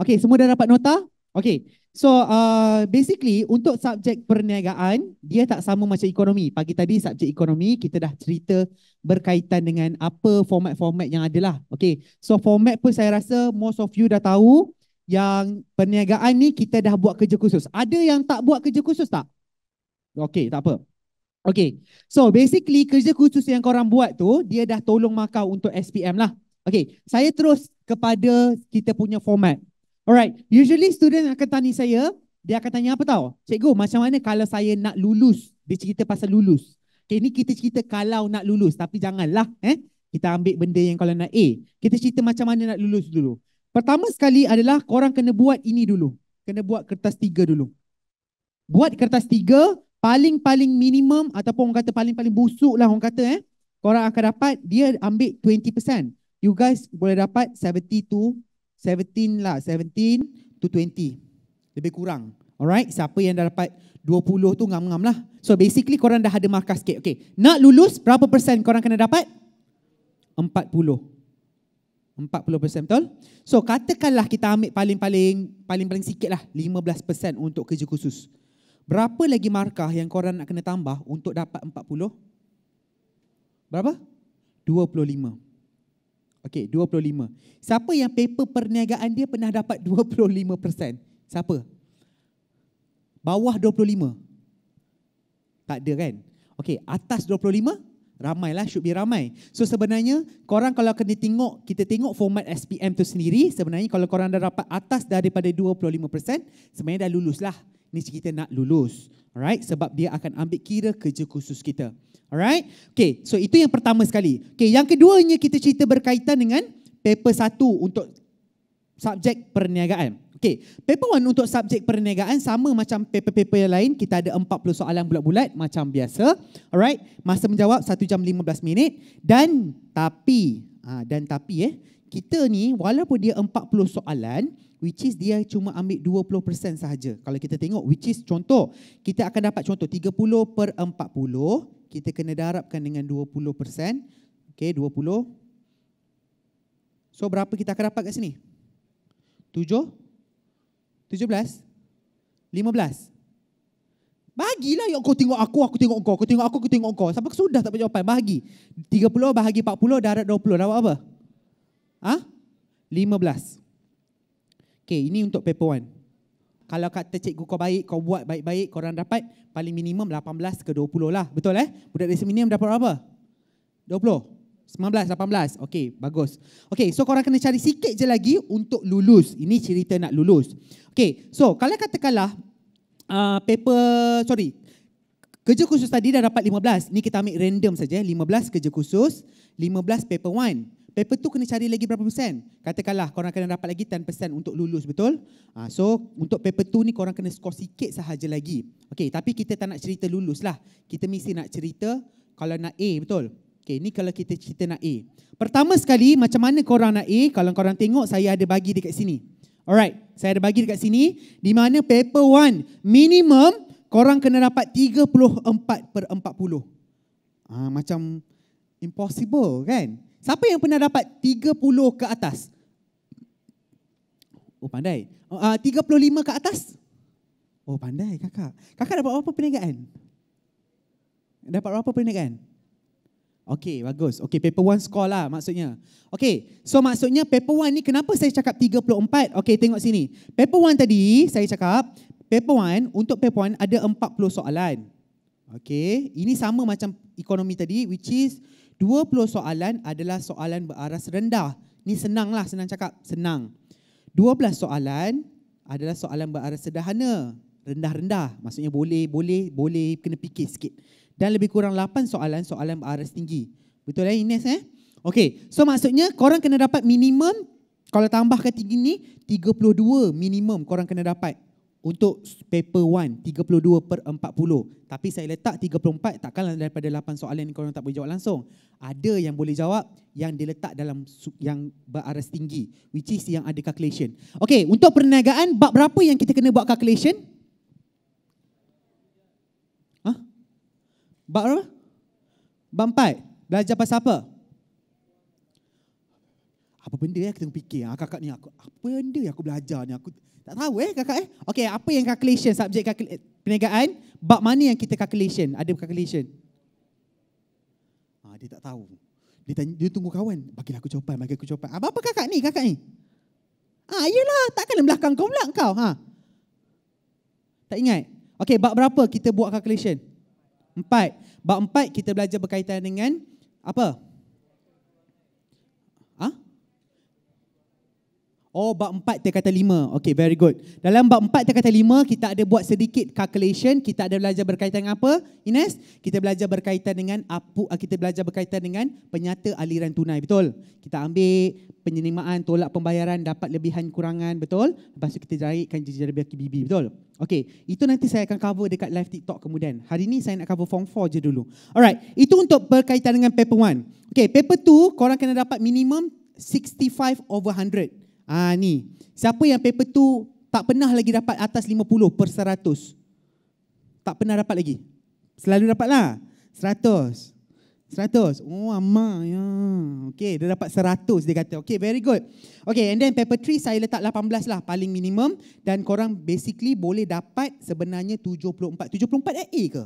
Okay, semua dah dapat nota? Okay, so basically untuk subjek perniagaan, dia tak sama macam ekonomi. Pagi tadi subjek ekonomi, kita dah cerita berkaitan dengan apa format-format yang adalah. Okay, so format pun saya rasa most of you dah tahu. Yang perniagaan ni kita dah buat kerja khusus. Ada yang tak buat kerja khusus tak? Okay, tak apa. Okay, so basically kerja khusus yang korang buat tu, dia dah tolong markau untuk SPM lah. Okay, saya terus kepada kita punya format. Alright, usually student akan tanya saya, dia akan tanya apa tau? Cikgu, macam mana kalau saya nak lulus? Dia cerita pasal lulus. Okay, ni kita cerita kalau nak lulus, tapi janganlah kita ambil benda yang kalau nak A. Kita cerita macam mana nak lulus dulu. Pertama sekali adalah korang kena buat ini dulu. Kena buat kertas tiga dulu. Buat kertas tiga, paling-paling minimum ataupun orang kata paling-paling busuk lah orang kata korang akan dapat, dia ambil 20%. You guys boleh dapat 17 to 20. Lebih kurang. Alright, siapa yang dah dapat 20 tu ngam-ngam lah. So basically korang dah ada markah sikit. Okay, nak lulus berapa persen korang kena dapat? 40%, betul? So katakanlah kita ambil paling-paling sikit lah 15% untuk kerja khusus. Berapa lagi markah yang korang nak kena tambah untuk dapat 40? Berapa? 25. Okey, 25. Siapa yang paper perniagaan dia pernah dapat 25%? Siapa? Bawah 25? Tak ada kan? Okey, atas 25? Ramailah, should be ramai. So sebenarnya korang kalau kena tengok, kita tengok format SPM tu sendiri, sebenarnya kalau korang dah dapat atas daripada 25%, sebenarnya dah lulus lah. Ni kita nak lulus. Alright, sebab dia akan ambil kira kerja khusus kita. Alright, okay, so itu yang pertama sekali. Okay, yang keduanya kita cerita berkaitan dengan paper 1 untuk subjek perniagaan. Okay, paper 1 untuk subjek perniagaan sama macam paper-paper yang lain. Kita ada 40 soalan bulat-bulat macam biasa. Alright, masa menjawab 1 jam 15 minit. Dan tapi, kita ni walaupun dia 40 soalan, which is dia cuma ambil 20% sahaja. Kalau kita tengok, which is contoh, kita akan dapat contoh 30/40, kita kena darabkan dengan 20%. Okay, 20. So, berapa kita akan dapat kat sini? 7, 17, 15. Bagilah yang kau tengok aku tengok kau, kau tengok aku tengok kau. Sampai sudah tak ada jawapan, bahagi. 30 bahagi 40, darab 20. Dapat apa? 15. Okay, ini untuk paper 1. Kalau kata cikgu kau baik, kau buat baik-baik, korang dapat paling minimum 18 ke 20 lah. Betul Budak dari minimum dapat berapa? 20, 19, 18. Okay, bagus. Okay, so korang kena cari sikit je lagi untuk lulus. Ini cerita nak lulus. Okay, so kalau katakanlah kerja khusus tadi dah dapat 15. Ni kita ambil random saja. 15 kerja khusus, 15 paper 1. Paper tu kena cari lagi berapa persen? Katakanlah korang kena dapat lagi 10% untuk lulus, betul? So untuk paper tu ni korang kena skor sikit sahaja lagi. Okay, tapi kita tak nak cerita lulus lah. Kita mesti nak cerita kalau nak A, betul? Okay, ni kalau kita cerita nak A. Pertama sekali macam mana korang nak A? Kalau korang tengok saya ada bagi dekat sini. Alright, saya ada bagi dekat sini. Di mana paper 1 minimum korang kena dapat 34/40. Macam impossible kan? Siapa yang pernah dapat 30 ke atas? Oh, pandai. 35 ke atas? Oh, pandai kakak. Kakak dapat berapa perniagaan? Dapat berapa perniagaan? Okey, bagus. Okey, paper 1 score lah maksudnya. Okey, so maksudnya paper 1 ni kenapa saya cakap 34? Okey, tengok sini. Paper 1 tadi saya cakap, untuk paper 1 ada 40 soalan. Okey, ini sama macam ekonomi tadi, which is 20 soalan adalah soalan beraras rendah. Ni senang lah, senang cakap. Senang. 12 soalan adalah soalan beraras sederhana. Rendah-rendah. Maksudnya boleh kena fikir sikit. Dan lebih kurang 8 soalan beraras tinggi. Betul Ines Okey, so maksudnya korang kena dapat minimum, kalau tambahkan tinggi ni, 32 minimum korang kena dapat. Untuk paper 1, 32/40. Tapi saya letak 34, takkanlah daripada 8 soalan yang korang tak boleh jawab langsung. Ada yang boleh jawab yang diletak dalam yang beraras tinggi, which is yang ada calculation. Okey, untuk perniagaan, bab berapa yang kita kena buat calculation? Bab berapa? Bab 4. Belajar pasal apa? apa benda aku tengok fikir. Kakak ni aku, apa benda aku belajar ni, aku tak tahu kakak Okey, apa yang calculation, subjek perniagaan, bab mana yang kita calculation? Ada calculation? Dia tak tahu. Dia tunggu kawan, bagilah aku jawapan. Apa kakak ni, yelah, takkan belakang kau pula kau. Tak ingat? Okey, bab berapa kita buat calculation? 4. Bab 4 kita belajar berkaitan dengan apa? Oh, bab 4 terkata 5. Okay, very good. Dalam bab 4 terkata 5, kita ada buat sedikit calculation. Kita ada belajar berkaitan dengan apa, Ines? Kita belajar berkaitan dengan penyata aliran tunai, betul? Kita ambil penerimaan, tolak pembayaran, dapat lebihan kurangan, betul? Lepas tu kita jarikkan jejak baki bibi, betul? Okay, itu nanti saya akan cover dekat live TikTok kemudian. Hari ni saya nak cover form 4 je dulu. Alright, itu untuk berkaitan dengan paper 1. Okay, paper 2, korang kena dapat minimum 65/100. Ni, siapa yang paper 2 tak pernah lagi dapat atas 50/100? Tak pernah dapat lagi? Selalu dapat lah, 100. Oh, amak ya. Okay, dia dapat 100 dia kata. Okay, very good. Okay, and then paper 3 saya letak 18 lah paling minimum. Dan korang basically boleh dapat sebenarnya 74. 74 A ke?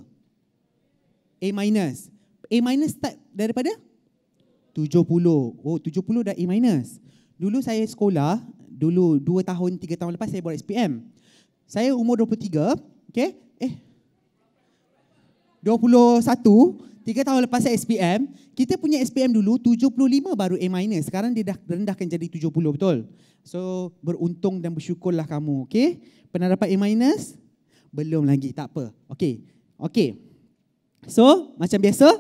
A minus. A minus start daripada? 70. Oh, 70 dah A minus. Dulu saya sekolah, dulu 2 tahun, 3 tahun lepas saya buat SPM. Saya umur 23, okay? 21, 3 tahun lepas saya SPM. Kita punya SPM dulu 75 baru A-. Sekarang dia dah rendahkan jadi 70, betul? So, beruntung dan bersyukurlah kamu, okay? Pernah dapat A-? Belum lagi, tak apa. Okay. So, macam biasa,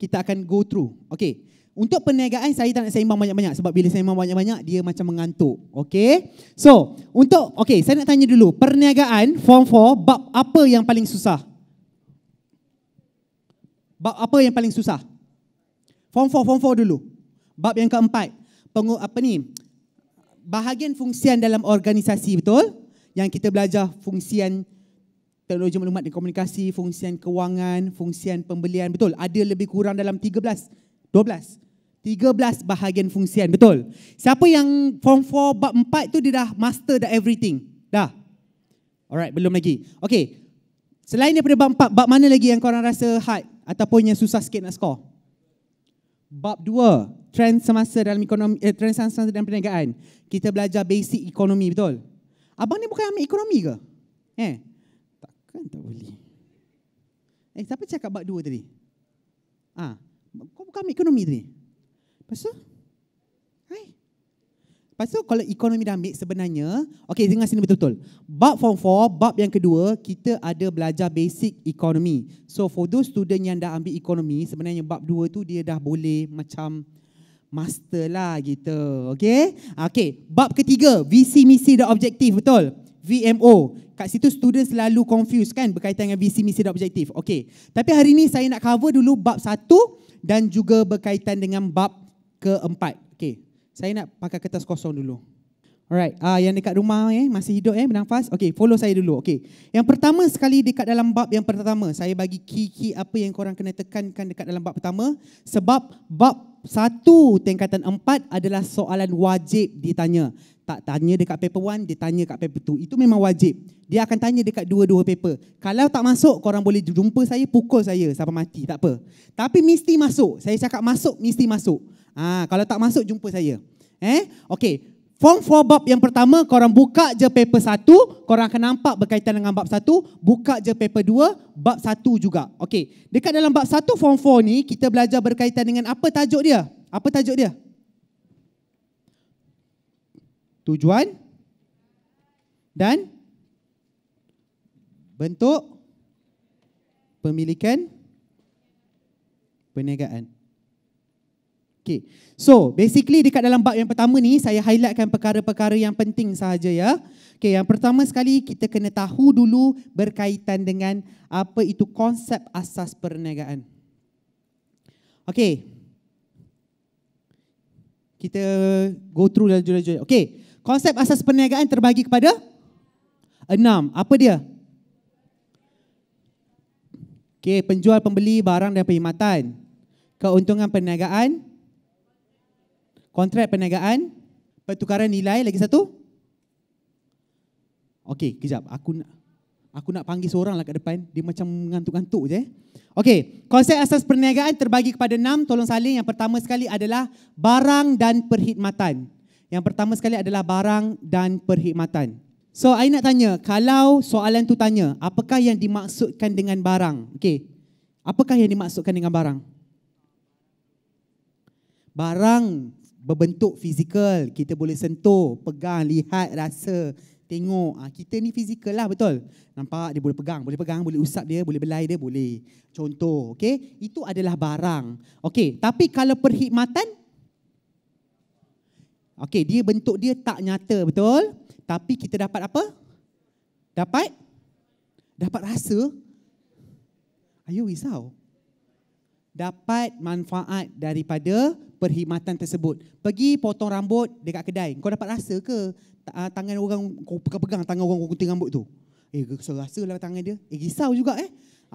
kita akan go through. Okay. Untuk perniagaan saya tak nak seimbang banyak-banyak sebab bila seimbang banyak-banyak dia macam mengantuk. Okey. So, untuk saya nak tanya dulu, perniagaan form 4 bab apa yang paling susah? Bab apa yang paling susah? Form 4 dulu. Bab yang keempat. Bahagian fungsian dalam organisasi, betul? Yang kita belajar fungsian teknologi maklumat dan komunikasi, fungsian kewangan, fungsian pembelian, betul? Ada lebih kurang dalam 13 bahagian fungsian, betul? Siapa yang form 4 bab 4 tu dia dah master dah everything? Dah? Alright, belum lagi. Okay, selain daripada bab 4, bab mana lagi yang korang rasa hard ataupun yang susah sikit nak score? Bab 2, trend semasa dalam ekonomi, trend semasa dalam perniagaan. Kita belajar basic ekonomi, betul? Abang ni bukan ambil ekonomi ke? Takkan tak boleh. Siapa cakap bab 2 tadi? Kau bukan ambil ekonomi tadi. Lepas tu kalau ekonomi dah ambil sebenarnya, okey, dengar sini betul-betul. Bab form 4, bab yang kedua, kita ada belajar basic ekonomi. So for those student yang dah ambil ekonomi, sebenarnya bab 2 tu dia dah boleh macam master lah gitu. Okey, bab ketiga, visi, misi dan objektif, betul? VMO. Kat situ student selalu confused kan berkaitan dengan visi, misi dan objektif. Okey. Tapi hari ni saya nak cover dulu bab 1 dan juga berkaitan dengan bab keempat. Okey. Saya nak pakai kertas kosong dulu. Alright. Yang dekat rumah masih hidup bernafas. Okey, follow saya dulu. Okey. Yang pertama sekali dekat dalam bab yang pertama, saya bagi key-key apa yang korang kena tekankan dekat dalam bab pertama sebab bab 1 tingkatan 4 adalah soalan wajib ditanya. Tak tanya dekat paper 1, dia tanya kat paper 2. Itu memang wajib. Dia akan tanya dekat dua-dua paper. Kalau tak masuk, korang boleh jumpa saya, pukul saya sampai mati, tak apa. Tapi mesti masuk. Saya cakap masuk, mesti masuk. Kalau tak masuk, jumpa saya. Okey, form 4 bab yang pertama, korang buka je paper 1, korang akan nampak berkaitan dengan bab 1. Buka je paper 2, bab 1 juga. Okey, dekat dalam bab 1 form 4 ni, kita belajar berkaitan dengan apa tajuk dia? Apa tajuk dia? Tujuan dan bentuk pemilikan perniagaan. Okay. So, basically dekat dalam bab yang pertama ni, saya highlightkan perkara-perkara yang penting sahaja ya. Okay, yang pertama sekali, kita kena tahu dulu berkaitan dengan apa itu konsep asas perniagaan. Okay. Kita go through laju-laju. Okay. Konsep asas perniagaan terbagi kepada 6. Apa dia? Okey, penjual, pembeli, barang dan perkhidmatan. Keuntungan perniagaan, kontrak perniagaan, pertukaran nilai, lagi satu. Okey, kejap. Aku nak panggil seorang lah kat depan. Dia macam ngantuk-ngantuk je. Okey, konsep asas perniagaan terbagi kepada 6. Tolong salin. Yang pertama sekali adalah barang dan perkhidmatan. Yang pertama sekali adalah barang dan perkhidmatan. So, I nak tanya, kalau soalan tu tanya, apakah yang dimaksudkan dengan barang? Okey, apakah yang dimaksudkan dengan barang? Barang berbentuk fizikal. Kita boleh sentuh, pegang, lihat, rasa. Tengok, kita ni fizikal lah, betul. Nampak, dia boleh pegang, boleh usap dia, boleh belai dia, boleh. Contoh, okey. Itu adalah barang. Okey, tapi kalau perkhidmatan, okey, dia bentuk dia tak nyata, betul. Tapi kita dapat apa? Dapat rasa. Ayo risau. Dapat manfaat daripada perkhidmatan tersebut. Pergi potong rambut dekat kedai, kau dapat rasa ke? Tangan orang, kau pegang tangan orang, kau gunting rambut tu. Kau rasa lah tangan dia. Risau juga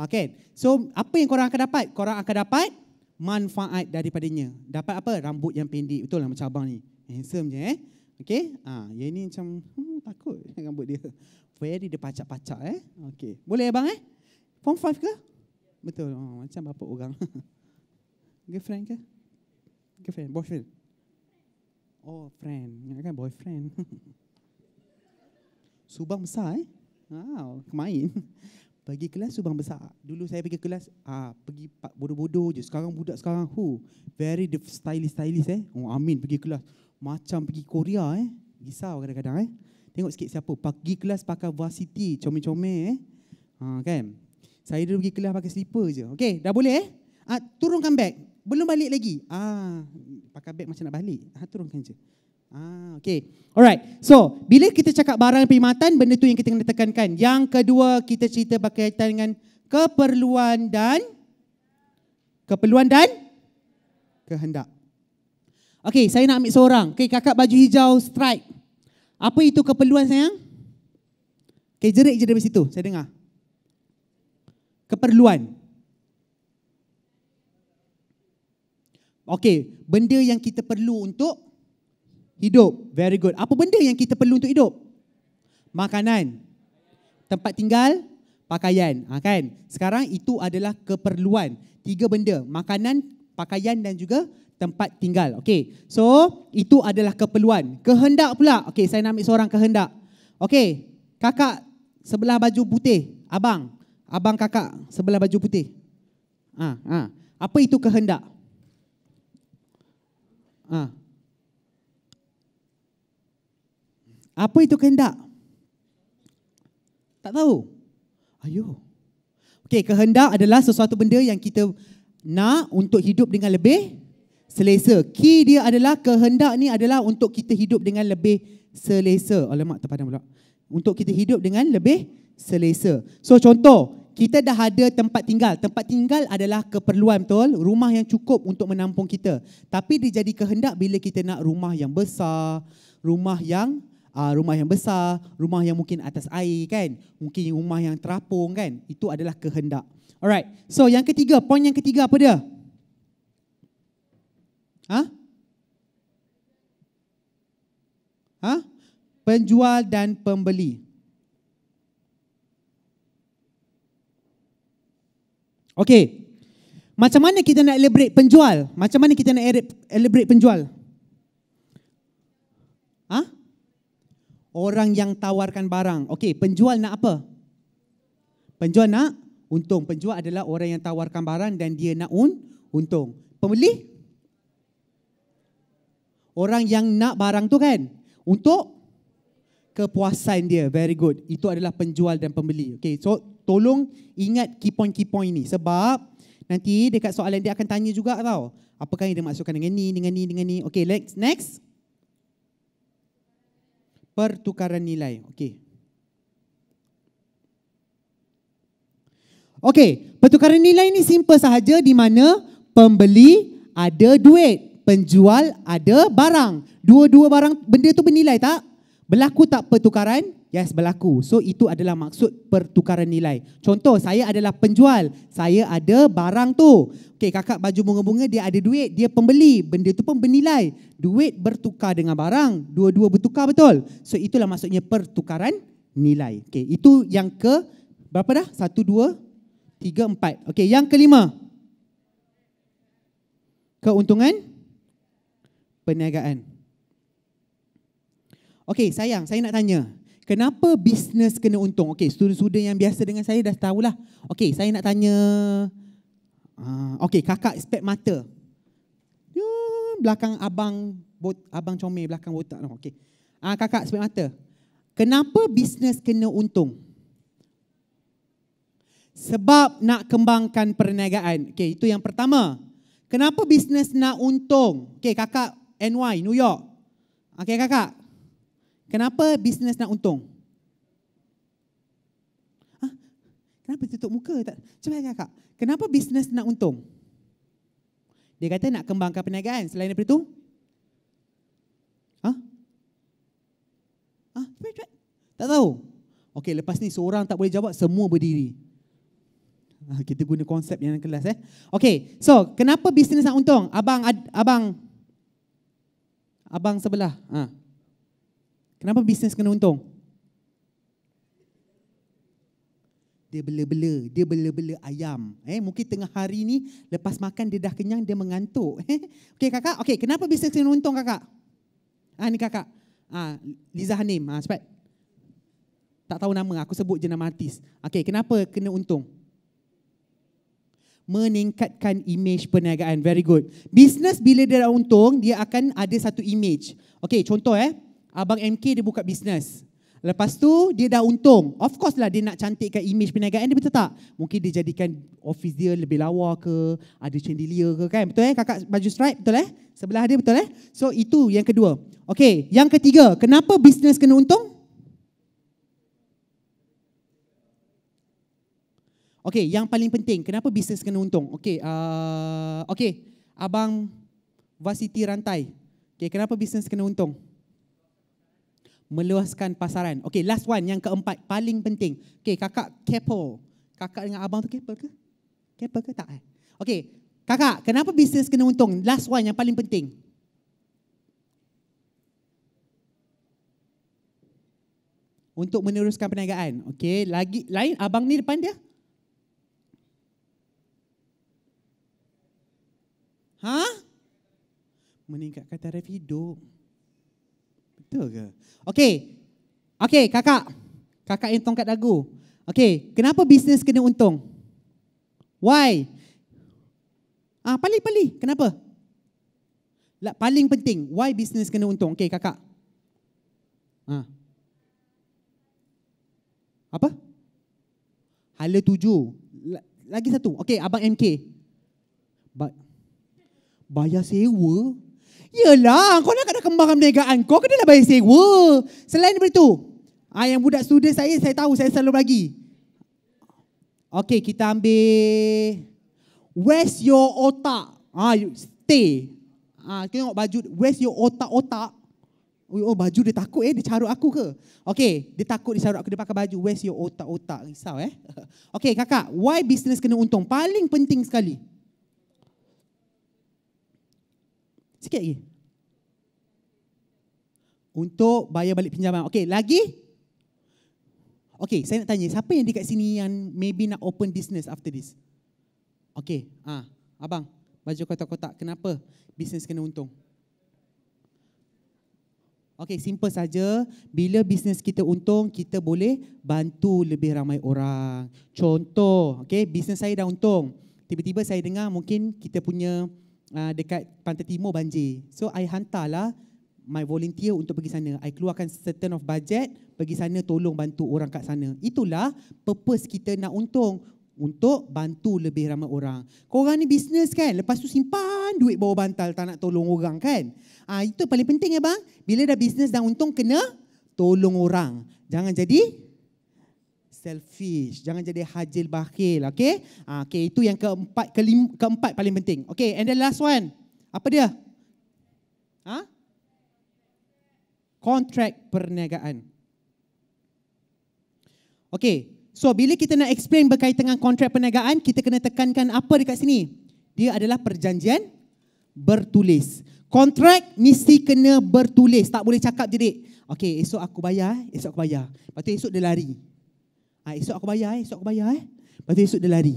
Okay. So, apa yang korang akan dapat? Korang akan dapat manfaat daripadanya. Dapat apa? Rambut yang pendek. Betul lah macam abang ni. Handsome je Okay. Yang ni macam, takut rambut dia. Very dia pacak-pacak Okay. Boleh abang Form 5 ke? Betul. Macam bapa orang. Girlfriend ke? Girlfriend, boyfriend. Oh, friend. Ingatkan boyfriend. Subang besar kemain. Pergi kelas Subang besar. Dulu saya pergi kelas, pergi bodoh-bodoh je. Sekarang budak sekarang, very stylish Oh, Amin pergi kelas. Macam pergi Korea Risau kadang-kadang Tengok sikit siapa. Pergi kelas pakai varsity, comel-comel kan. Saya dulu pergi kelas pakai slipper je. Okay, dah boleh turunkan beg. Belum balik lagi. Pakai beg macam nak balik. Turunkan je. Okay. Alright. So, bila kita cakap barang perkhidmatan, benda tu yang kita kena tekankan. Yang kedua, kita cerita berkaitan dengan keperluan dan kehendak. Okay, saya nak ambil seorang. Okay, kakak baju hijau strike. Apa itu keperluan sayang? Okay, jerit je dari situ. Saya dengar. Keperluan. Okey, benda yang kita perlu untuk hidup. Very good. Apa benda yang kita perlu untuk hidup? Makanan, tempat tinggal, pakaian. Kan? Sekarang itu adalah keperluan. 3 benda. Makanan, pakaian dan juga tempat tinggal. Okey, so itu adalah keperluan. Kehendak pula. Okey, saya nak ambil seorang kehendak. Okey, kakak sebelah baju putih. Abang kakak sebelah baju putih. Apa itu kehendak? Apa itu kehendak? Tak tahu. Ayuh. Okey, kehendak adalah sesuatu benda yang kita nak untuk hidup dengan lebih selesa. Key dia adalah kehendak ni adalah untuk kita hidup dengan lebih selesa. Alamak, terpadam pula. Untuk kita hidup dengan lebih selesa. So contoh, kita dah ada tempat tinggal. Tempat tinggal adalah keperluan, betul? Rumah yang cukup untuk menampung kita. Tapi dia jadi kehendak bila kita nak rumah yang besar, rumah yang mungkin atas air kan, mungkin rumah yang terapung kan. Itu adalah kehendak. Alright. So yang ketiga, poin yang ketiga apa dia? Penjual dan pembeli. Okey, macam mana kita nak elaborate penjual? Macam mana kita nak elaborate penjual? Orang yang tawarkan barang. Okey, penjual nak apa? Penjual nak untung. Penjual adalah orang yang tawarkan barang dan dia nak untung. Pembeli? Orang yang nak barang tu kan? Untuk kepuasan dia. Very good. Itu adalah penjual dan pembeli. Okey, so tolong ingat key point ni. Sebab nanti dekat soalan dia akan tanya juga tau. Apakah yang dia maksudkan dengan ni, dengan ni. Okey, next. Pertukaran nilai. Okey. Okey, pertukaran nilai ni simple sahaja di mana pembeli ada duit, penjual ada barang. Dua-dua barang benda tu bernilai tak? Berlaku tak pertukaran Yes, berlaku. So itu adalah maksud pertukaran nilai. Contoh, saya adalah penjual. Saya ada barang tu. Okay, kakak baju bunga-bunga, dia ada duit, dia pembeli. Benda tu pun bernilai. Duit bertukar dengan barang. Dua-dua bertukar, betul? So itulah maksudnya pertukaran nilai. Okay, itu yang ke berapa dah? 1, 2, 3, 4. Okay, yang kelima. Keuntungan perniagaan. Okay, sayang, saya nak tanya. Kenapa bisnes kena untung? Okey, student-student yang biasa dengan saya dah tahulah. Okey, saya nak tanya. Okey, kakak spek mata. Belakang abang, abang comel belakang botak. Okey. Kakak spek mata. Kenapa bisnes kena untung? Sebab nak kembangkan perniagaan. Okey, itu yang pertama. Kenapa bisnes nak untung? Okey, kakak NY, New York. Okey, kakak. Kenapa bisnes nak untung? Hah? Kenapa tutup muka? Tak? Cuba kakak. Kenapa bisnes nak untung? Dia kata nak kembangkan perniagaan. Selain daripada itu? Hah? Hah? Tak tahu? Okey, lepas ni seorang tak boleh jawab, semua berdiri. Kita guna konsep yang dalam kelas. Okey, so kenapa bisnes nak untung? Abang sebelah. Kenapa bisnes kena untung? Dia bela-bela ayam. Mungkin tengah hari ni lepas makan dia dah kenyang, dia mengantuk. Okey kakak, okey, kenapa bisnes kena untung kakak? Ni kakak. Liza Hanim, cepat. Tak tahu nama, aku sebut je nama artis. Okey, kenapa kena untung? Meningkatkan imej perniagaan. Very good. Bisnes bila dia dah untung, dia akan ada satu imej. Okey, contoh Abang MK dia buka bisnes. Lepas tu dia dah untung. Of course lah dia nak cantikkan imej perniagaan dia, betul tak? Mungkin dia jadikan office dia lebih lawa ke, ada chandelier ke, kan? Betul kakak baju stripe, betul Sebelah dia, betul So itu yang kedua. Okey, yang ketiga, kenapa bisnes kena untung? Okey, yang paling penting, kenapa bisnes kena untung? Okey, okey, Abang Varsity Rantai. Okey, kenapa bisnes kena untung? Meluaskan pasaran. Okey, last one, yang keempat, paling penting. Okey, kakak kepo. Kakak dengan abang tu kepo ke? Kepo ke tak? Okey, kakak, kenapa bisnes kena untung? Last one, yang paling penting. Untuk meneruskan perniagaan. Okey, lagi lain, abang ni depan dia. Meningkatkan taraf hidup. Betul ke? Okey. Okey, kakak. Kakak yang tongkat dagu. Okey, kenapa bisnes kena untung? Why? Pali-pali. Kenapa? Paling penting, why bisnes kena untung? Okey, kakak. Apa? Hala 7. Lagi satu. Okey, abang MK. Bayar sewa. Yelah, kau nak kena kembangkan perniagaan kau, kenalah bayar sewa. Selain daripada itu, yang budak student saya tahu, saya selalu bagi. Okey, kita ambil West Your Otak. Stay. Tengok baju, West Your Otak-Otak. Oh, baju dia takut dia carut aku ke? Okey, dia takut dia carut aku, dia pakai baju West Your Otak-Otak. Risau Okey, kakak, why business kena untung? Paling penting sekali. Sikit lagi. Untuk bayar balik pinjaman. Okey, lagi? Okey, saya nak tanya, siapa yang dekat sini yang maybe nak open business after this? Okey, abang, baju kotak-kotak, kenapa business kena untung? Okey, simple saja. Bila bisnes kita untung, kita boleh bantu lebih ramai orang. Contoh, okey, bisnes saya dah untung. Tiba-tiba saya dengar mungkin kita punya dekat Pantai Timur banjir. So, I hantarlah my volunteer untuk pergi sana. I keluarkan certain of budget, pergi sana tolong bantu orang kat sana. Itulah purpose kita nak untung. Untuk bantu lebih ramai orang. Korang ni bisnes kan? Lepas tu simpan duit bawah bantal, tak nak tolong orang kan? Itu paling penting bang. Bila dah bisnes dah untung, kena tolong orang. Jangan jadi selfish, jangan jadi hajil bakhil, okey? Okey, itu yang keempat paling penting. Okey, and the last one. Apa dia? Kontrak perniagaan. Okay, so bila kita nak explain berkaitan dengan kontrak perniagaan, kita kena tekankan apa dekat sini? Dia adalah perjanjian bertulis. Kontrak mesti kena bertulis, tak boleh cakap je dek. Okay, esok aku bayar, esok aku bayar. Lepas tu esok dia lari. Esok aku bayar, esok aku bayar. Lepas tu esok dia lari.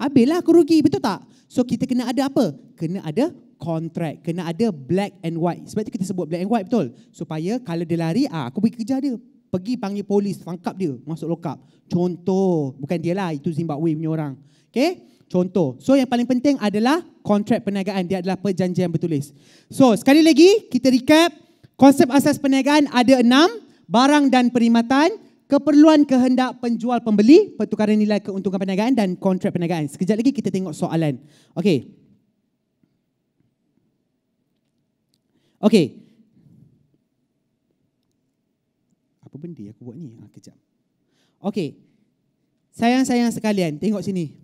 Habislah aku rugi, betul tak? So kita kena ada apa? Kena ada kontrak, kena ada black and white. Sebab tu kita sebut black and white, betul? Supaya kalau dia lari, aku pergi kejar dia. Pergi panggil polis, tangkap dia, masuk lokap. Contoh, bukan dia lah, itu Zimbabwe punya orang. Okay, contoh. So yang paling penting adalah kontrak perniagaan. Dia adalah perjanjian bertulis. So sekali lagi, kita recap. Konsep asas perniagaan ada 6. Barang dan perkhidmatan, keperluan kehendak penjual pembeli, pertukaran nilai keuntungan perniagaan dan kontrak perniagaan. Sekejap lagi kita tengok soalan. Okay. Okay. Apa benda aku buat ni? Kejap. Okey. Sayang-sayang sekalian, tengok sini.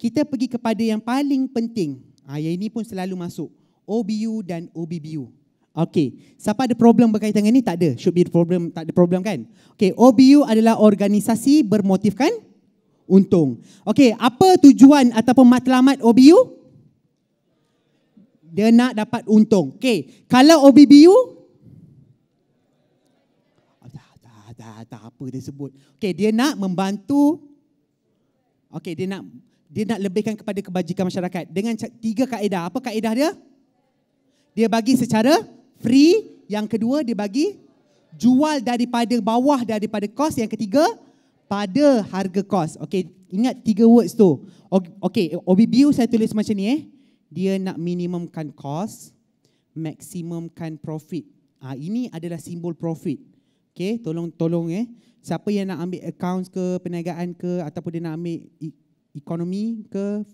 Kita pergi kepada yang paling penting. Yang ini pun selalu masuk. OBU dan OBBU. Okey. Siapa ada problem berkaitan dengan ni? Tak ada. Should be problem, tak ada problem kan? Okey, OBU adalah organisasi bermotifkan untung. Okey, apa tujuan ataupun matlamat OBU? Dia nak dapat untung. Okey, kalau OBBU tak apa dia sebut. Okey, dia nak membantu. Okey, dia nak lebihkan kepada kebajikan masyarakat dengan 3 kaedah. Apa kaedah dia? Dia bagi secara free, yang kedua dia bagi jual daripada bawah daripada kos, yang ketiga pada harga kos. Okey, ingat 3 words tu. Okey, OBBU saya tulis macam ni Dia nak minimumkan kos, maksimumkan profit. Ini adalah simbol profit. Okay, tolong siapa yang nak ambil accounts ke, perniagaan ke, ataupun dia nak ambil ekonomi ke,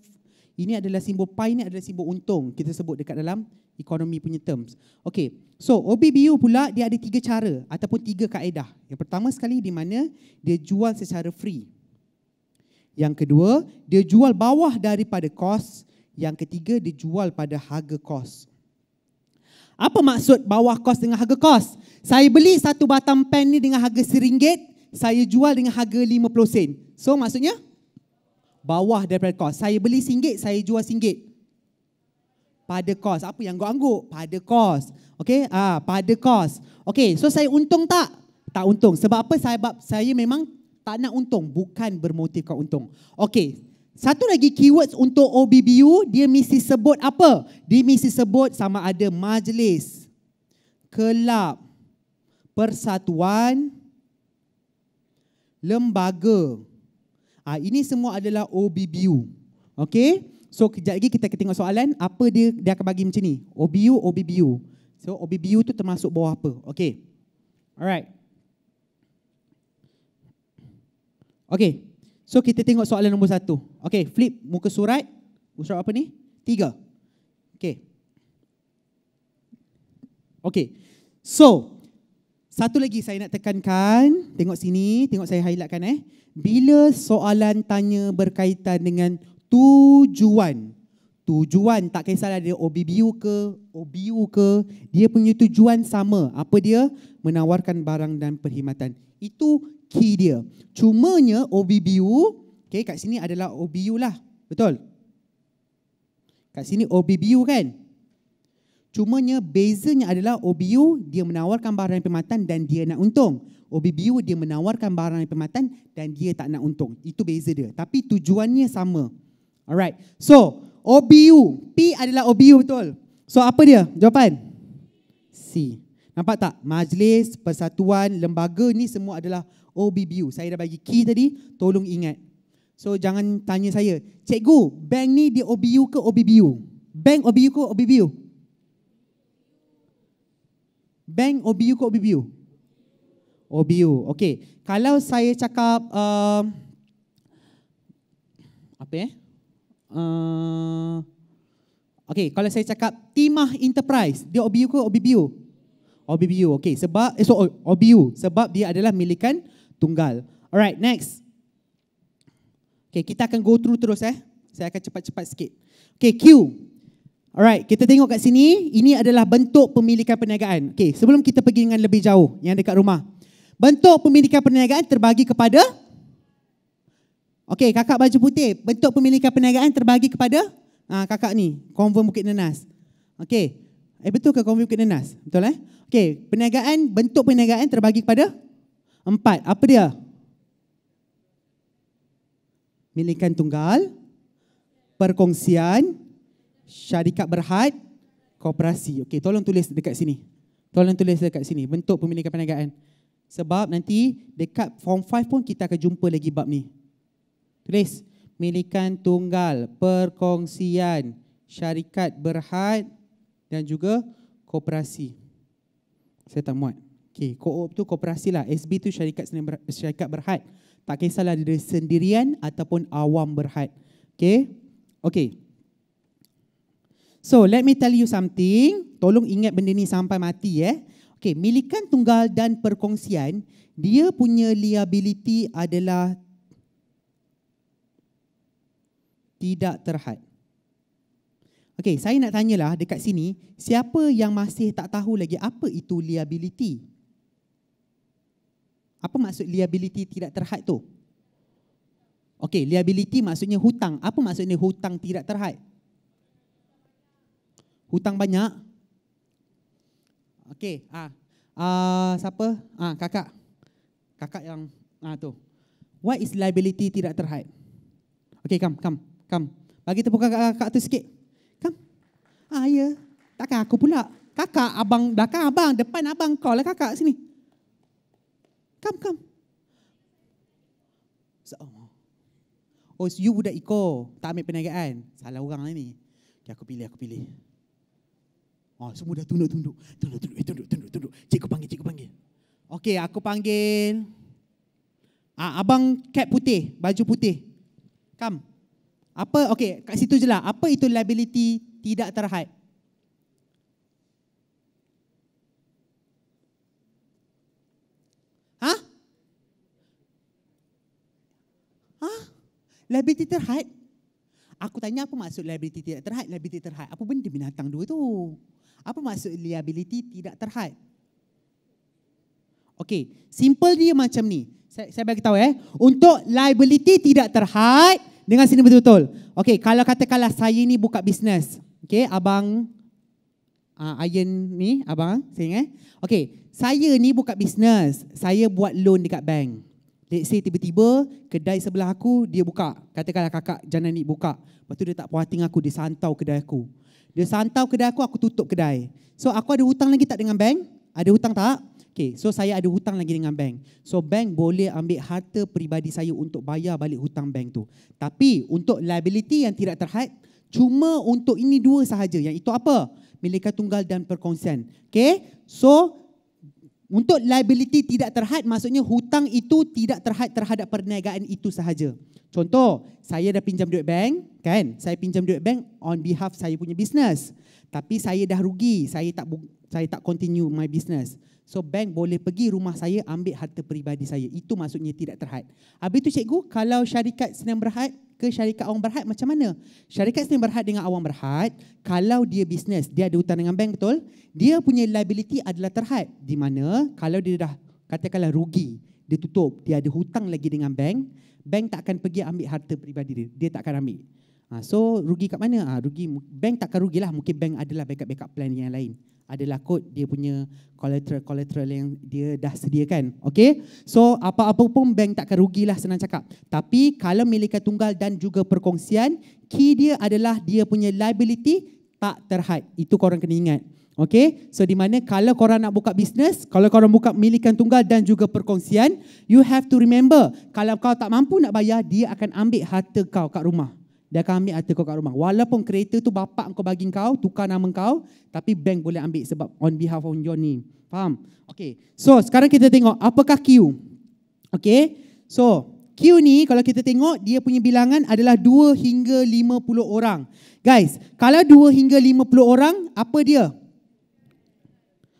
ini adalah simbol pi, ni adalah simbol untung. Kita sebut dekat dalam ekonomi punya terms. Okay, so OBBU pula dia ada 3 cara ataupun 3 kaedah. Yang pertama sekali di mana dia jual secara free. Yang kedua, dia jual bawah daripada kos. Yang ketiga, dia jual pada harga kos. Apa maksud bawah kos dengan harga kos? Saya beli satu batang pen ni dengan harga RM1, saya jual dengan harga 50 sen. So maksudnya bawah daripada kos. Saya beli RM1, saya jual RM1. Pada kos. Apa yang angguk-angguk? Pada kos. Okey, pada kos. Okey, so saya untung tak? Tak untung. Sebab apa? Sebab saya memang tak nak untung, bukan bermotifkan untung. Okey. Satu lagi keywords untuk OBBU, dia mesti sebut apa? Dia mesti sebut sama ada majlis, kelab, persatuan, lembaga. Ini semua adalah OBBU. Okey? So kejap lagi kita tengok soalan, apa dia akan bagi macam ni. OBU, OBBU. So OBBU tu termasuk bawah apa? Okey. Alright. Okey. So kita tengok soalan nombor 1. Okey, flip muka surat. Surat apa ni? 3. Okey. Okey. So, satu lagi saya nak tekankan. Tengok sini, tengok saya highlightkan Bila soalan tanya berkaitan dengan tujuan. Tujuan tak kisahlah dia OBBU ke, OBU ke. Dia punya tujuan sama. Apa dia? Menawarkan barang dan perkhidmatan. Itu key dia. Cumanya OBBU, okay, kat sini adalah OBU lah. Betul? Kat sini OBBU kan? Cumanya bezanya adalah OBU, dia menawarkan barang dan perkhidmatan dan dia nak untung. OBBU, dia menawarkan barang dan perkhidmatan dan dia tak nak untung. Itu beza dia. Tapi tujuannya sama. Alright. So, OBU. P adalah OBU, betul? So, apa dia? Jawapan? C. Nampak tak? Majlis, persatuan, lembaga ni semua adalah OBBU. Saya dah bagi key tadi, tolong ingat. So jangan tanya saya, cikgu, bank ni dia OBU ke OBBU? Bank OBU ke OBBU? Bank OBU ke OBBU? OBU, okey. Kalau saya cakap, okey, kalau saya cakap Timah Enterprise, dia OBU ke OBBU? OBBU, okey. Sebab, OBU, sebab dia adalah milikan tunggal. Alright, next. Okay, kita akan go through terus Saya akan cepat-cepat sikit. Okay, Q. Alright, kita tengok kat sini. Ini adalah bentuk pemilikan perniagaan. Okay, sebelum kita pergi dengan lebih jauh, yang dekat rumah. Bentuk pemilikan perniagaan terbagi kepada Okey, kakak baju putih. Bentuk pemilikan perniagaan terbahagi kepada kakak ni, Konvent Bukit Nenas. Okey. Betul ke Konvent Bukit Nenas? Betul eh? Okey, perniagaan, bentuk perniagaan terbahagi kepada 4. Apa dia? Milikan tunggal, perkongsian, syarikat berhad, koperasi. Okey, tolong tulis dekat sini. Tolong tulis dekat sini bentuk pemilikan perniagaan. Sebab nanti dekat form 5 pun kita akan jumpa lagi bab ni. Tulis milikan tunggal, perkongsian, syarikat berhad dan juga koperasi. Saya tak muat. Okey, co-op tu koperasi lah, SB tu syarikat berhad. Tak kisahlah dia sendirian ataupun awam berhad. Okey. Okey. So, let me tell you something. Tolong ingat benda ni sampai mati eh. Okey, milikan tunggal dan perkongsian, dia punya liability adalah tidak terhad. Okey, saya nak tanyalah dekat sini, siapa yang masih tak tahu lagi apa itu liability? Apa maksud liability tidak terhad tu? Okey, liability maksudnya hutang. Apa maksudnya hutang tidak terhad? Hutang banyak. Okey, siapa? Kakak. Kakak yang tu. What is liability tidak terhad? Okey, come. Bagi tepuk kakak tu sikit. Come. Ya. Takkan aku pula. Kakak, abang, belakang abang, depan abang, kau lah kakak sini. Come. So, so you budak iko, tak ambil perniagaan. Salah orang lah ni. Okay, aku pilih. Semua dah tunduk. Cikgu panggil. Okey, aku panggil. Abang cap putih, baju putih. Kam. Apa? Okey, kat situ je lah. Apa itu liability tidak terhad? Hah? Liability terhad? Aku tanya apa maksud liability tidak terhad? Liability terhad. Apa benda binatang dua tu? Apa maksud liability tidak terhad? Okey, simple dia macam ni. Saya bagi tahu eh. Untuk liability tidak terhad, dengar sini betul-betul. Okey, kalau katakanlah saya ni buka bisnes. Okey, abang Ayan ni, abang, saya ingat. Okey, saya ni buka bisnes. Saya buat loan dekat bank. Let's say tiba-tiba kedai sebelah aku dia buka. Katakanlah kakak Jana ni buka. Lepas tu dia tak puas hati dengan aku, dia santau kedai aku. Dia santau kedai aku tutup kedai. So, aku ada hutang lagi tak dengan bank? Ada hutang tak? Okay, so saya ada hutang lagi dengan bank. So, bank boleh ambil harta peribadi saya untuk bayar balik hutang bank tu. Tapi, untuk liability yang tidak terhad, cuma untuk ini dua sahaja. Yang itu apa? Milikan tunggal dan perkongsian. Okay, so untuk liability tidak terhad, maksudnya hutang itu tidak terhad terhadap perniagaan itu sahaja. Contoh, saya dah pinjam duit bank, kan? Saya pinjam duit bank on behalf saya punya bisnes. Tapi saya dah rugi, saya tak continue my business. So bank boleh pergi rumah saya ambil harta peribadi saya. Itu maksudnya tidak terhad. Habis tu cikgu, kalau syarikat senang berhad ke syarikat awam berhad macam mana? Syarikat senang berhad dengan awam berhad, kalau dia bisnes, dia ada hutang dengan bank betul? Dia punya liability adalah terhad. Di mana kalau dia dah katakanlah rugi, dia tutup, dia ada hutang lagi dengan bank, bank tak akan pergi ambil harta peribadi dia. Dia tak akan ambil. So, rugi kat mana? Rugi bank tak akan rugilah. Mungkin bank adalah backup plan yang lain. Adalah kod dia punya collateral yang dia dah sediakan. Okay? So, apa-apa pun bank tak akan rugilah senang cakap. Tapi, kalau milikan tunggal dan juga perkongsian, key dia adalah dia punya liability tak terhad. Itu korang kena ingat. Okay, so di mana kalau korang nak buka bisnes, kalau korang buka milikan tunggal dan juga perkongsian, you have to remember, kalau kau tak mampu nak bayar, dia akan ambil harta kau kat rumah. Dia akan ambil harta kau kat rumah. Walaupun kereta tu bapak kau bagi kau, tukar nama kau, tapi bank boleh ambil sebab on behalf of your name. Faham? Okay, so sekarang kita tengok apakah Q. Okay, so Q ni kalau kita tengok dia punya bilangan adalah 2 hingga 50 orang. Guys, kalau 2 hingga 50 orang, apa dia?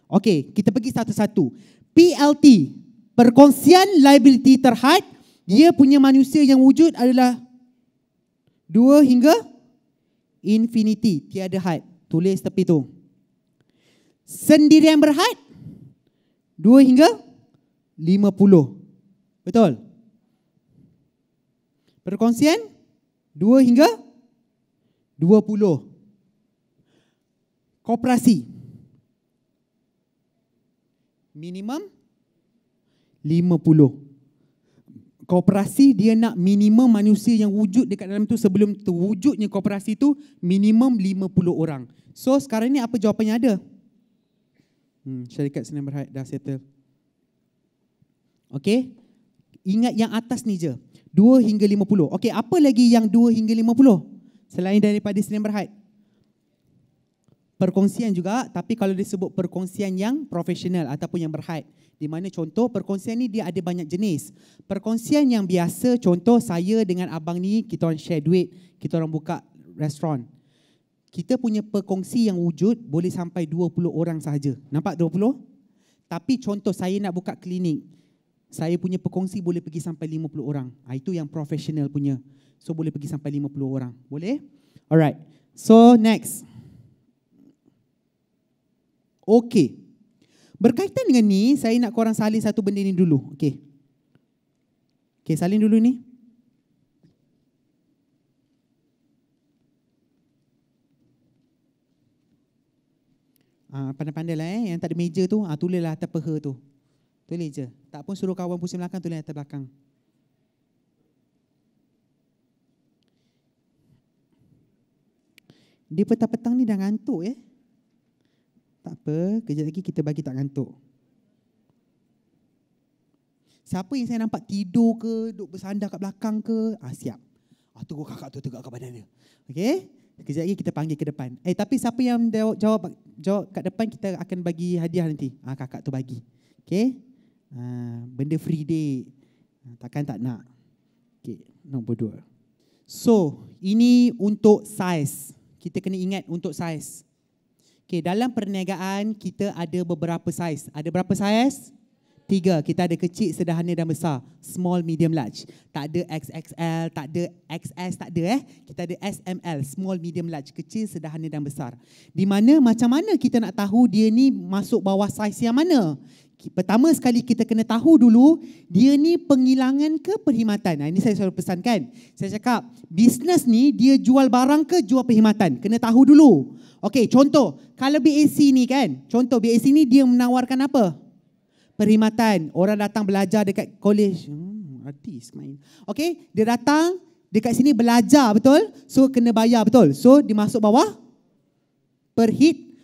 Okey, kita pergi satu-satu. PLT, perkongsian liability terhad, dia punya manusia yang wujud adalah 2 hingga infinity, tiada had. Tulis tepi tu. Sendirian berhad, 2 hingga 50. Betul? Perkongsian 2 hingga 20. Koperasi minimum 50. Koperasi dia nak minimum manusia yang wujud dekat dalam tu sebelum terwujudnya koperasi tu minimum 50 orang. So sekarang ni apa jawapannya ada? Syarikat Sdn Bhd dah settle. Okey. Ingat yang atas ni je. 2 hingga 50. Okey, apa lagi yang 2 hingga 50? Selain daripada Sdn Bhd? Perkongsian juga, tapi kalau disebut perkongsian yang profesional ataupun yang berhad, di mana contoh perkongsian ni dia ada banyak jenis. Perkongsian yang biasa, contoh saya dengan abang ni kita orang share duit, kita orang buka restoran. Kita punya perkongsi yang wujud boleh sampai 20 orang sahaja. Nampak 20? Tapi contoh saya nak buka klinik, saya punya perkongsi boleh pergi sampai 50 orang. Itu yang profesional punya. So boleh pergi sampai 50 orang. Boleh? Alright. So next. Okey. Berkaitan dengan ni, saya nak korang salin satu benda ni dulu. Okey. Okey, salin dulu ni. Pandai-pandai lah yang tak ada meja tu, tulis lah atas peha tu. Tulis je. Tak pun suruh kawan pusing belakang, tulis atas belakang. Dia petang-petang ni dah ngantuk ya. Tak apa, kejap lagi kita bagi tak ngantuk. Siapa yang saya nampak tidur ke, duduk bersandar kat belakang ke, siap. Tunggu kakak tu tegak kat badan dia. Okey? Kejap lagi kita panggil ke depan. Tapi siapa yang jawab kat depan, kita akan bagi hadiah nanti. Kakak tu bagi. Okey? Benda free day. Takkan tak nak. Okey, nombor 2. So, ini untuk saiz. Kita kena ingat untuk saiz. Okay, dalam perniagaan kita ada beberapa saiz. Ada berapa saiz? 3. Kita ada kecil, sederhana dan besar. Small, medium, large. Tak ada XXL, tak ada XS, tak ada Kita ada SML, small, medium, large. Kecil, sederhana dan besar. Di mana macam mana kita nak tahu dia ni masuk bawah saiz yang mana? Pertama sekali kita kena tahu dulu dia ni pengilangan ke perkhidmatan. Ini saya selalu pesankan. Saya cakap bisnes ni dia jual barang ke jual perkhidmatan. Kena tahu dulu. Okey, contoh kalau BAC ni kan. Contoh BAC ni dia menawarkan apa? Perkhidmatan. Orang datang belajar dekat college. Artis main. Okey, dia datang dekat sini belajar betul. So kena bayar betul. So dia masuk bawah perkhidmatan.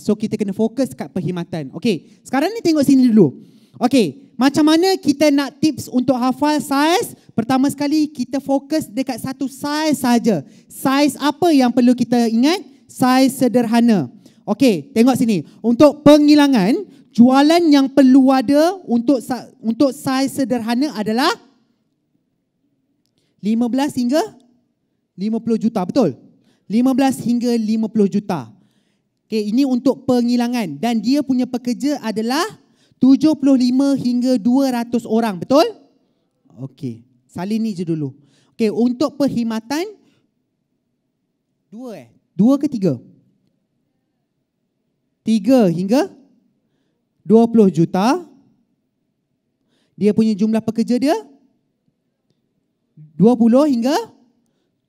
So kita kena fokus kat perkhidmatan. Okey, sekarang ni tengok sini dulu. Okey, macam mana kita nak tips untuk hafal saiz? Pertama sekali kita fokus dekat satu saiz saja. Saiz apa yang perlu kita ingat? Saiz sederhana. Okey, tengok sini. Untuk pengilangan, jualan yang perlu ada untuk saiz sederhana adalah 15 hingga 50 juta, betul? 15 hingga 50 juta. Okay, ini untuk pengilangan dan dia punya pekerja adalah 75 hingga 200 orang, betul? Okey, salin ni je dulu. Okey, untuk perkhidmatan 3 hingga 20 juta. Dia punya jumlah pekerja dia 20 hingga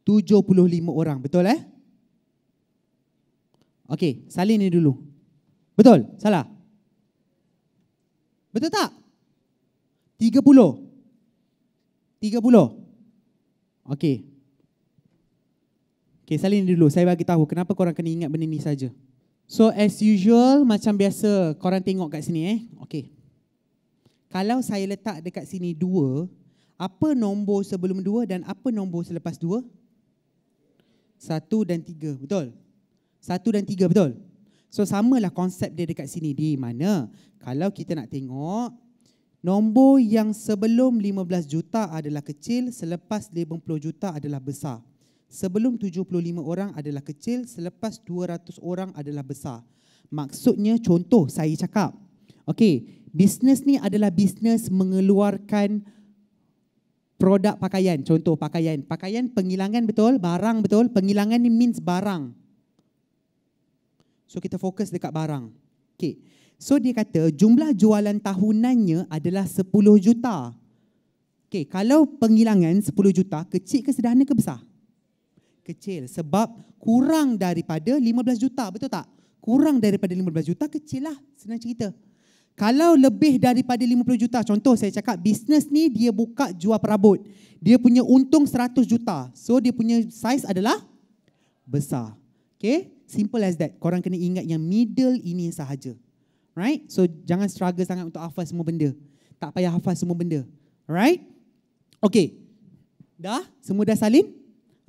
75 orang, betul Okey, salin ni dulu. Betul? Salah? Betul tak? 30. Okey. Okey, salin ni dulu. Saya bagi tahu kenapa korang kena ingat benda ni saja. So as usual macam biasa korang tengok kat sini Okey. Kalau saya letak dekat sini 2, apa nombor sebelum 2 dan apa nombor selepas 2? 1 dan 3, betul? 1 dan 3, betul? So samalah konsep dia dekat sini. Di mana kalau kita nak tengok nombor yang sebelum 15 juta adalah kecil, selepas 50 juta adalah besar. Sebelum 75 orang adalah kecil, selepas 200 orang adalah besar. Maksudnya contoh saya cakap, okey, bisnes ni adalah bisnes mengeluarkan produk pakaian. Contoh pakaian. Pakaian pengilangan betul, barang betul. Pengilangan ni means barang. So kita fokus dekat barang. Okay. So dia kata jumlah jualan tahunannya adalah 10 juta. Okay, kalau penghilangan 10 juta, kecil ke sederhana ke besar? Kecil, sebab kurang daripada 15 juta, betul tak? Kurang daripada 15 juta, kecil lah, senang cerita. Kalau lebih daripada 50 juta, contoh saya cakap bisnes ni dia buka jual perabot. Dia punya untung 100 juta. So dia punya size adalah besar. Okay, simple as that. Korang kena ingat yang middle ini sahaja. Right, so jangan struggle sangat untuk hafal semua benda. Tak payah hafal semua benda. Alright, okay. Dah, semua dah salin?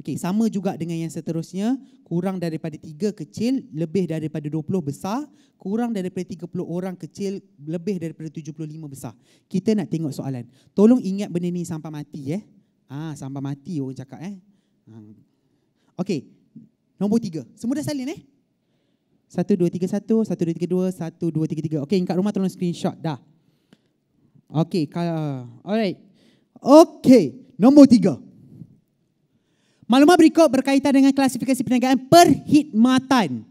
Okay, sama juga dengan yang seterusnya. Kurang daripada 3 kecil, lebih daripada 20 besar. Kurang daripada 30 orang kecil, lebih daripada 75 besar. Kita nak tengok soalan. Tolong ingat benda ni sampai mati sampai mati orang cakap Okay, nombor 3. Semua dah salin 1231, 1232, 1233. Okay, kat rumah tolong screenshot dah. Okay, alright. Okay, nombor 3. Maklumat berikut berkaitan dengan klasifikasi perniagaan perkhidmatan.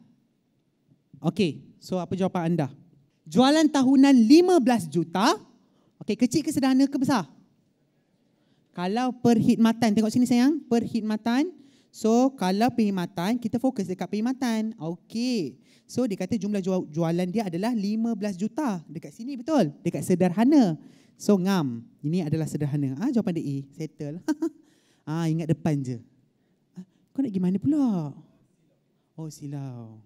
Okay, so apa jawapan anda? Jualan tahunan 15 juta. Okay, kecil ke sederhana ke besar? Kalau perkhidmatan, tengok sini sayang, perkhidmatan. So, kalau perkhidmatan, kita fokus dekat perkhidmatan. Okey. So, dia kata jumlah jualan dia adalah 15 juta. Dekat sini betul. Dekat sederhana. So, ngam. Ini adalah sederhana. Jawapan dia E. Settle. Ingat depan je. Kau nak pergi mana pula? Oh, silau.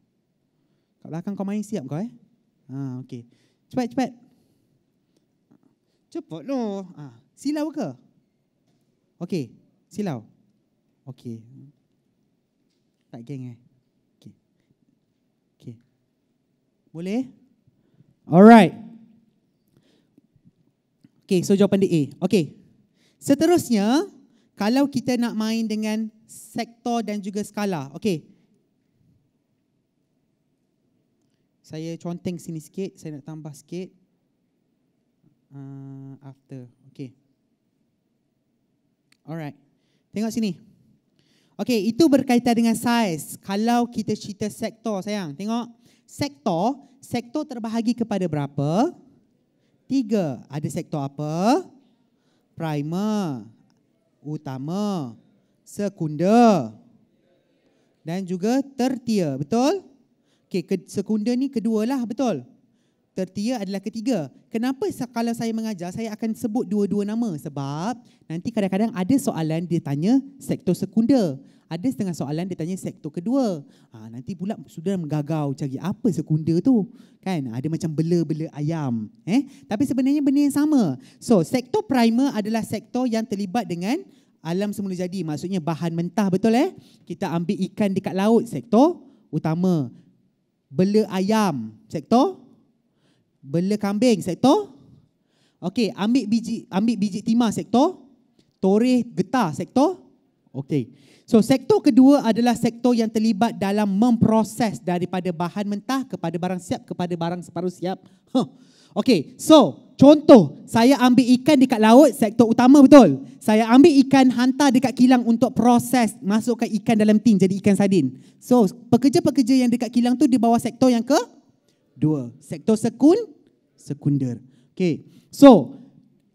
Kat belakang kau main siap kau okey. Cepat. Cepat loh. Silau ke? Okey. Silau. Okey. Tak geng Okey. Okey. Boleh? Alright. Okey, so jawapan dia A. Okey. Seterusnya, kalau kita nak main dengan sektor dan juga skala. Okey. Saya conteng sini sikit, saya nak tambah sikit. After. Okey. Alright. Tengok sini. Okey, itu berkaitan dengan saiz. Kalau kita cerita sektor, sayang, tengok. Sektor terbahagi kepada berapa? 3. Ada sektor apa? Primer, utama, sekunder dan juga tertier, betul? Okey, sekunder ni kedualah, betul? Tertier adalah ketiga. Kenapa kalau saya mengajar, saya akan sebut dua-dua nama? Sebab nanti kadang-kadang ada soalan dia tanya sektor sekunder. Ada setengah soalan dia tanya sektor kedua. Nanti pula sudah menggagau cari apa sekunder tu. Kan? Ada macam bela-bela ayam. Tapi sebenarnya benda yang sama. So, sektor primer adalah sektor yang terlibat dengan alam semula jadi. Maksudnya bahan mentah, betul Kita ambil ikan dekat laut, sektor utama. Bela ayam, sektor bela kambing, sektor. Okey, ambil biji timah, sektor. Toreh getah, sektor. Okey. So, sektor kedua adalah sektor yang terlibat dalam memproses daripada bahan mentah kepada barang siap, kepada barang separuh siap. Okey, so contoh, saya ambil ikan dekat laut, sektor utama, betul? Saya ambil ikan, hantar dekat kilang untuk proses, masukkan ikan dalam tin jadi ikan sardin. So, pekerja-pekerja yang dekat kilang tu di bawah sektor yang kedua. Sektor sekunder. Okay. So,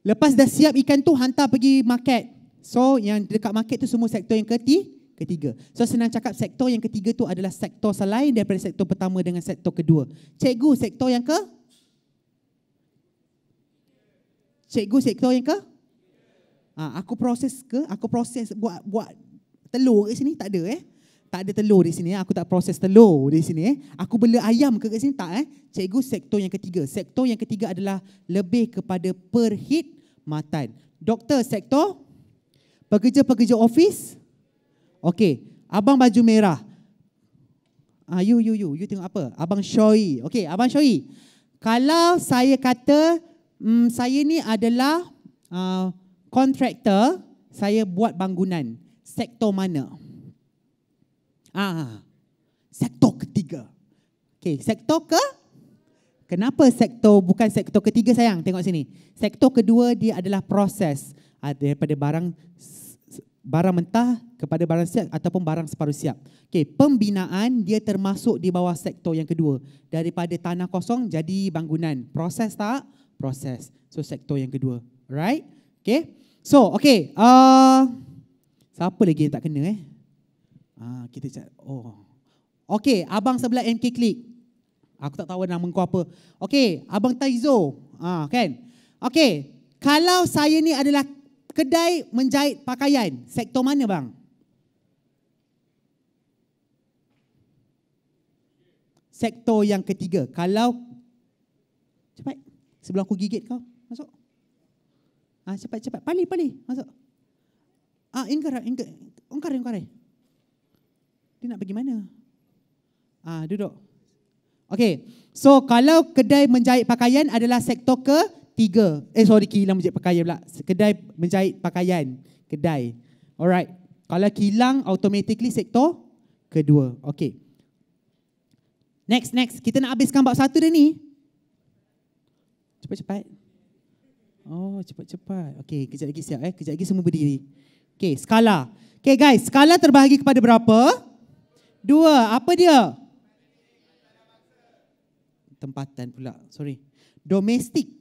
lepas dah siap ikan tu hantar pergi market. So, yang dekat market tu semua sektor yang ketiga. So, senang cakap sektor yang ketiga tu adalah sektor selain daripada sektor pertama dengan sektor kedua. Cikgu sektor yang ke? Cikgu sektor yang ke? Aku proses ke? Aku proses buat telur kat sini? Tak ada Tak ada telur di sini. Aku tak proses telur di sini. Aku bela ayam ke kat sini? Tak. Cikgu sektor yang ketiga. Sektor yang ketiga adalah lebih kepada perkhidmatan. Doktor sektor. Pekerja-pekerja office. Okey. Abang baju merah. You tengok apa? Abang Syoi. Okey, Abang Syoi. Kalau saya kata saya ni adalah kontraktor. Saya buat bangunan. Sektor mana? Sektor ketiga. Okey, sektor ke? Kenapa sektor bukan sektor ketiga sayang? Tengok sini. Sektor kedua dia adalah proses daripada barang mentah kepada barang siap ataupun barang separuh siap. Okey, pembinaan dia termasuk di bawah sektor yang kedua. Daripada tanah kosong jadi bangunan. Proses tak? Proses. So sektor yang kedua. Right? Okey. So, okay. Siapa lagi yang tak kena eh? Kita cakap, oh. Okay, abang sebelah MK Click. Aku tak tahu nama kau apa. Okay, abang Taizo. Kan? Okay, kalau saya ni adalah kedai menjahit pakaian, sektor mana bang? Sektor yang ketiga. Kalau, cepat. Sebelum aku gigit kau, masuk. Cepat-cepat. Palih. Masuk. Engkar. Dia nak pergi mana? Duduk. Okay. So, kalau kedai menjahit pakaian adalah sektor ketiga. Kilang menjahit pakaian pula. Kedai menjahit pakaian. Kedai. Alright. Kalau kilang, automatically sektor kedua. Okay. Next. Kita nak habiskan bab satu dah ni. Cepat. Oh, cepat. Okay, kejap lagi siap eh. Kejap lagi semua berdiri. Okay, skala. Okay guys, skala terbahagi kepada berapa? 2. Apa dia? Tempatan pula. Sorry. Domestik.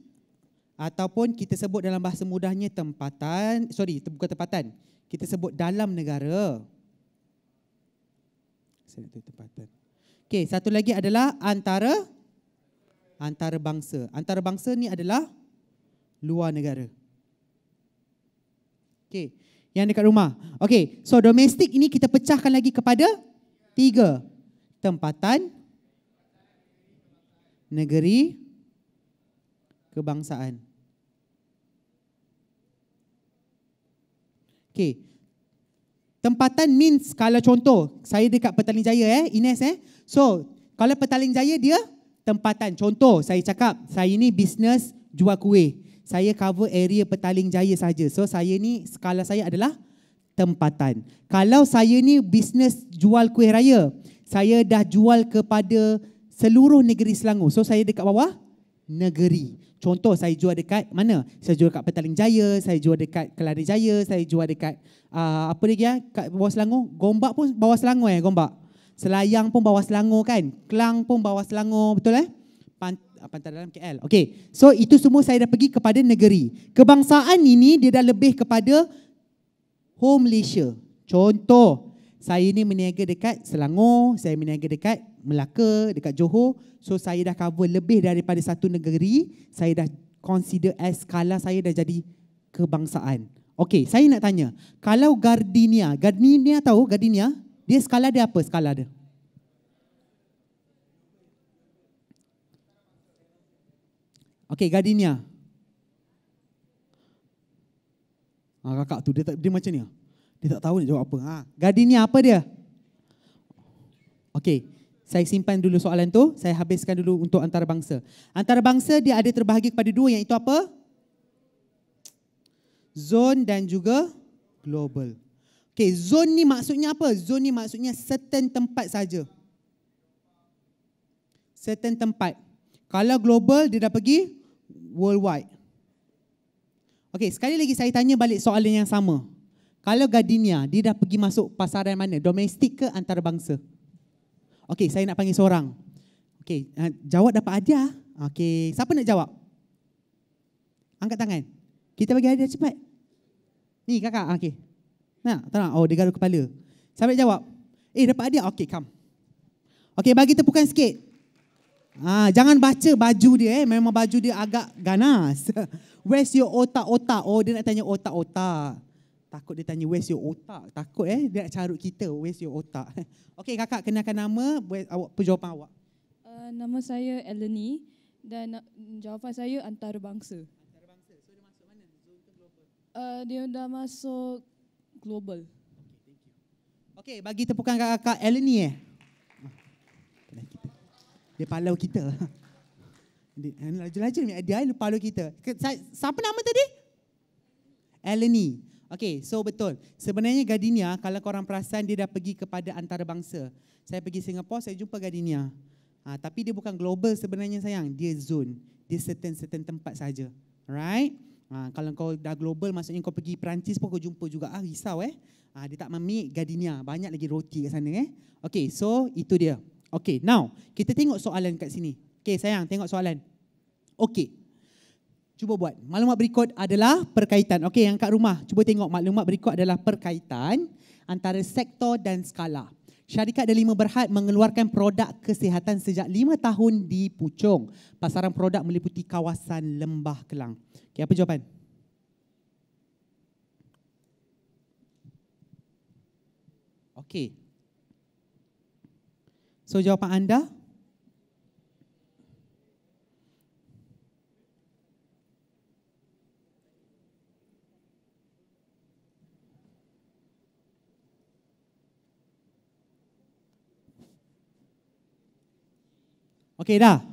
Ataupun kita sebut dalam bahasa mudahnya tempatan. Sorry, bukan tempatan. Kita sebut dalam negara. Saya nak tahu tempatan. Okey, satu lagi adalah antarabangsa. Antarabangsa ni adalah luar negara. Okey, yang dekat rumah. Okey, so domestik ini kita pecahkan lagi kepada 3. Tempatan, negeri, kebangsaan. Okey. Tempatan means kalau contoh, saya dekat Petaling Jaya Ines So, kalau Petaling Jaya dia tempatan. Contoh, saya cakap, saya ni bisnes jual kuih. Saya cover area Petaling Jaya saja. So, saya ni, skala saya adalah tempatan. Kalau saya ni bisnes jual kuih raya, saya dah jual kepada seluruh negeri Selangor. So, saya dekat bawah negeri. Contoh saya jual dekat mana? Saya jual dekat Petaling Jaya, saya jual dekat Kelana Jaya, saya jual dekat apa lagi ya? Kat bawah Selangor, Gombak pun bawah Selangor Gombak. Selayang pun bawah Selangor kan? Kelang pun bawah Selangor, betul Pantai Dalam KL. Okey. So itu semua saya dah pergi kepada negeri. Kebangsaan ini dia dah lebih kepada home Malaysia. Contoh, saya ni meniaga dekat Selangor, saya meniaga dekat Melaka, dekat Johor. So saya dah cover lebih daripada satu negeri. Saya dah consider as skala saya dah jadi kebangsaan. Okey, saya nak tanya, kalau Gardenia tahu Gardenia? Dia skala dia apa skala dia? Okey, Gardenia. Kakak tu dia macam ni. Dia tak tahu nak jawab apa. Gardenia apa dia? Okey. Saya simpan dulu soalan tu, saya habiskan dulu untuk antarabangsa. Antarabangsa dia ada terbahagi kepada 2, yang itu apa? Zone dan juga global. Okey, zone ni maksudnya apa? Zone ni maksudnya certain tempat saja. Certain tempat. Kalau global dia dah pergi worldwide. Okey, sekali lagi saya tanya balik soalan yang sama. Kalau Gardenia dia dah pergi masuk pasaran mana? Domestik ke antarabangsa? Okey, saya nak panggil seorang. Okey, jawab dapat hadiah. Okey, siapa nak jawab? Angkat tangan. Kita bagi hadiah cepat. Ni kakak, okey. Nak? Tak nak? Oh, dia garuk kepala. Siapa nak jawab? Dapat hadiah. Okey, come. Okey, bagi tepukan sikit. Jangan baca baju dia. Memang baju dia agak ganas. Where's your otak? Oh, dia nak tanya otak. Takut dia tanya, where's your otak? Takut dia nak carut kita, where's your otak? Okey kakak, kenalkan nama, jawapan awak. Nama saya Eleni dan jawapan saya antarabangsa. Antarabangsa, so dia masuk mana? Zone ke global? Dia dah masuk global. Okey, thank you. Okey, bagi tepukan kakak Eleni. Dia palau kita. Dia laju-laju dia palau kita. Siapa nama tadi? Eleni. Okey, so betul. Sebenarnya Gardenia, kalau korang perasan, dia dah pergi kepada antarabangsa. Saya pergi Singapura, saya jumpa Gardenia. Tapi dia bukan global sebenarnya sayang. Dia zone. Dia certain tempat saja. Right? Kalau kau dah global, maksudnya kau pergi Perancis pun kau jumpa juga. Risau dia tak memik Gardenia. Banyak lagi roti kat sana Okey, so itu dia. Okey, now kita tengok soalan kat sini. Okey sayang, tengok soalan. Okey. Cuba buat. Maklumat berikut adalah perkaitan. Okey, yang kat rumah, cuba tengok maklumat berikut adalah perkaitan antara sektor dan skala. Syarikat Delima Berhad mengeluarkan produk kesihatan sejak 5 tahun di Puchong. Pasaran produk meliputi kawasan Lembah Kelang. Okey, apa jawapan? Okey. So jawapan anda? Okey dah.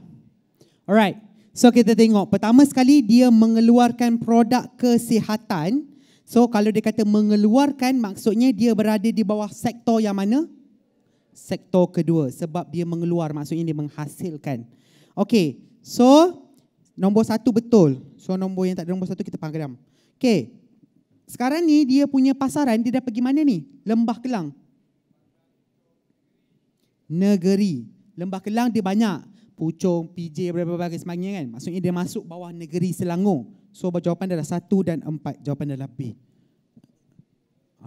Alright. So kita tengok. Pertama sekali dia mengeluarkan produk kesihatan. So kalau dia kata mengeluarkan, maksudnya dia berada di bawah sektor yang mana? Sektor kedua. Sebab dia mengeluar, maksudnya dia menghasilkan. Okey. So nombor satu betul. So nombor yang tak ada nombor satu kita panggilam. Okey. Sekarang ni dia punya pasaran, dia dah pergi mana ni? Lembah Kelang. Negeri. Lembah Kelang dia banyak. Puchong, PJ, berbagai sebagainya kan. Maksudnya dia masuk bawah negeri Selangor. So jawapan adalah 1 dan 4. Jawapan adalah B.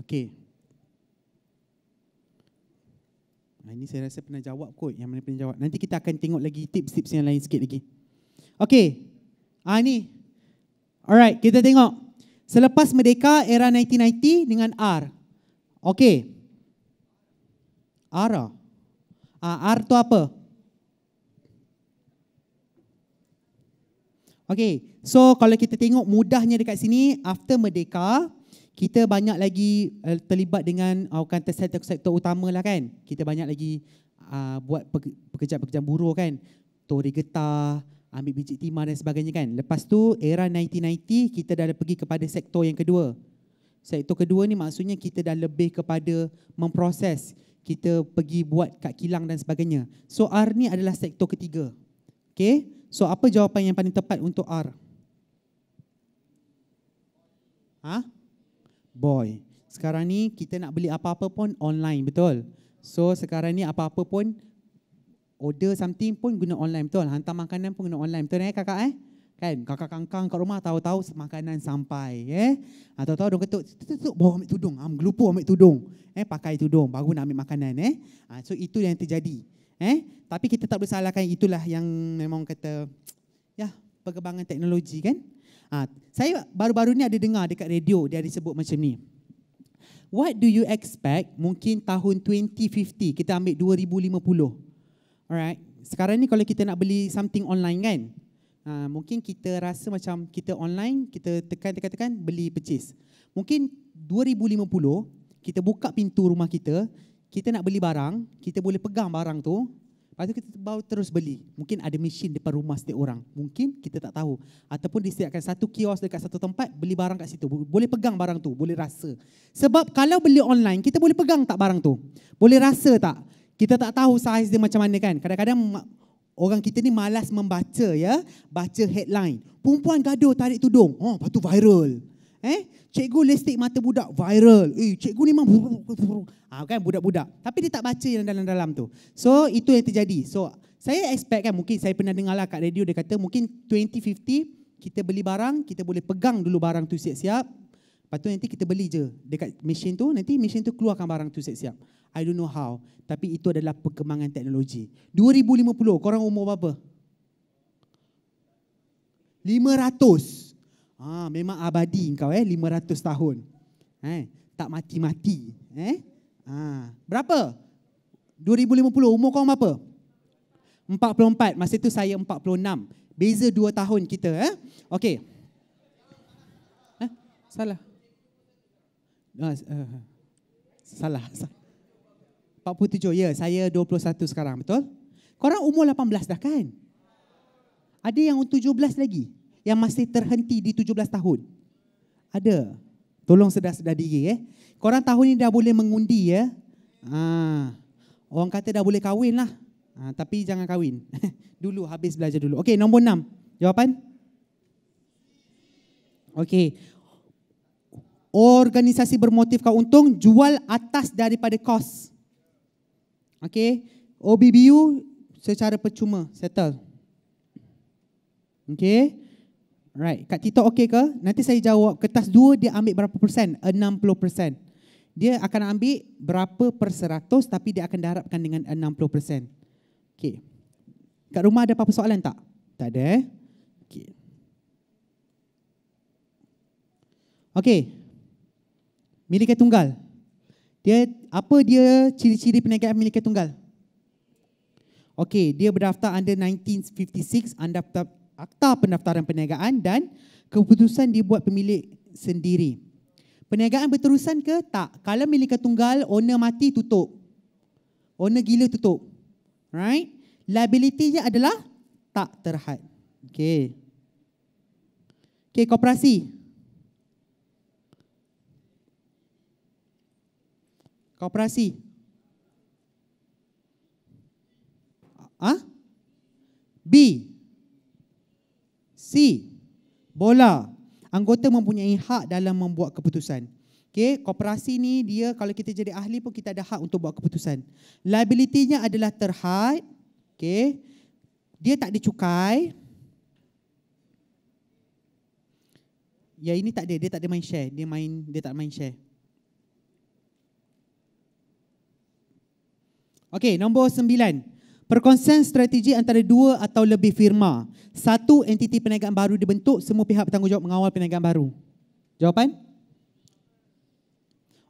Okey. Nah, ini saya rasa pernah jawab kot. Yang mana pernah jawab. Nanti kita akan tengok lagi tips-tips yang lain sikit lagi. Okey. Ni. Alright, kita tengok. Selepas Merdeka era 1990 dengan R. Okey. Ara. R tu apa? Okay, so kalau kita tengok mudahnya dekat sini, after Merdeka, kita banyak lagi terlibat dengan sektor utama lah kan. Kita banyak lagi buat pekerjaan-pekerjaan buruh kan. Tori getah, ambil biji timah dan sebagainya kan. Lepas tu era 1990, kita dah pergi kepada sektor yang kedua. Sektor kedua ni maksudnya kita dah lebih kepada memproses. Kita pergi buat kat kilang dan sebagainya. So R ni adalah sektor ketiga. Okay. So apa jawapan yang paling tepat untuk R? Boy. Sekarang ni kita nak beli apa-apa pun online, betul? So sekarang ni apa-apa pun order something pun guna online, betul? Hantar makanan pun guna online, betul kakak Kan kakak kangkang kat rumah tahu-tahu makanan sampai tahu-tahu dong ketuk bawa ambil tudung, gelupu ambil tudung, pakai tudung baru nak ambil makanan so itu yang terjadi. Tapi kita tak boleh salahkan, itulah yang memang kata ya perkembangan teknologi kan. Saya baru-baru ni ada dengar dekat radio dia disebut macam ni. What do you expect mungkin tahun 2050, kita ambil 2050. Alright. Sekarang ni kalau kita nak beli something online kan, mungkin kita rasa macam kita online, kita tekan beli purchase. Mungkin 2050 kita buka pintu rumah kita, kita nak beli barang, kita boleh pegang barang tu, lepas tu kita baru terus beli. Mungkin ada mesin depan rumah setiap orang, mungkin kita tak tahu. Ataupun disediakan satu kios dekat satu tempat, beli barang kat situ, boleh pegang barang tu, boleh rasa. Sebab kalau beli online, kita boleh pegang tak barang tu? Boleh rasa tak? Kita tak tahu saiz dia macam mana kan. Kadang-kadang orang kita ni malas membaca ya, baca headline. Perempuan gaduh tarik tudung. Oh, lepas tu viral. Cikgu lipstick mata budak viral. Cikgu ni memang kan budak-budak. Tapi dia tak baca yang dalam-dalam tu. So, itu yang terjadi. So, saya expect kan, mungkin saya pernah dengar lah kat radio dia kata mungkin 2050 kita beli barang, kita boleh pegang dulu barang tu siap-siap. Lepas tu nanti kita beli je dekat mesin tu, nanti mesin tu keluarkan barang tu siap-siap. I don't know how. Tapi itu adalah perkembangan teknologi. 2050, korang umur berapa? 500. Memang abadi kau 500 tahun. Tak mati-mati. Berapa? 2050, umur korang berapa? 44. Masa tu saya 46. Beza 2 tahun kita. Okey. Salah. Salah. 47, ya, saya 21 sekarang, betul? Korang umur 18 dah kan? Ada yang 17 lagi? Yang masih terhenti di 17 tahun? Ada. Tolong sedar-sedar diri. Korang tahun ni dah boleh mengundi ya. Orang kata dah boleh kahwin lah. Tapi jangan kahwin. Dulu, habis belajar dulu. Okey, nombor 6. Jawapan? Okey. Organisasi bermotifkan untung jual atas daripada kos. Okey, OBBU secara percuma, settle. Okey, Right. Kat TikTok okey ke? Nanti saya jawab kertas 2 dia ambil berapa persen? 60%. Dia akan ambil berapa per 100 tapi dia akan darabkan dengan 60%. Okey. Kat rumah ada apa-apa soalan tak? Tak ada. Okey. Okey. Milikan tunggal. Dia apa dia ciri-ciri perniagaan milikan tunggal? Okey, dia berdaftar under 1956, anda Akta Pendaftaran Perniagaan dan keputusan dibuat pemilik sendiri. Perniagaan berterusan ke? Tak. Kalau milikan tunggal, owner mati tutup. Owner gila tutup. Right? Liability-nya adalah tak terhad. Okey. Okey, koperasi. Koperasi. Ah? B. C. Bola. Anggota mempunyai hak dalam membuat keputusan. Okey, koperasi ni dia kalau kita jadi ahli pun kita ada hak untuk buat keputusan. Liability-nya adalah terhad. Okey. Dia tak dicukai. Ya ini tak ada, dia tak ada main share, dia tak main share. Okey, nombor 9. Perkongsian strategi antara dua atau lebih firma. Satu entiti perniagaan baru dibentuk, semua pihak bertanggungjawab mengawal perniagaan baru. Jawapan?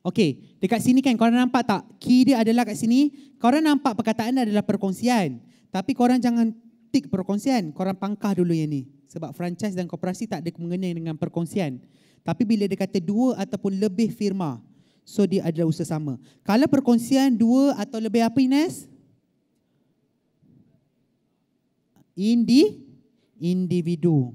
Okey, dekat sini kan korang nampak tak? Key dia adalah kat sini. Korang nampak perkataan adalah perkongsian. Tapi korang jangan tik perkongsian. Korang pangkah dulu yang ni. Sebab franchise dan koperasi tak ada mengenai dengan perkongsian. Tapi bila dia kata dua ataupun lebih firma, so dia adalah usaha sama. Kalau perkongsian dua atau lebih apa Ines? Individu.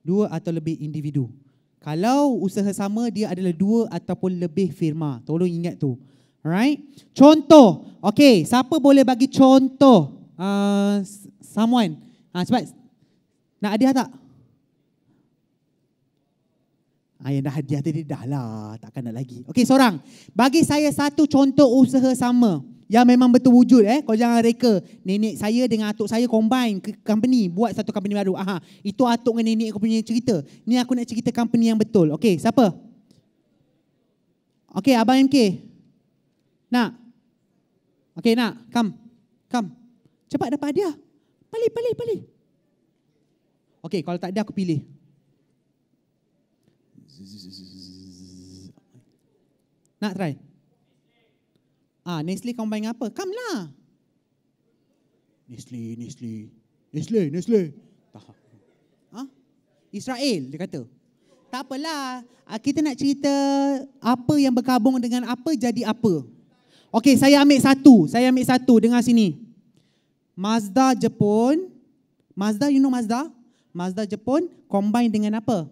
Dua atau lebih individu. Kalau usaha sama dia adalah dua ataupun lebih firma. Tolong ingat tu. Alright. Contoh. Okey, siapa boleh bagi contoh? Someone. Cepat. Nak hadiah tak? Yang dah hadiah tadi dah lah. Takkan nak lagi. Okey, seorang. Bagi saya satu contoh usaha sama. Yang memang betul wujud Kau jangan reka nenek saya dengan atuk saya combine ke company, buat satu company baru. Aha, itu atuk dengan nenek aku punya cerita. Ni aku nak cerita company yang betul. Okey, siapa? Okey, Abang MK. Nak? Okey, nak. Come. Cepat dapat hadiah. Paling. Okey, kalau tak ada aku pilih. Nak try? Nestlé combine apa? Come lah. Nestlé. Tahu. Israel dia kata. Tak apalah. Kita nak cerita apa yang berkabung dengan apa jadi apa. Okey, saya ambil satu. Dengar sini. Mazda Jepun. Mazda, you know Mazda? Mazda Jepun combine dengan apa?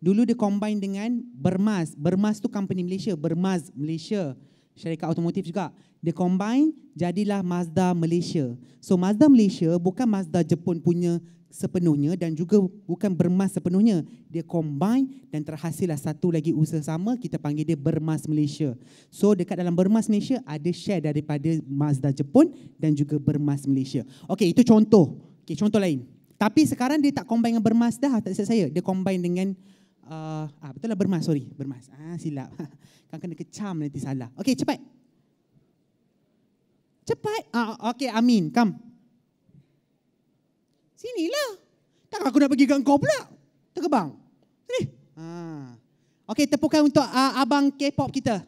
Dulu dia combine dengan Bermaz. Bermaz tu company Malaysia. Bermaz Malaysia. Syarikat automotif juga. Dia combine, jadilah Mazda Malaysia. So Mazda Malaysia bukan Mazda Jepun punya sepenuhnya dan juga bukan Bermaz sepenuhnya. Dia combine dan terhasillah satu lagi usaha sama, kita panggil dia Bermaz Malaysia. So dekat dalam Bermaz Malaysia ada share daripada Mazda Jepun dan juga Bermaz Malaysia. Okey, itu contoh. Okey, contoh lain. Tapi sekarang dia tak combine dengan Bermaz dah, tak silap saya. Dia combine dengan betul lah Bermaz, sorry. Bermaz. Silap. Kan kena kecam nanti salah. Okey, cepat. Okey, Amin, come. Sinilah. Takkan aku nak pergi dengan kau pula. Terbang. Sini. Okey, tepukan untuk abang K-pop kita.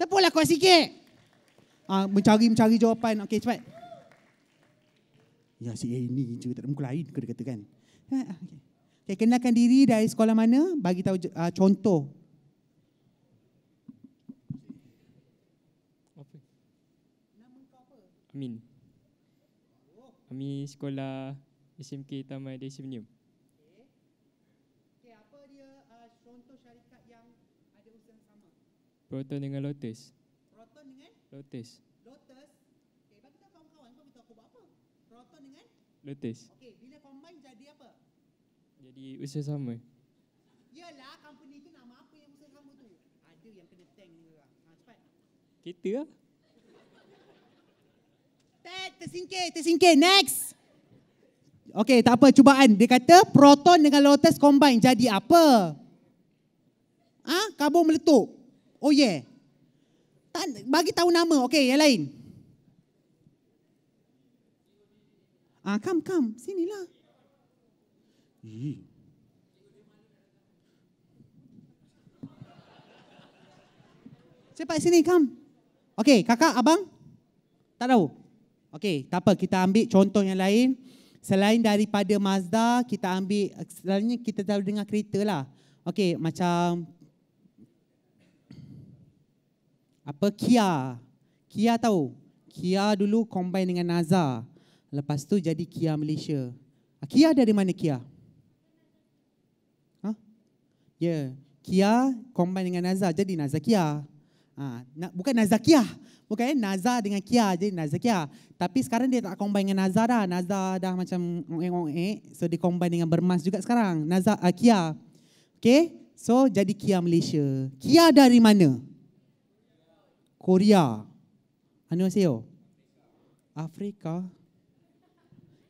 Tepuklah kau sikit. Mencari jawapan. Okey, cepat. Ya, si ini je tak ada muka lain kau kata kan. Okey. Okay, kenalkan diri dari sekolah mana, bagi tahu contoh. Apa? Nama kau apa? Amin. Kami sekolah SMK Taman Desibnium. Okey, apa dia contoh syarikat yang ada usaha sama? Proton dengan Lotus. Lotus. Okey, bagi tahu kawan-kawan kau kita buat apa? Proton dengan Lotus. Okey, bila combine jadi apa? Jadi usaha sama. Yalah, company tu nama apa yang usaha sama tu? Ada yang kena tank juga. Cepat. Kereta lah. Tersingkir. Next. Okey, tak apa, cubaan. Dia kata Proton dengan Lotus combine jadi apa? Ah, karbon meletup. Oh yeah. Tak, bagi tahu nama. Okey, yang lain. Ah, come. Sinilah. Cepat sini, come. Okey, kakak, abang? Tak tahu? Okey, tak apa. Kita ambil contoh yang lain. Selain daripada Mazda, kita ambil, selalunya kita selalu dengar kereta lah. Okey, macam apa, Kia. Kia tahu? Kia dulu combine dengan Naza. Lepas tu jadi Kia Malaysia. Kia dari mana Kia? Ha? Ya, yeah. Kia combine dengan Naza jadi Naza Kia. Ha, bukan Naza Kia. Bukan Naza dengan Kia, jadi Naza Kia. Tapi sekarang dia tak combine dengan Naza dah. Naza dah macam so dia combine dengan Bermaz juga sekarang. Naza Kia. Okay, so jadi Kia Malaysia. Kia dari mana? Korea. Annyeonghaseyo. Afrika.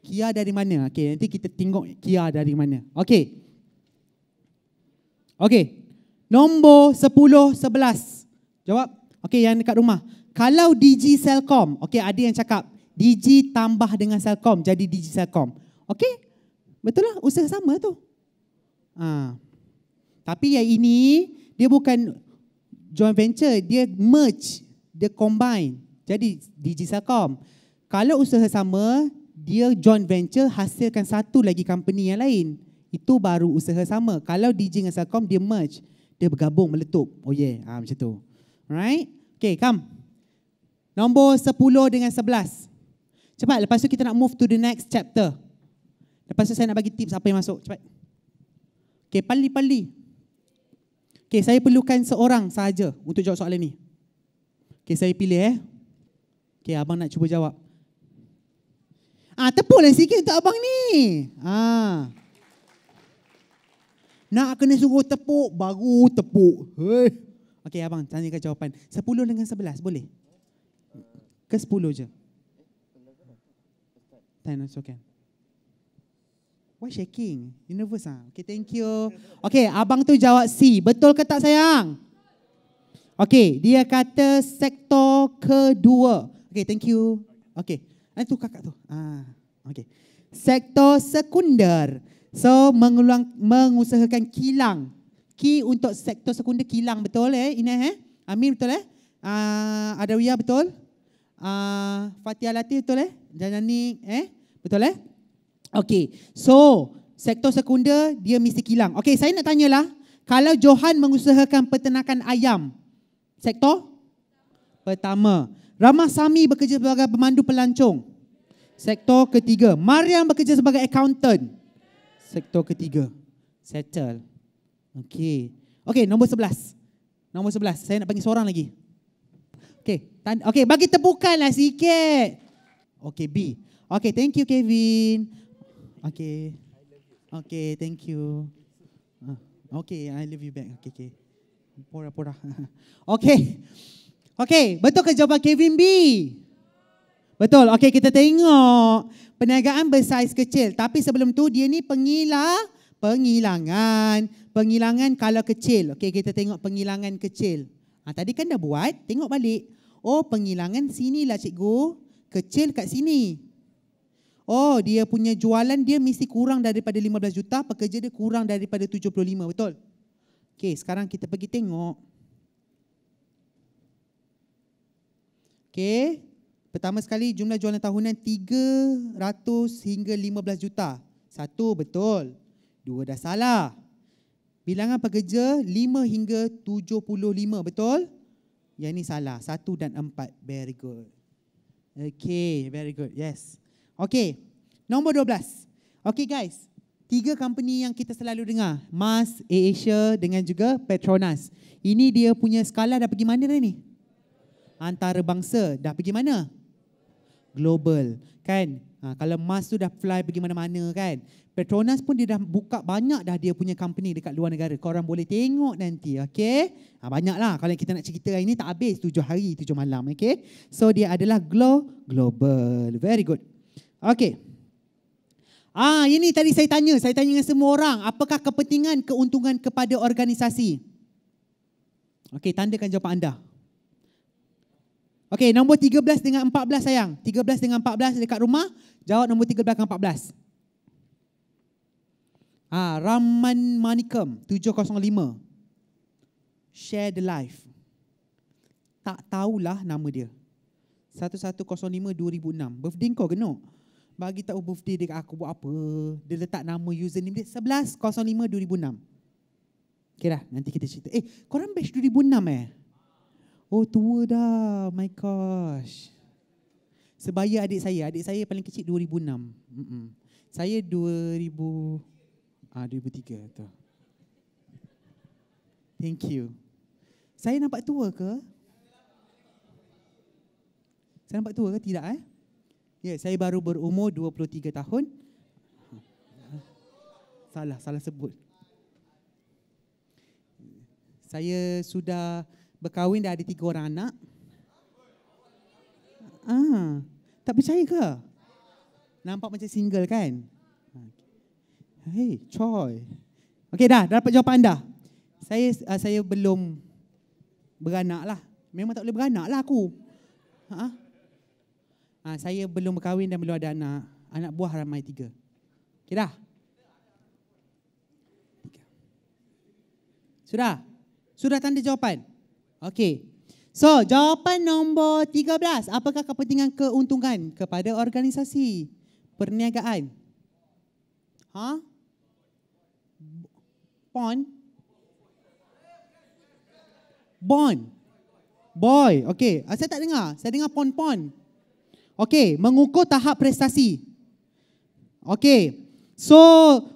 Kia dari mana? Okay, nanti kita tengok Kia dari mana. Okay. Okay. Nombor 10, 11. Jawab. Okay, yang dekat rumah. Kalau Digi Cellcom, okey, ada yang cakap Digi tambah dengan Cellcom jadi Digi Cellcom. Okey, betul lah, usaha sama tu. Ha. Tapi yang ini dia bukan joint venture, dia merge, dia combine jadi Digi Cellcom. Kalau usaha sama, dia joint venture hasilkan satu lagi company yang lain. Itu baru usaha sama. Kalau Digi dengan Cellcom dia merge, dia bergabung meletup. Oh yeah, ha, macam tu. Right? Okay, come. Nombor 10 dengan 11. Cepat, lepas tu kita nak move to the next chapter. Lepas tu saya nak bagi tips apa yang masuk. Cepat. Okay, pali-pali. Okay, saya perlukan seorang sahaja untuk jawab soalan ni. Okay, saya pilih Okay, abang nak cuba jawab. Ah, tepuklah sikit untuk abang ni. Ah. Nak kena suruh tepuk, baru tepuk. Hei. Okay, abang tanyakan jawapan. 10 dengan 11, boleh? Ke 10 je? Tanya so kan. Why shaking? You nervous ah? Okay, thank you. Okay, abang tu jawab C. Betul ke tak sayang? Okay, dia kata sektor kedua. Okay, thank you. Okay, itu kakak tu. Ah, okay. Sektor sekunder. So mengusahakan kilang. Ki untuk sektor sekunder kilang, betul Inah Amin betul Adawiyah betul? Fatihah Latif betul Janani betul Okey, so sektor sekunder dia mesti kilang. Okey, saya nak tanyalah, kalau Johan mengusahakan peternakan ayam, sektor pertama. Ramah Sami bekerja sebagai pemandu pelancong, sektor ketiga. Mariam bekerja sebagai accountant, sektor ketiga. Settle. Okey, okey, nombor 11. Nombor 11, saya nak panggil seorang lagi. Okey, okey, bagi tepukanlah sikit. Okey, B. Okey, thank you Kevin. Okey. Okey, thank you. Okey, I love you back. Okey, okey. Pura-pura. Okey. Okey, betul ke jawapan Kevin B? Betul. Okey, kita tengok perniagaan bersaiz kecil. Tapi sebelum tu dia ni penghilangan. Penghilangan kalau kecil. Okey, kita tengok penghilangan kecil. Ha, tadi kan dah buat, tengok balik. Oh, penghilangan sinilah cikgu. Kecil kat sini. Oh, dia punya jualan dia mesti kurang daripada 15 juta. Pekerja dia kurang daripada 75, betul? Okey, sekarang kita pergi tengok. Okey, pertama sekali jumlah jualan tahunan 300 hingga 15 juta. Satu, betul. Dua, dah salah. Bilangan pekerja 5 hingga 75, betul? Yang ni salah, 1 dan 4. Very good. Okay, very good. Yes. Okay, nombor 12. Okay guys, 3 company yang kita selalu dengar. MAS, AirAsia dengan juga Petronas. Ini dia punya skala dah pergi mana dah ni? Antara bangsa. Dah pergi mana? Global. Kan? Ha, kalau MAS tu dah fly pergi mana-mana kan? Petronas pun dia dah buka banyak dah dia punya company dekat luar negara. Korang boleh tengok nanti, okay? Ha, banyak lah. Kalau kita nak cerita hari ni tak habis 7 hari, 7 malam, okay? So, dia adalah global. Very good. Okay. Ini tadi saya tanya dengan semua orang, apakah kepentingan keuntungan kepada organisasi? Okey, tandakan jawapan anda. Okey, nombor 13 dengan 14 sayang. 13 dengan 14 dekat rumah, jawab nombor 13 dengan 14. Rahman Manikam 705. Share the life. Tak tahulah nama dia. 1105 2006. Birthday kau kena. Bagi tahu birthday dekat aku buat apa. Dia letak nama username dia 1105 2006. Okey dah, nanti kita cerita. Korang batch 2006 Oh, tua dah. My gosh. Sebaya adik saya. Adik saya paling kecil 2006. Saya 2003 tu. Thank you. Saya nampak tua ke? Saya nampak tua ke? Tidak Ya, saya baru berumur 23 tahun. Salah sebut. Saya sudah berkahwin, dah ada 3 orang anak. Tak percaya ke? Nampak macam single kan? Hey, coy. Okey dah, dapat jawapan anda. Saya belum beranak lah. Memang tak boleh beranak lah aku. Saya belum berkahwin dan belum ada anak. Anak buah ramai 3. Okey dah? Sudah? Sudah tanda jawapan? Okey. So, jawapan nombor 13. Apakah kepentingan keuntungan kepada organisasi perniagaan? Boy. Okey. Saya tak dengar. Saya dengar pon-pon. Okey, mengukur tahap prestasi. Okey. So,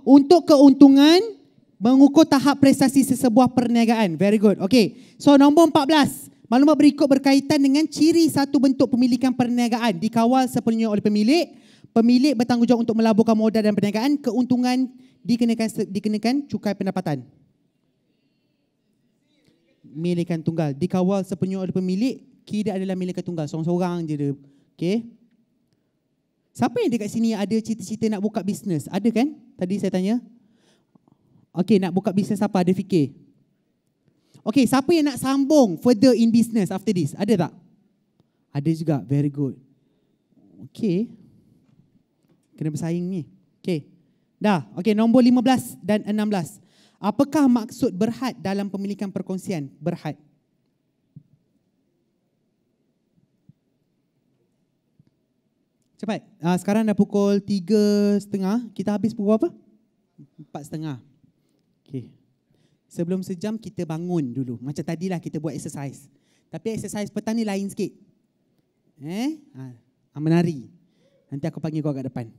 untuk keuntungan mengukur tahap prestasi sesebuah perniagaan. Very good. Okey. So, nombor 14. Maklumat berikut berkaitan dengan ciri satu bentuk pemilikan perniagaan dikawal sepenuhnya oleh pemilik. Pemilik bertanggungjawab untuk melaburkan modal dan perniagaan, keuntungan dikenakan cukai pendapatan. Milikan tunggal dikawal sepenuhnya oleh pemilik, tidak adalah milikan tunggal, seorang-seorang je dia. Okey. Siapa yang dekat sini ada cita-cita nak buka bisnes? Ada kan? Tadi saya tanya. Okey, nak buka bisnes apa? Ada fikir? Okay, siapa yang nak sambung further in business after this? Ada tak? Ada juga, very good. Okay. Kena bersaing ni. Okay, dah. Okay, nombor 15 dan 16. Apakah maksud berhad dalam pemilikan perkongsian? Berhad. Cepat. Sekarang dah pukul 3:30. Kita habis pukul apa? 4:30. Okay. Sebelum sejam kita bangun dulu. Macam tadilah kita buat exercise. Tapi exercise petang ni lain sikit. Menari. Nanti aku panggil kau kat depan.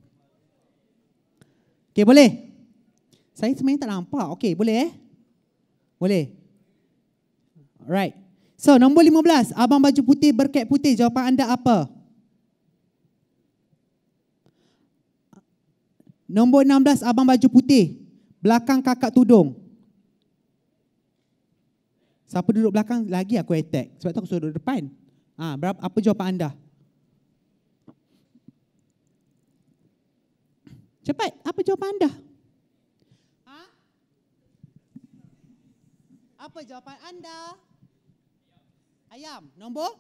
Okey, boleh? Saya sebenarnya tak nampak. Okey, boleh? Boleh. Alright. So, nombor 15. Abang baju putih berkep putih. Jawapan anda apa? Nombor 16. Abang baju putih. Belakang kakak tudung. Siapa duduk belakang, lagi aku attack. Sebab tu aku suruh duduk depan. Apa jawapan anda? Cepat, apa jawapan anda? Apa jawapan anda? Ayam. Nombor?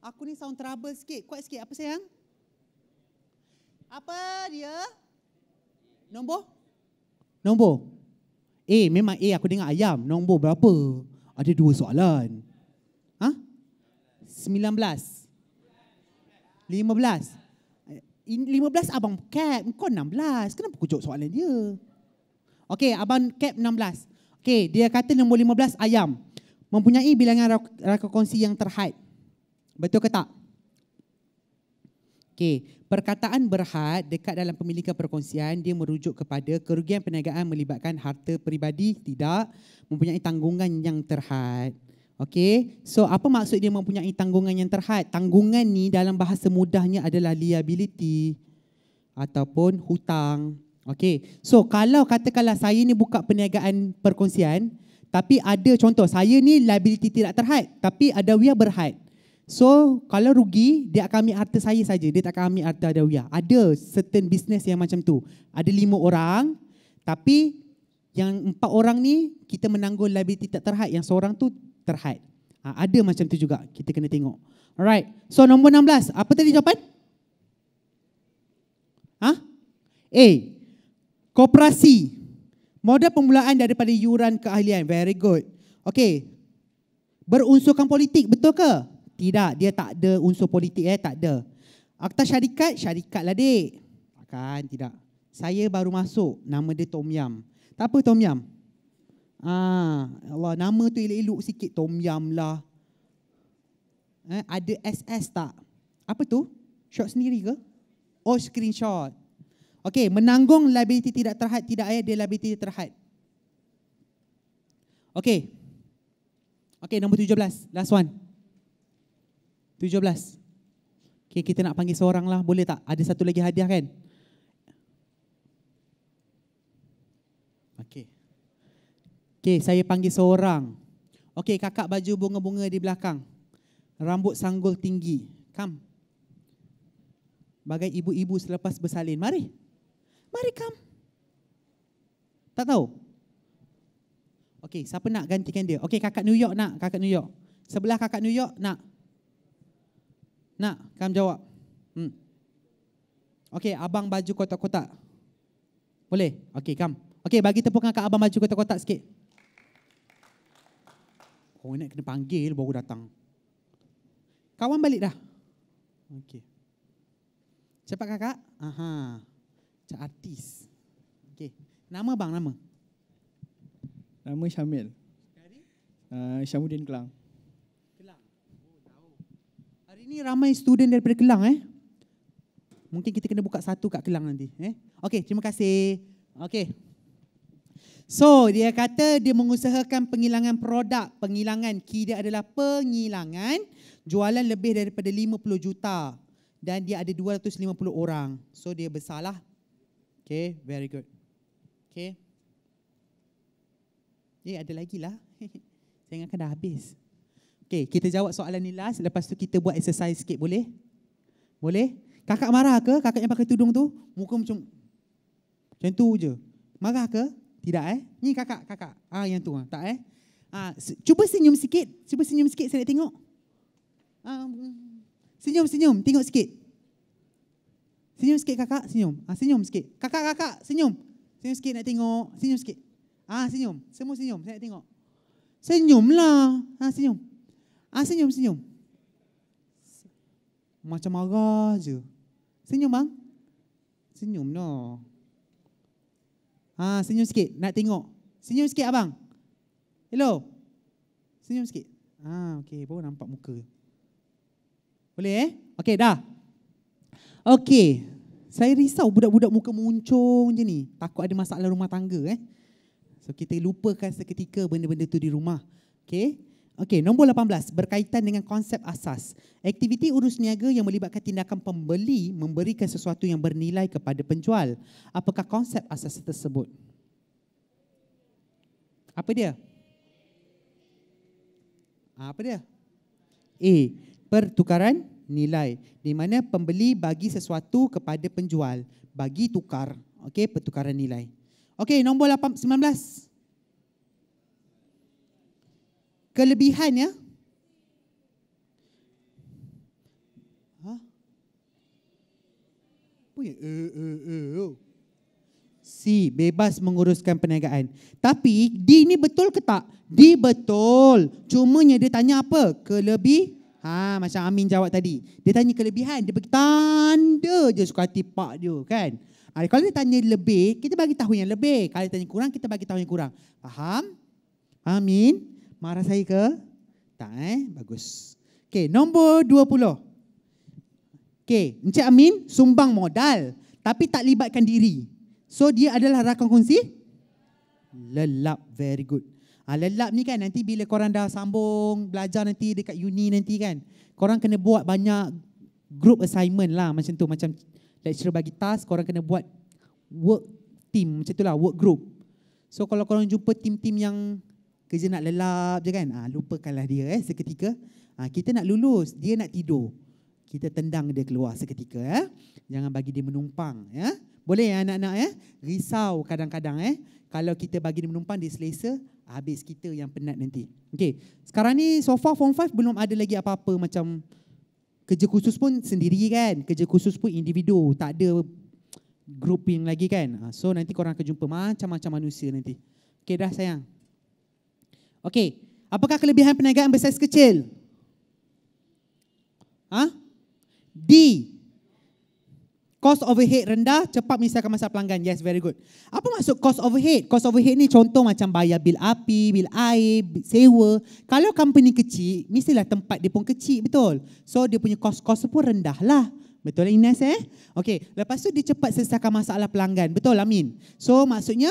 Aku ni sound trouble sikit. Kuat sikit. Apa sayang? Apa dia? Nombor? Nombor. Memang aku dengar ayam. Nombor berapa? Ada 2 soalan. 19. 15 abang cap. Kau 16. Kenapa kucuk soalan dia? Okey, abang cap 16. Okey, dia kata nombor 15 ayam. Mempunyai bilangan raka kongsi yang terhad. Betul ke tak? Okey, perkataan berhad dekat dalam pemilikan perkongsian dia merujuk kepada kerugian perniagaan melibatkan harta peribadi tidak mempunyai tanggungan yang terhad. Okey, so apa maksud dia mempunyai tanggungan yang terhad? Tanggungan ni dalam bahasa mudahnya adalah liability ataupun hutang. Okey, so kalau katakanlah saya ni buka perniagaan perkongsian tapi ada contoh saya ni liability tidak terhad tapi ada wia berhad. So kalau rugi, dia akan ambil harta saya saja. Dia tak akan ambil harta adawiyah. Ada certain business yang macam tu. Ada 5 orang, tapi yang 4 orang ni kita menanggung liability tak terhad, yang seorang tu terhad. Ada macam tu juga. Kita kena tengok. Alright. So nombor 16. Apa tadi jawapan? A. Koperasi. Modal permulaan daripada yuran keahlian. Very good. Okay. Berunsurkan politik, betul ke? Tidak, dia tak ada unsur politik, tak ada. Akta syarikat, syarikat lah dek. Kan, tidak. Saya baru masuk, nama dia Tom Yam. Tak apa Tom Yam? Allah, nama tu elok-elok sikit, Tom Yam lah. Ada SS tak? Apa tu? Shot sendiri ke? Oh, screenshot. Okey, menanggung liability tidak terhad, tidak ayat dia liability terhad. Okey. Okey, nombor 17. Last one. 17. Okey, kita nak panggil seorang lah. Boleh tak? Ada satu lagi hadiah kan? Okey. Okey, saya panggil seorang. Okey, kakak baju bunga-bunga di belakang. Rambut sanggul tinggi. Come. Bagai ibu-ibu selepas bersalin. Mari. Mari come. Tak tahu? Okey, siapa nak gantikan dia? Okey, kakak New York nak, kakak New York. Sebelah kakak New York nak. Nak, kamu jawab. Okey, abang baju kotak-kotak. Boleh? Okey, kamu. Okey, bagi tepukan kat abang baju kotak-kotak sikit. Oh, nak kena panggil baru datang. Kawan balik dah. Okey. Cepat kakak. Aha. Cak artis. Okey. Nama bang, nama? Nama Syamil. Dari? Syamuddin Kelang. Kelang. Oh, tahu. Hari ni ramai student daripada Kelang Mungkin kita kena buka satu kat Kelang nanti Okey, terima kasih. Okey. So, dia kata dia mengusahakan penghilangan produk, penghilangan key dia adalah penghilangan jualan lebih daripada 50 juta dan dia ada 250 orang. So, dia besarlah. Okey, very good. Okey. Ada lagi lah. Saya ingatkan dah habis. Okay, kita jawab soalan ni last. Lepas tu kita buat exercise sikit, boleh? Boleh? Kakak marah ke? Kakak yang pakai tudung tu? Muka macam tu je. Marah ke? Tidak Ni kakak. Yang tu tak Cuba senyum sikit. Cuba senyum sikit, saya nak tengok. Senyum. Tengok sikit. Senyum sikit kakak, senyum. Senyum sikit. Kakak, senyum. Senyum sikit nak tengok. Senyum sikit. Senyum. Semua senyum. Saya nak tengok. Senyumlah. Senyum. Senyum. Macam marah je. Senyum bang. Senyum no. Senyum sikit. Nak tengok. Senyum sikit abang. Hello. Senyum sikit. Okey, baru nampak muka. Boleh Okey, dah. Okey. Saya risau budak-budak muka muncung je ni. Takut ada masalah rumah tangga So kita lupakan seketika benda-benda tu di rumah. Okey. Okey, nombor 18 berkaitan dengan konsep asas. Aktiviti urus niaga yang melibatkan tindakan pembeli memberikan sesuatu yang bernilai kepada penjual. Apakah konsep asas tersebut? Apa dia? Apa dia? A. Pertukaran nilai, di mana pembeli bagi sesuatu kepada penjual, bagi tukar. Okey, pertukaran nilai. Okey, nombor 19. Kelebihan C. Bebas menguruskan perniagaan. Tapi D ni betul ke tak? D betul. Cumanya dia tanya apa? Kelebihan. Macam Amin jawab tadi. Dia tanya kelebihan. Dia bagi tanda je suka hati pak dia kan. Kalau dia tanya lebih, kita bagi tahu yang lebih. Kalau dia tanya kurang, kita bagi tahu yang kurang. Faham? Amin? Marah saya ke? Tak Bagus. Okey, nombor 20. Okey, Encik Amin sumbang modal tapi tak libatkan diri. So, dia adalah rakan kongsi? Lelap. Very good. Lelap ni kan nanti bila korang dah sambung, belajar nanti dekat uni nanti kan. Korang kena buat banyak group assignment lah macam tu. Macam lecturer bagi task, korang kena buat work team, macam itulah, work group. So kalau korang jumpa team-team yang kerja nak lelap je kan, lupakanlah dia seketika. Kita nak lulus, dia nak tidur, kita tendang dia keluar seketika. Jangan bagi dia menumpang. Boleh ya anak-anak risau kadang-kadang kalau kita bagi dia menumpang, dia selesa, habis kita yang penat nanti. Okey, sekarang ni so far form 5 belum ada lagi apa-apa macam kerja khusus pun sendiri kan, kerja khusus pun individu, tak ada grouping lagi kan. So nanti korang akan jumpa macam-macam manusia nanti. Okey dah sayang. Okey, apakah kelebihan perniagaan bersaiz kecil? D. Cost overhead rendah, cepat menyelesaikan masalah pelanggan. Yes, very good. Apa maksud cost overhead? Cost overhead ni contoh macam bayar bil api, bil air, bil sewa. Kalau company kecil, mestilah tempat dia pun kecil, betul? So, dia punya cost-cost pun rendah lah. Betul Ines Okey, lepas tu dia cepat selesaikan masalah pelanggan. Betul Amin? So, maksudnya,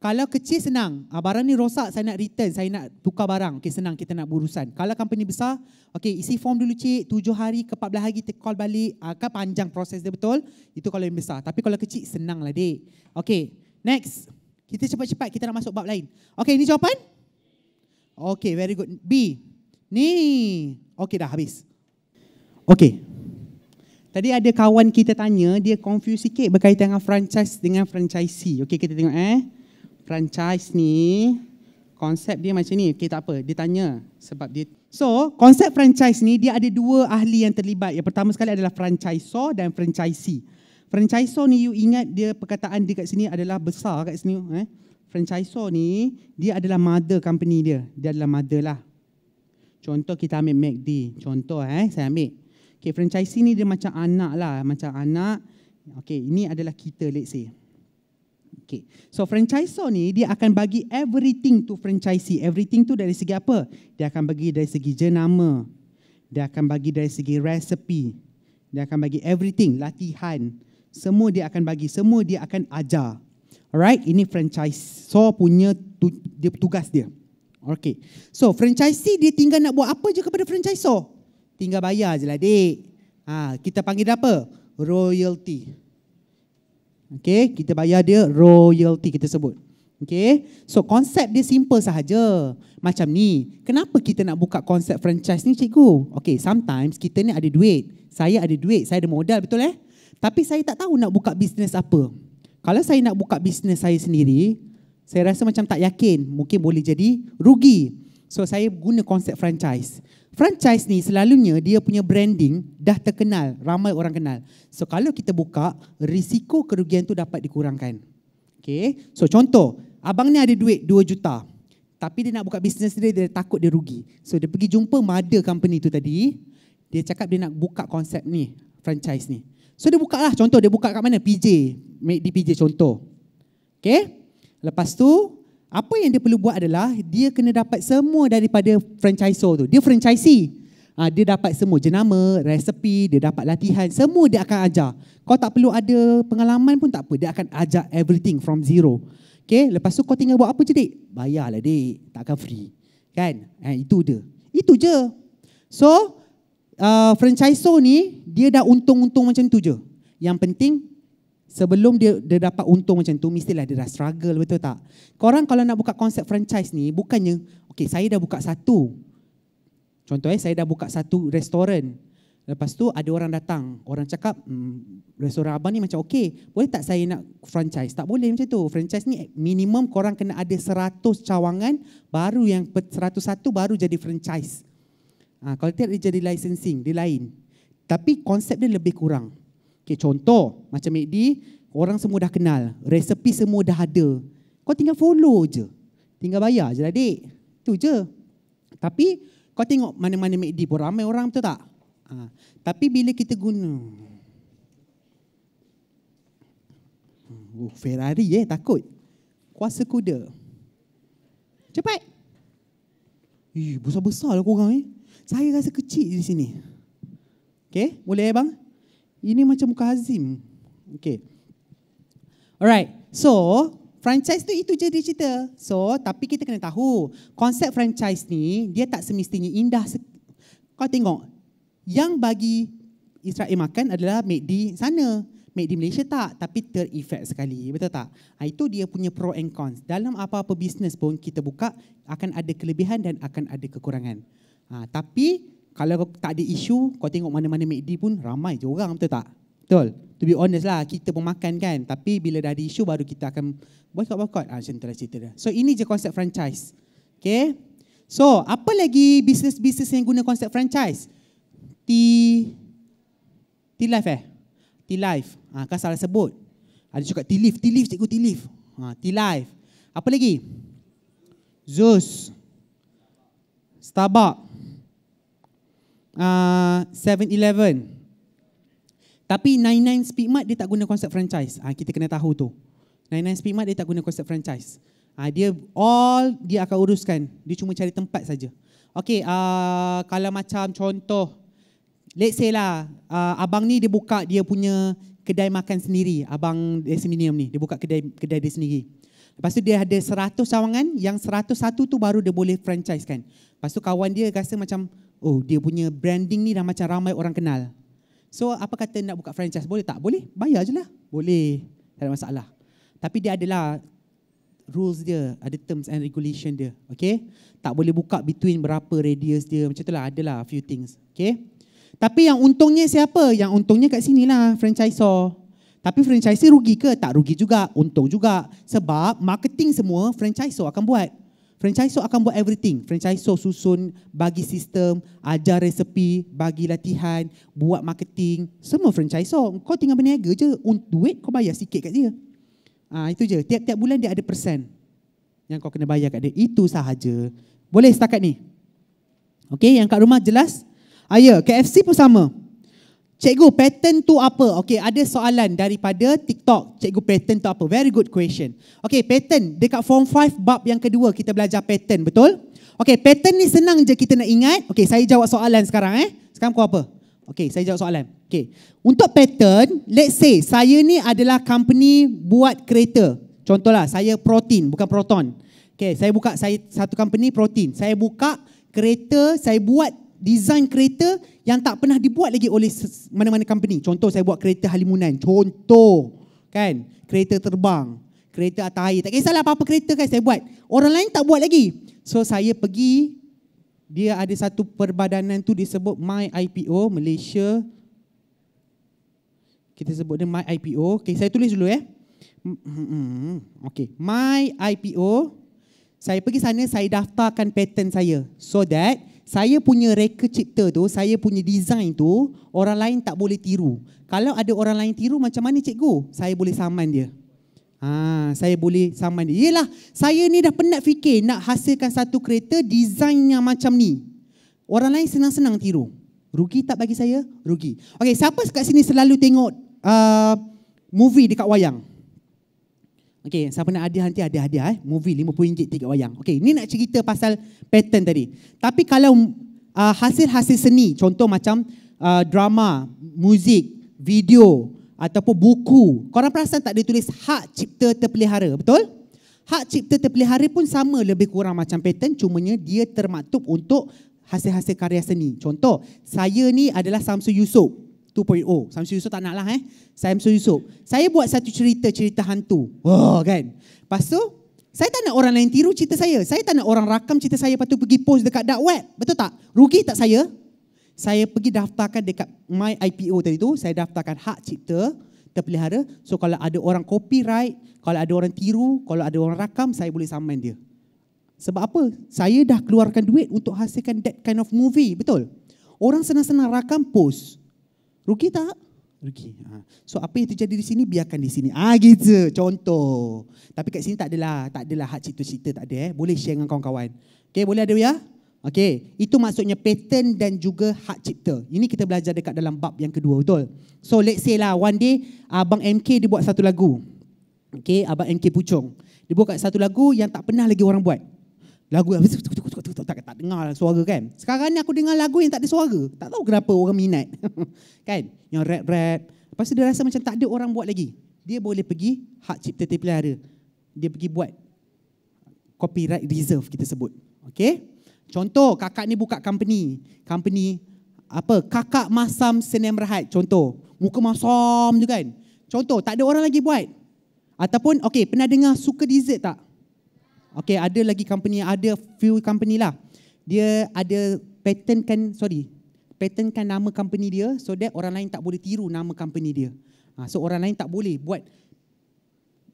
kalau kecil senang. Barang ni rosak, saya nak return, saya nak tukar barang. Okey, senang kita nak berurusan. Kalau company besar, okey, isi form dulu cik, 7 hari ke 14 hari kita call balik. Akan panjang proses dia, betul? Itu kalau yang besar. Tapi kalau kecil, senang lah dek. Okey, next. Kita cepat-cepat, kita nak masuk bab lain. Okey, ini jawapan? Okey, very good. B. Ni. Okey, dah habis. Okey. Tadi ada kawan kita tanya, dia confuse sikit berkaitan dengan franchise dengan franchisee. Okey, kita tengok Franchise ni, konsep dia macam ni. Okey, tak apa. Dia tanya sebab dia. So, konsep franchise ni, dia ada dua ahli yang terlibat. Yang pertama sekali adalah franchisor dan franchisee. Franchisor ni, you ingat dia perkataan dia kat sini adalah besar kat sini. Franchisor ni, dia adalah mother company dia. Dia adalah mother lah. Contoh kita ambil McD. Contoh saya ambil. Okay, franchisee ni dia macam anak lah, macam anak. Okay, ini adalah kita, let's say. Okay, so franchisor ni dia akan bagi everything to franchisee. Everything tu dari segi apa? Dia akan bagi dari segi jenama, dia akan bagi dari segi resepi, dia akan bagi everything, latihan. Semua dia akan bagi, semua dia akan ajar. Alright, ini franchisor punya tugas dia. Okay, so franchisee dia tinggal nak buat apa je kepada franchisor? Tinggal bayar je lah dek. Kita panggil dia apa? Royalty. Okay, kita bayar dia royalty kita sebut. Okay, so konsep dia simple sahaja. Macam ni, kenapa kita nak buka konsep franchise ni cikgu? Okay, sometimes kita ni ada duit. Saya ada duit, saya ada modal, betul Tapi saya tak tahu nak buka bisnes apa. Kalau saya nak buka bisnes saya sendiri, saya rasa macam tak yakin. Mungkin boleh jadi rugi. So, saya guna konsep franchise. Franchise ni selalunya dia punya branding dah terkenal, ramai orang kenal. So, kalau kita buka, risiko kerugian tu dapat dikurangkan. Okay. So, contoh, abang ni ada duit 2 juta. Tapi dia nak buka bisnes dia, dia takut dia rugi. So, dia pergi jumpa mother company tu tadi. Dia cakap dia nak buka konsep ni, franchise ni. So, dia buka lah. Contoh, dia buka kat mana? PJ. McD PJ contoh. Okay. Lepas tu, apa yang dia perlu buat adalah dia kena dapat semua daripada franchisor tu. Dia franchisee. Dia dapat semua jenama, resepi, dia dapat latihan, semua dia akan ajar. Kau tak perlu ada pengalaman pun tak apa. Dia akan ajar everything from zero. Okay, lepas tu kau tinggal buat apa je dek? Bayarlah dek, takkan free. Kan? Itu dia. Itu je. So, franchisor ni dia dah untung-untung macam tu je. Yang penting sebelum dia dapat untung macam tu, mestilah dia dah struggle, betul tak? Korang kalau nak buka konsep franchise ni, bukannya, okay, saya dah buka satu. Contoh saya dah buka satu restoran. Lepas tu ada orang datang, orang cakap, restoran abang ni macam okay, boleh tak saya nak franchise? Tak boleh macam tu. Franchise ni minimum korang kena ada 100 cawangan, baru yang 101 baru jadi franchise. Kalau tidak dia jadi licensing, dia lain. Tapi konsep dia lebih kurang. Okay, contoh, macam McD, orang semua dah kenal. Resepi semua dah ada. Kau tinggal follow je. Tinggal bayar je lah dek. Itu je. Tapi kau tengok mana-mana McD pun ramai orang, betul tak? Tapi bila kita guna Ferrari takut. Kuasa kuda. Cepat. Besar-besar lah korang Saya rasa kecil di sini. Okay, boleh bang? Ini macam muka Hazim. Okay. Alright. So, franchise tu itu je dia cerita. So, tapi kita kena tahu konsep franchise ni dia tak semestinya indah. Kau tengok, yang bagi Israel makan adalah McD sana. made di Malaysia tak, tapi terefek sekali, betul tak? Itu dia punya pro and cons. Dalam apa-apa bisnes pun kita buka, akan ada kelebihan dan akan ada kekurangan. Tapi kalau tak ada isu, kau tengok mana-mana McD pun ramai je orang, betul tak? Betul. To be honest lah, kita pun makan kan, tapi bila dah ada isu baru kita akan boycott-boycott. Macam tu lah cerita dia. So ini je konsep franchise. Okay. So apa lagi bisnes-bisnes yang guna konsep franchise? Tea Leaf. Kan salah sebut. Ada cakap Tea Leaf. Tea Leaf. Apa lagi? Zeus. Starbucks. 7-11. Tapi 99 Speedmart dia tak guna konsep franchise. Kita kena tahu tu. 99 Speedmart dia tak guna konsep franchise. Dia akan uruskan. Dia cuma cari tempat saja. Okey, kalau macam contoh, let's say lah, abang ni dia buka dia punya kedai makan sendiri. Abang Esminium ni, dia buka kedai dia sendiri. Lepas tu dia ada 100 cawangan, yang 101 tu baru dia boleh franchise kan. Lepas tu kawan dia rasa macam, oh dia punya branding ni dah macam ramai orang kenal. So apa kata nak buka franchise, boleh tak? Boleh, bayar je lah. Boleh, tak ada masalah. Tapi dia adalah rules dia, ada terms and regulation dia. Okay, tak boleh buka between berapa radius dia, macam tu lah, adalah few things. Okay, tapi yang untungnya siapa? Yang untungnya kat sini lah, franchisor. Tapi franchisor rugi ke? Tak rugi juga, untung juga. Sebab marketing semua franchisor akan buat. Franchisor akan buat everything. Franchisor susun, bagi sistem, ajar resepi, bagi latihan, buat marketing. Semua franchisor. Kau tinggal berniaga je, duit kau bayar sikit kat dia. Itu je. Tiap-tiap bulan dia ada persen yang kau kena bayar kat dia. Itu sahaja. Boleh setakat ni? Okey, yang kat rumah jelas? Ya, KFC pun sama. Cikgu, pattern tu apa? Okey, ada soalan daripada TikTok. Cikgu, pattern tu apa? Very good question. Okey, pattern. Dekat form 5 bab yang kedua kita belajar pattern, betul? Okey, pattern ni senang je kita nak ingat. Okey, saya jawab soalan sekarang. Sekarang kau apa? Okey, saya jawab soalan. Okey. Untuk pattern, let's say saya ni adalah company buat kereta. Contohlah, saya Proton, bukan Proton. Okey, saya satu company Proton. Saya buka kereta, saya buat design kereta yang tak pernah dibuat lagi oleh mana-mana company. Contoh saya buat kereta halimunan. Contoh kan, kereta terbang, kereta atas air, tak kisahlah apa-apa kereta kan saya buat. Orang lain tak buat lagi. So saya pergi, dia ada satu perbadanan tu disebut My IPO Malaysia. Kita sebut dia My IPO. Okey, saya tulis dulu Okey, My IPO. Saya pergi sana, saya daftarkan pattern saya. So that saya punya reka cipta tu, saya punya design tu, orang lain tak boleh tiru. Kalau ada orang lain tiru, macam mana cikgu? Saya boleh saman dia. Saya boleh saman dia. Yelah, saya ni dah penat fikir nak hasilkan satu kereta desainnya macam ni. Orang lain senang-senang tiru. Rugi tak bagi saya? Rugi. Okey, siapa kat sini selalu tengok movie dekat wayang? Okey, siapa nak hadiah nanti ada hadiah movie RM50 tiket wayang. Okey, ni nak cerita pasal pattern tadi. Tapi kalau hasil-hasil seni, contoh macam drama, muzik, video ataupun buku. Korang perasan tak dia tulis hak cipta terpelihara, betul? Hak cipta terpelihara pun sama lebih kurang macam pattern, cumanya dia termaktub untuk hasil-hasil karya seni. Contoh, saya ni adalah Samsul Yusof 2.0. Samsul Yusof tak nak lah Samsul Yusof. Saya buat satu cerita hantu. Wah kan. Lepas tu, saya tak nak orang lain tiru cerita saya. Saya tak nak orang rakam cerita saya lepas tu pergi post dekat dark web. Betul tak? Rugi tak saya? Saya pergi daftarkan dekat My IPO tadi tu. Saya daftarkan hak cipta terpelihara. So kalau ada orang copyright, kalau ada orang tiru, kalau ada orang rakam, saya boleh saman dia. Sebab apa? Saya dah keluarkan duit untuk hasilkan that kind of movie. Betul? Orang senang-senang rakam post. Rugi tak? Rugi. So apa yang terjadi di sini, biarkan di sini. Gitu, contoh. Tapi kat sini tak adalah hak cipta-cipta tak ada. Boleh share dengan kawan-kawan. Okey, boleh ada ya? Okey, itu maksudnya pattern dan juga hak cipta. Ini kita belajar dekat dalam bab yang kedua, betul? So let's say lah one day abang MK dia buat satu lagu. Okey, abang MK Puchong. Dia buat satu lagu yang tak pernah lagi orang buat. Lagu yang tak dengar suara kan. Sekarang ni aku dengar lagu yang tak ada suara. Tak tahu kenapa orang minat. Kan? Yang rap-rap. Lepas tu dia rasa macam tak ada orang buat lagi. Dia boleh pergi hak cipta terpelihara. Dia pergi buat copyright reserve kita sebut. Okay? Contoh kakak ni buka company. Kakak Masam Senem Rahat. Contoh. Muka masam je kan. Contoh, tak ada orang lagi buat. Ataupun, okay, pernah dengar suka dessert tak? Okay, ada lagi company, ada few company lah. Dia ada patentkan, patentkan nama company dia so that orang lain tak boleh tiru nama company dia. So orang lain tak boleh buat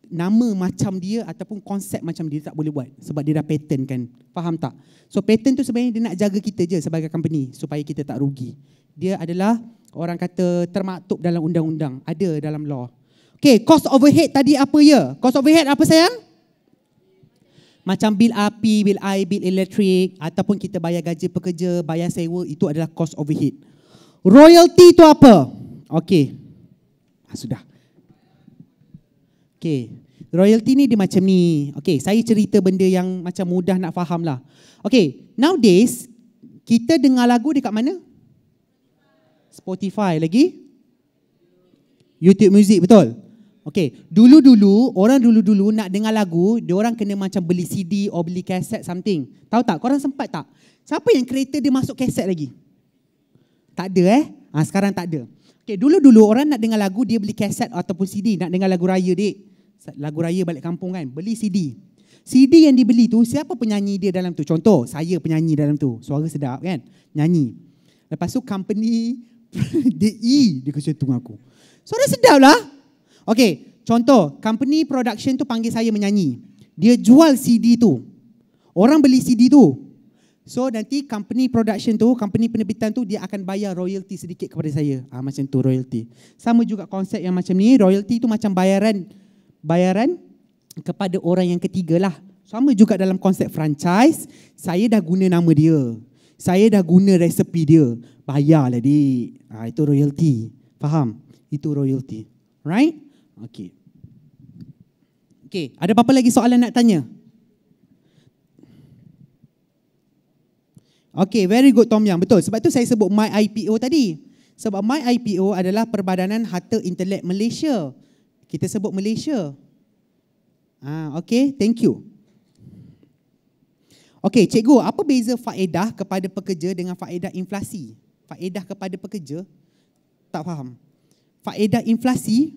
nama macam dia ataupun konsep macam dia tak boleh buat sebab dia dah patent kan. Faham tak? So patent tu sebenarnya dia nak jaga kita je sebagai company supaya kita tak rugi. Dia adalah orang kata termaktub dalam undang-undang, ada dalam law. Okay, cost overhead tadi apa ya? Cost overhead apa sayang? Macam bil api, bil air, bil elektrik ataupun kita bayar gaji pekerja, bayar sewa, itu adalah cost overhead. Royalty tu apa? Okay. Sudah. Okay, royalty ni dia macam ni. Okay, saya cerita benda yang macam mudah nak faham lah. Okay, nowadays kita dengar lagu dekat mana? Spotify lagi? YouTube Music, betul? Okay, dulu-dulu, orang dulu-dulu nak dengar lagu, diorang kena macam beli CD or beli kaset something. Tahu tak? Korang sempat tak? Siapa yang kereta dia masuk kaset lagi? Tak ada eh? Ha, sekarang tak ada. Okay, dulu-dulu orang nak dengar lagu, dia beli kaset ataupun CD. Nak dengar lagu raya, dik. Lagu raya balik kampung kan, beli CD. CD yang dibeli tu, siapa penyanyi dia dalam tu? Contoh, saya penyanyi dalam tu. Suara sedap kan, nyanyi. Lepas tu company, DI, dia kata tunggu aku. Suara sedap lah. Okay, contoh, company production tu panggil saya menyanyi. Dia jual CD tu. Orang beli CD tu. So nanti company production tu, company penerbitan tu dia akan bayar royalty sedikit kepada saya. Ah, macam tu royalty. Sama juga konsep yang macam ni, royalty tu macam bayaran kepada orang yang ketiga lah. Sama juga dalam konsep franchise, saya dah guna nama dia. Saya dah guna resepi dia. Bayarlah dik. Ah, itu royalty. Faham? Itu royalty. Right? Okay. Okay, ada apa-apa lagi soalan nak tanya? Okay, very good Tom Yang. Betul. Sebab tu saya sebut My IPO tadi. Sebab My IPO adalah Perbadanan Harta Intelek Malaysia. Kita sebut Malaysia. Ah, okay, thank you. Okay, cikgu, apa beza faedah kepada pekerja dengan faedah inflasi? Faedah kepada pekerja, tak faham. Faedah inflasi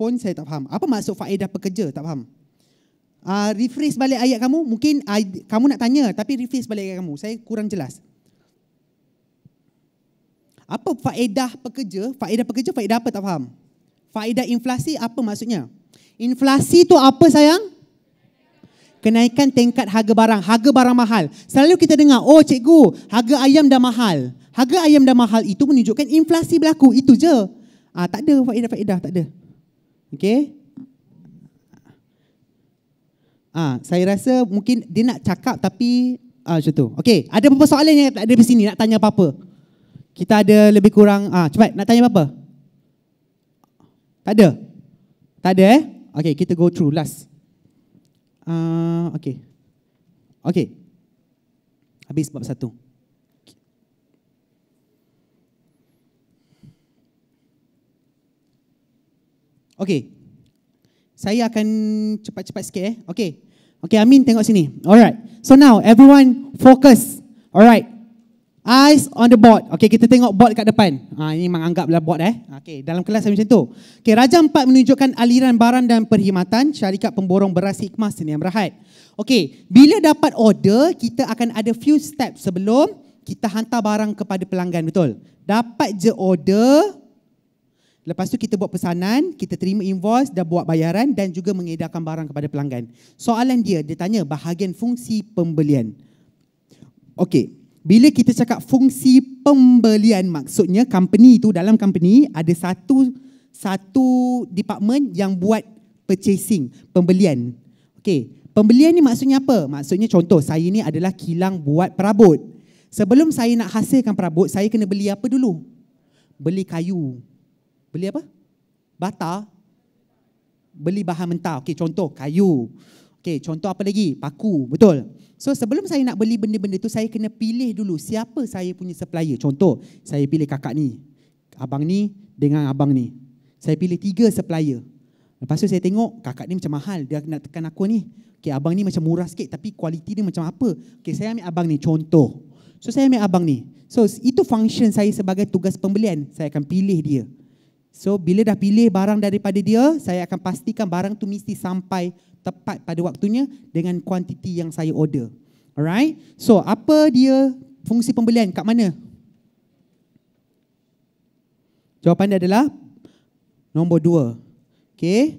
pun saya tak faham. Apa maksud faedah pekerja, tak faham. Rephrase balik ayat kamu. Mungkin kamu nak tanya tapi rephrase balik ayat kamu. Saya kurang jelas. Apa faedah pekerja? Faedah pekerja, faedah apa tak faham. Faedah inflasi apa maksudnya? Inflasi tu apa sayang? Kenaikan tingkat harga barang. Harga barang mahal. Selalu kita dengar, oh cikgu, harga ayam dah mahal. Harga ayam dah mahal itu menunjukkan inflasi berlaku. Itu je. Tak ada faedah-faedah, tak ada. Okay. Saya rasa mungkin dia nak cakap tapi macam tu. Okey, ada apa-apa soalan yang tak ada di sini nak tanya apa-apa? Kita ada lebih kurang cepat nak tanya apa-apa? Tak ada? Tak ada eh? Okey, kita go through last. Okey. Okey. Habis bab 1. Okey. Saya akan cepat-cepat sikit eh. Okay. Okay, Amin tengok sini. Alright. So now everyone focus. Alright. Eyes on the board. Okay, kita tengok board kat depan. Ini menganggaplah board eh. Okay, dalam kelas saya macam tu. Okay, Raja 4 menunjukkan aliran barang dan perkhidmatan syarikat pemborong beras Hikmah Sdn Bhd. Okay, bila dapat order, kita akan ada few steps sebelum kita hantar barang kepada pelanggan, betul? Dapat je order, lepas tu kita buat pesanan, kita terima invoice, dah buat bayaran dan juga mengedarkan barang kepada pelanggan. Soalan dia tanya bahagian fungsi pembelian. Okey, bila kita cakap fungsi pembelian maksudnya company itu, dalam company ada satu department yang buat purchasing, pembelian. Okey, pembelian ni maksudnya apa? Maksudnya contoh saya ni adalah kilang buat perabot. Sebelum saya nak hasilkan perabot, saya kena beli apa dulu? Beli kayu. Beli apa? Bata. Beli bahan mentah. Okey, contoh kayu. Okey, contoh apa lagi? Paku, betul. So sebelum saya nak beli benda-benda tu, saya kena pilih dulu siapa saya punya supplier. Contoh, saya pilih kakak ni, abang ni dengan abang ni. Saya pilih 3 supplier. Lepas tu saya tengok kakak ni macam mahal, dia nak tekan aku ni. Okey, abang ni macam murah sikit tapi kualiti dia macam apa. Okey, saya ambil abang ni contoh. So saya ambil abang ni. So itu function saya sebagai tugas pembelian. Saya akan pilih dia. So bila dah pilih barang daripada dia, saya akan pastikan barang tu mesti sampai tepat pada waktunya dengan kuantiti yang saya order. Alright. So apa dia fungsi pembelian kat mana? Jawapan dia adalah nombor 2. Okey.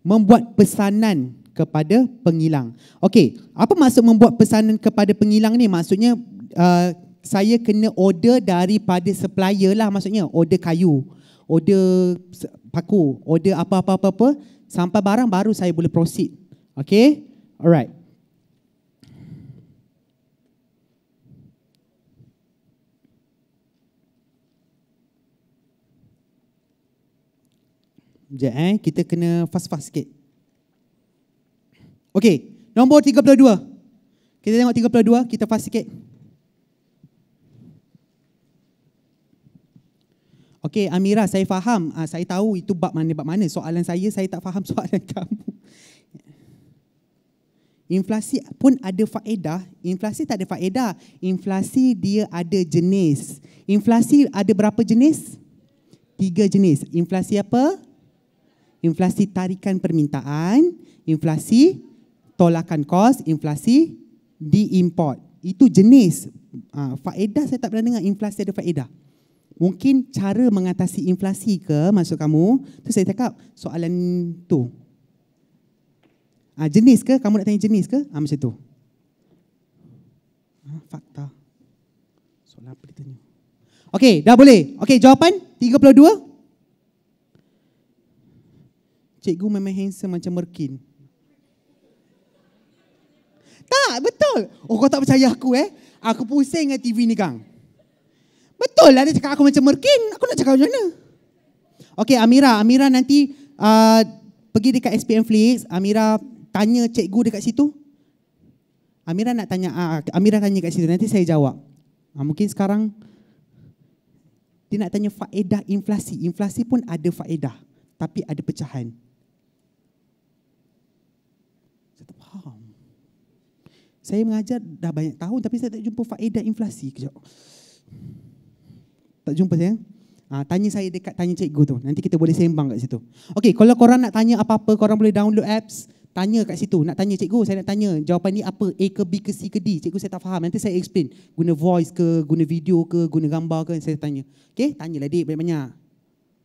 Membuat pesanan kepada pengilang. Okey, apa maksud membuat pesanan kepada pengilang ni? Maksudnya saya kena order daripada supplier lah, maksudnya order kayu, order paku, order apa-apa-apa sampai barang baru saya boleh proceed. Okey? Alright. Sekejap kita kena fast-fast sikit. Okey, nombor 32. Kita tengok 32, kita fast sikit. Okey, Amira, saya faham. Saya tahu itu bab mana. Soalan saya tak faham soalan kamu. Inflasi pun ada faedah. Inflasi tak ada faedah. Inflasi dia ada jenis. Inflasi ada berapa jenis? 3 jenis. Inflasi apa? Inflasi tarikan permintaan, inflasi tolakan kos, inflasi diimport. Itu jenis. Faedah saya tak pernah dengar inflasi ada faedah. Mungkin cara mengatasi inflasi ke maksud kamu? Tu saya cakap soalan tu. Jenis ke? Kamu nak tanya jenis ke? Macam tu. Fakta. Soalan apa ditanya? Okey, dah boleh. Okey, jawapan 32. Cikgu memang handsome macam merkin. Tak, betul. Oh, kau tak percaya aku Aku pusing dengan TV ni, Kang. Betul lah dia cakap aku macam merkin. Aku nak cakap macam mana? Okey, Amira nanti pergi dekat SPM Flix. Amira tanya cikgu dekat situ. Amira nak tanya, Amira tanya kat situ. Nanti saya jawab. Mungkin sekarang dia nak tanya faedah inflasi. Inflasi pun ada faedah. Tapi ada pecahan. Saya tak faham. Saya mengajar dah banyak tahun tapi saya tak jumpa faedah inflasi. Kejap. Tak jumpa saya. Tanya saya dekat tanya cikgu tu. Nanti kita boleh sembang kat situ. Okey, kalau korang nak tanya apa-apa, korang boleh download apps, tanya kat situ. Nak tanya cikgu, saya nak tanya jawapan ni apa? A ke B ke C ke D? Cikgu saya tak faham. Nanti saya explain. Guna voice ke, guna video ke, guna gambar ke, saya tanya. Okey, tanyalah dik banyak-banyak.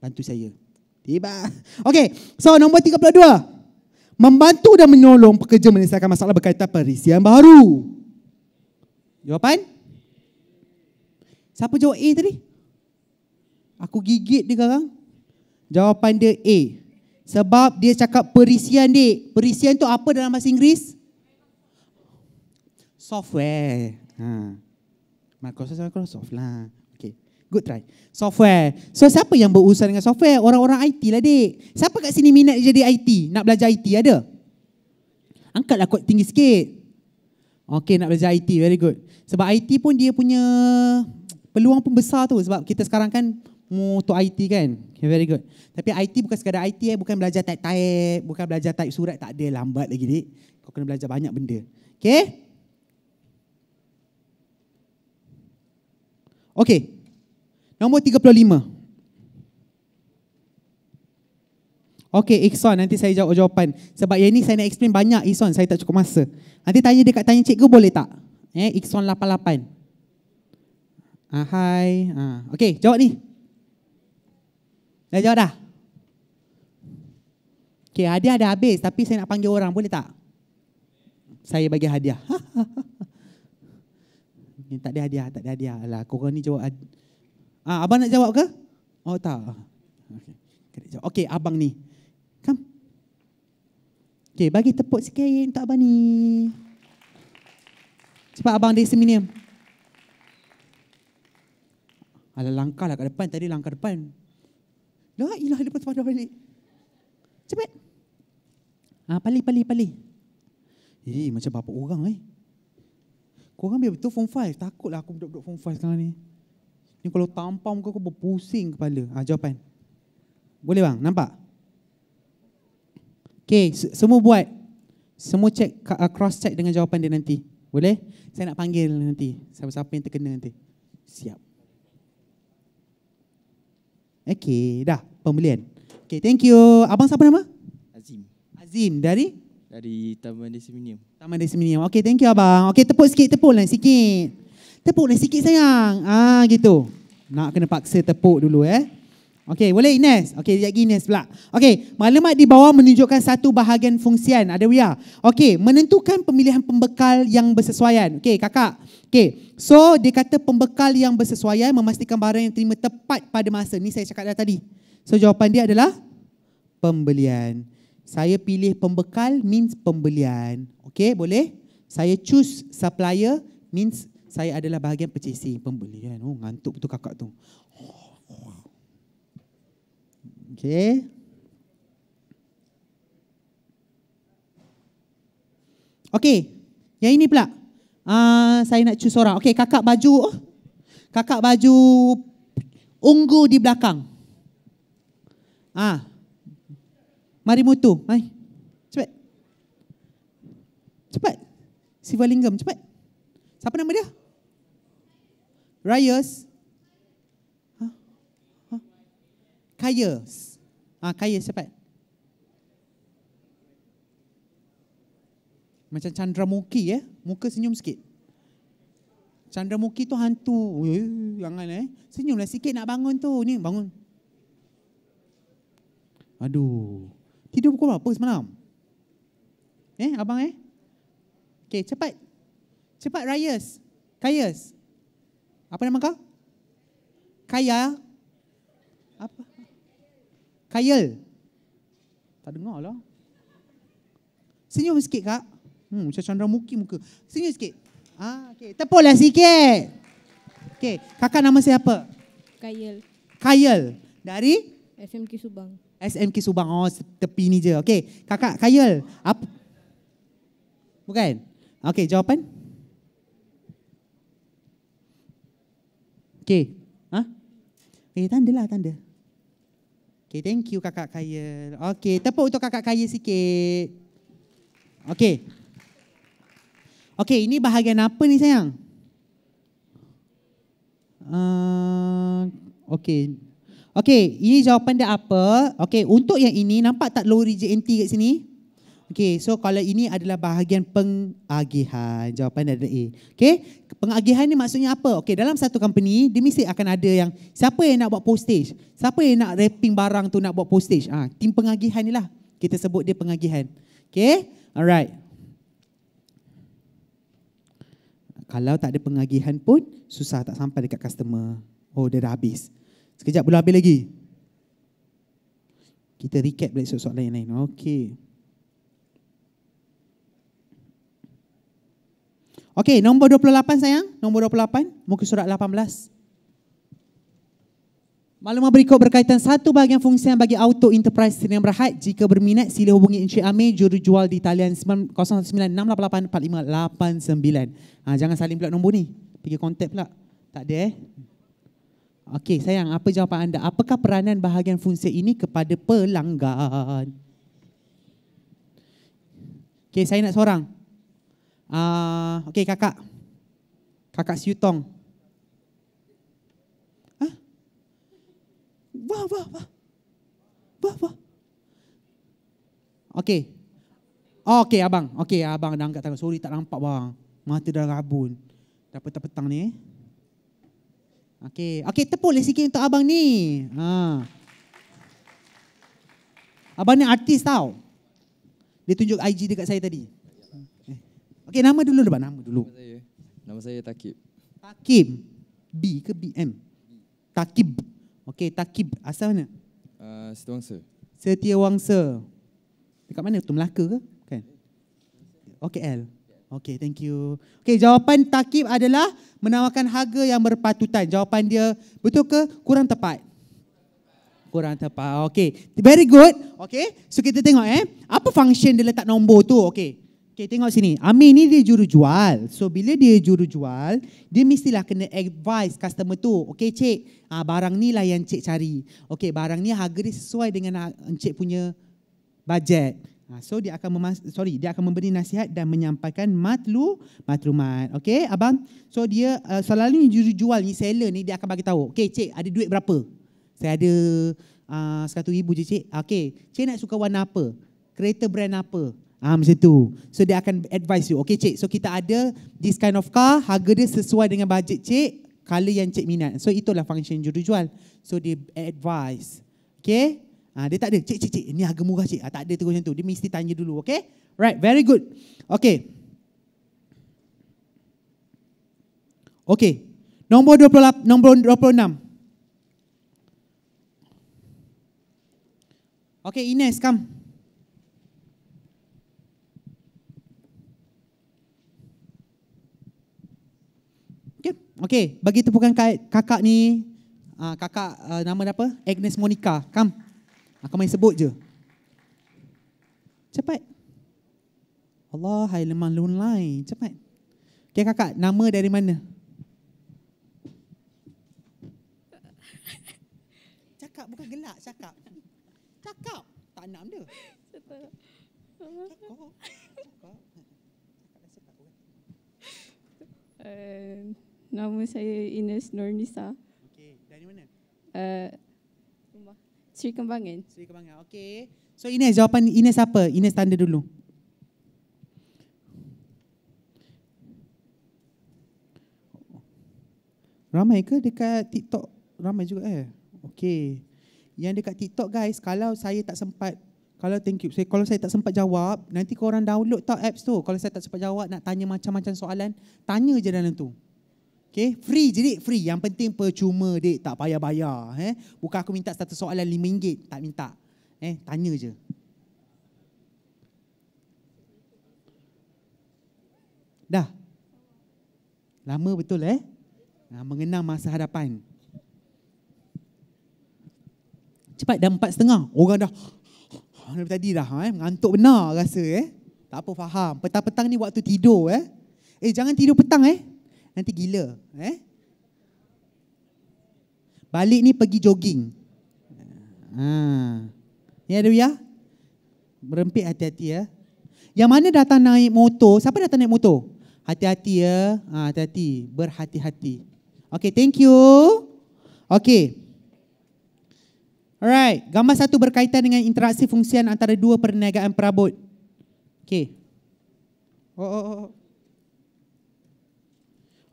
Bantu saya. Tiba. Okey, so nombor 32. Membantu dan menolong pekerja menyelesaikan masalah berkaitan perisian baru. Jawapan? Siapa jawab A tadi? Aku gigit dia sekarang. Jawapan dia A. Sebab dia cakap perisian, dik. Perisian tu apa dalam bahasa Inggeris? Software. Microsoft lah. Good try. Software. So siapa yang berurusan dengan software? Orang-orang IT lah dik. Siapa kat sini minat jadi IT? Nak belajar IT ada? Angkatlah kot tinggi sikit. Okay, nak belajar IT. Very good. Sebab IT pun dia punya peluang pun besar tu. Sebab kita sekarang kan motor IT kan. Okay, very good. Tapi IT bukan sekadar IT bukan belajar type-type, bukan belajar type surat. Tak ada, lambat lagi dik. Kau kena belajar banyak benda. Okay? Okay. Nombor 35. Okey, Ikson, nanti saya jawab jawapan. Sebab yang ni saya nak explain banyak, Ikson. Saya tak cukup masa. Nanti tanya dekat tanya cikgu boleh tak? Ikson 88. Hai. Okey, jawab ni. Dah jawab dah? Okey, hadiah dah habis. Tapi saya nak panggil orang, boleh tak? Saya bagi hadiah. Tak ada hadiah. Alah, korang ni jawab hadiah. Abang nak jawab ke? Oh tak. Okey, abang ni. Come. Okey, bagi tepuk sikit untuk abang ni. Cepat abang dari seminium. Alah, langkahlah kat depan. Tadi langkah depan. La ilah, lepas tu pada balik. Cepat. Pali. Macam bapa orang Korang biar betul form 5. Takutlah aku duduk-duduk form 5 sekarang ni. Ni kalau tampar muka aku berpusing kepala. Jawapan. Boleh bang, nampak? Okay, semua buat. Semua check, cross check dengan jawapan dia nanti. Boleh? Saya nak panggil nanti. Siapa-siapa yang terkena nanti. Siap. Okey, dah pembelian. Okey, thank you. Abang siapa nama? Azim. Azim dari? Dari Taman Deseminium. Taman Deseminium. Okey, thank you abang. Okey, tepuk sikit, tepuk lain sikit. Tepuk lain sikit sayang. Ah, gitu. Nak kena paksa tepuk dulu eh. Okey, boleh Ines? Okey, sekejap lagi Ines pula. Okey, maklumat di bawah menunjukkan satu bahagian fungsian. Ada Wia. Okey, menentukan pemilihan pembekal yang bersesuaian. Okey, kakak. Okey, so dia kata pembekal yang bersesuaian memastikan barang yang terima tepat pada masa. Ni saya cakap dah tadi. So jawapan dia adalah pembelian. Saya pilih pembekal means pembelian. Okey, boleh? Saya choose supplier means saya adalah bahagian purchasing, pembelian. Oh, ngantuk betul kakak tu. Okay. Okay. Yang ini pula. Saya nak choose orang. Okay, kakak baju. Oh. Kakak baju ungu di belakang. Ah. Mari mutu. Mari. Cepat. Cepat. Sivalingam, cepat. Siapa nama dia? Rayas. Kaya. Ah, kaya cepat. Macam Chandra Mukhi ya. Muka senyum sikit. Chandra Mukhi tu hantu. Ui, jangan eh. Senyumlah sikit nak bangun tu. Ni bangun. Aduh. Tidur pukul berapa semalam? Eh, abang eh? Okey, cepat. Cepat Rayas. Kayas. Apa nama kau? Kaya. Apa? Kayal. Tak dengar lah. Senyum sikit kak. Macam Chandra Mukhi muka. Senyum sikit. Ah, okay. Tepuklah sikit. Okay. Kakak nama siapa? Kayal. Kayal. Dari? SMK Subang. SMK Subang. Oh, tepi ni je. Okay. Kakak Kayal. Apa? Bukan? Okay, jawapan? Okay. Ha? Eh, tanda lah, tanda. Okay, thank you kakak kaya. Okay, tepuk untuk kakak kaya sikit. Okay. Okay, ini bahagian apa ni sayang? Okay. Okay, ini jawapan dia apa? Okay, untuk yang ini nampak tak lori JNT kat sini? Okay, so kalau ini adalah bahagian pengagihan. Jawapan ada A. Okay, pengagihan ni maksudnya apa? Okay, dalam satu company, dia mesti akan ada yang siapa yang nak buat postage? Siapa yang nak wrapping barang tu nak buat postage? Ah, tim pengagihan ni lah. Kita sebut dia pengagihan. Okay, alright. Kalau tak ada pengagihan pun, susah tak sampai dekat customer. Oh, dia dah habis. Sekejap belum habis lagi. Kita recap balik soalan yang lain. Okay. Okey, nombor 28 sayang. Nombor 28, muka surat 18. Maklumat berikut berkaitan satu bahagian fungsian bagi auto enterprise yang berhad. Jika berminat, sila hubungi Encik Amir, jurujual di talian 019-688-4589. Ha, jangan salin pula nombor ni. Pergi kontak pula. Tak ada eh. Okey, sayang, apa jawapan anda? Apakah peranan bahagian fungsi ini kepada pelanggan? Okey, saya nak seorang. Okey kakak. Kakak Siutong. Hah? Wah, wah, wah. Wah, wah. Okey. Oh, okey abang. Okey abang dah angkat tangan. Sorry tak nampak bang. Mata dah rabun. Dah petang-petang ni. Okey. Okey, tepuklah sikit untuk abang ni. Ha. Abang ni artis tau. Dia tunjuk IG dekat saya tadi. Okey, nama dulu depan, nama dulu. Nama saya Takib. Takib. B ke BM? Takib. Okey, Takib. Asal mana? Setiawangsa. Setiawangsa. Dekat mana tu? Melaka ke? Bukan. Okey, L. Okey, thank you. Okey, jawapan Takib adalah menawarkan harga yang berpatutan. Jawapan dia betul ke? Kurang tepat. Kurang tepat. Okey, very good. Okey, so kita tengok apa function dia letak nombor tu? Okey. Okay, tengok sini. Amir ni dia juru jual. So, bila dia juru jual, dia mestilah kena advise customer tu. Okay, cik, barang ni lah yang cik cari. Okay, barang ni harga dia sesuai dengan cik punya bajet. So, dia akan memberi nasihat dan menyampaikan matlumat. Okay, abang. So, dia selalunya juru jual ni, seller ni, dia akan bagi tahu. Okay, cik, ada duit berapa? Saya ada 100,000 je cik. Okay, cik nak suka warna apa? Kereta brand apa? Macam tu. So dia akan advise you. Okay cik, so kita ada this kind of car, harga dia sesuai dengan bajet cik, color yang cik minat. So itulah function jurujual. So dia advise. Okay, dia tak ada cik, ini harga murah cik, tak ada terus macam tu. Dia mesti tanya dulu. Okay, right, very good. Okay, okay, nombor 28, nombor 26. Okay, Ines, come. Okay, okay, bagi tepukan kakak ni. Kakak nama dia apa? Agnes Monica, come. Aku main sebut je. Cepat. Allah, hai lemah lunlai. Cepat. Okay kakak, nama dari mana? Cakap, bukan gelak, cakap. Cakap, tak nak dia. Cakap. Nama saya Ines Nurnisa. Okey, dari mana? Rumah Seri Kembangan. Seri Kembangan. Okey. So Ines, jawapan Ines apa? Ines tanda dulu. Ramai ke dekat TikTok? Ramai juga eh. Okey. Yang dekat TikTok guys, kalau saya tak sempat, kalau thank you, kalau saya tak sempat jawab, nanti korang download tau apps tu. Kalau saya tak sempat jawab, nak tanya macam-macam soalan, tanya je dalam tu. Okay, free je dik, free. Yang penting percuma dik, tak payah bayar. Bukan aku minta satu soalan RM5, tak minta. Tanya je. Dah? Lama betul eh? Mengenang masa hadapan. Cepat, dah 4:30. Orang dah tadi dah mengantuk benar rasa eh. Tak apa, faham. Petang-petang ni waktu tidur eh. Jangan tidur petang eh. Nanti gila eh. Balik ni pergi jogging. Ya Dewiah. Berempit hati-hati ya. Yang mana datang naik motor? Siapa datang naik motor? Hati-hati ya. Hati-hati, berhati-hati. Okay, thank you. Okay. Alright, gambar 1 berkaitan dengan interaksi fungsian antara 2 perniagaan perabot. Okay.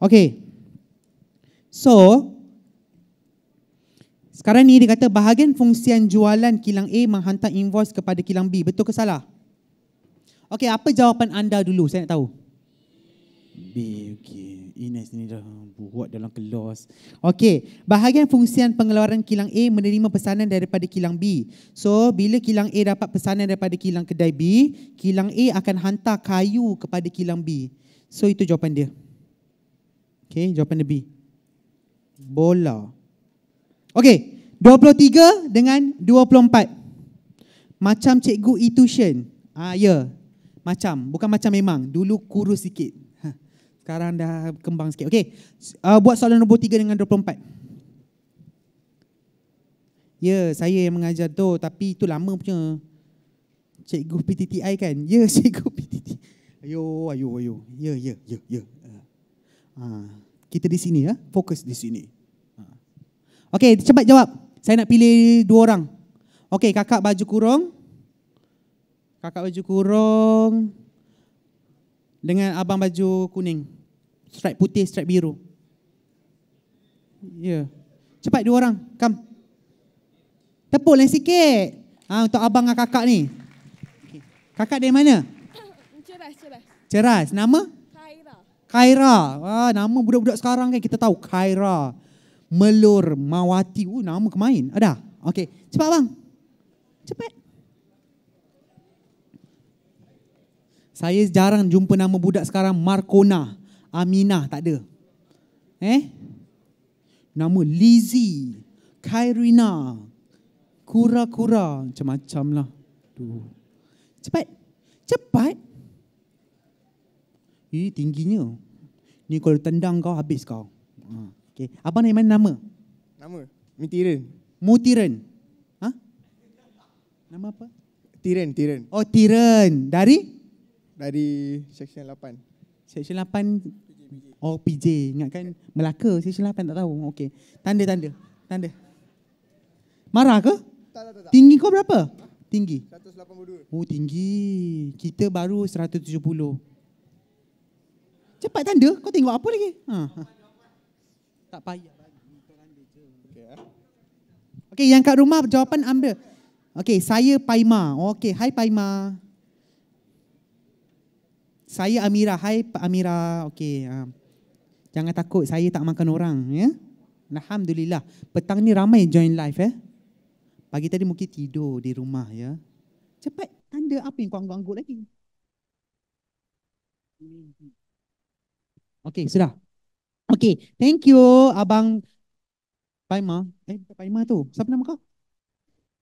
Okay. So, sekarang ni dia kata bahagian fungsian jualan kilang A menghantar invoice kepada kilang B. Betul ke salah? Okay, apa jawapan anda dulu? Saya nak tahu. B, okay. Ines ni dah buat dalam kelas. Okey, bahagian fungsian pengeluaran kilang A menerima pesanan daripada kilang B. So, bila kilang A dapat pesanan daripada kilang kedai B, kilang A akan hantar kayu kepada kilang B. So, itu jawapan dia. Okey, jawapan dia B. Bola. Okey, 23 dengan 24. Macam cikgu e-tuition. Ya, macam. Bukan macam memang. Dulu kurus sikit. Sekarang dah kembang sikit. Okey. Buat soalan nombor 3 dengan 24. Ya, saya yang mengajar tu. Tapi itu lama punya. Cikgu PTTI kan? Ya, cikgu PTTI. Ayo. Ya. Kita di sini ya. Fokus di sini. Okey, cepat jawab. Saya nak pilih 2 orang. Okey, kakak baju kurung. Kakak baju kurung. Dengan abang baju kuning. Stripe putih, stripe biru. Ya. Yeah. Cepat 2 orang. Come. Tepuk lain sikit. Untuk abang dan kakak ni. Okay. Kakak dari mana? Ceras. Ceras. Nama? Khaira. Khaira. Nama budak-budak sekarang kan kita tahu. Khaira. Melur. Mawati. Nama kemain. Ada? Okey. Cepat abang. Cepat. Saya jarang jumpa nama budak sekarang. Markona, Aminah, tak ada. Nama Lizzie, Khairina, Kura-Kura, macam-macam lah. Tuh. Cepat. Tingginya. Ni kalau tendang kau habis kau. Okay. Abang nak mana nama? Nama Mutiren. Mutiren. Nama apa? Tiren. Oh, Tiren. Dari Seksyen 8. Seksyen 8. Oh, PJ. Ingatkan Melaka Seksyen 8 tak tahu. Okey. Tanda. Marah ke? Tak. Tinggi kau berapa? Ha? Tinggi? 182. Oh, tinggi. Kita baru 170. Cepat tanda. Kau tengok apa lagi? Ha. Tak payah. Okey, yang kat rumah jawapan ambil. Okey, saya Paima. Okey, hai Paima. Saya Amira. Hai Amira. Okey. Jangan takut, saya tak makan orang, ya. Alhamdulillah. Petang ni ramai join live, ya. Pagi tadi mungkin tidur di rumah, ya. Cepat tanda apa yang kau angguk-angguk lagi. Okey, sudah. Okey, thank you Abang Paima. Bukan Paima tu. Siapa nama kau?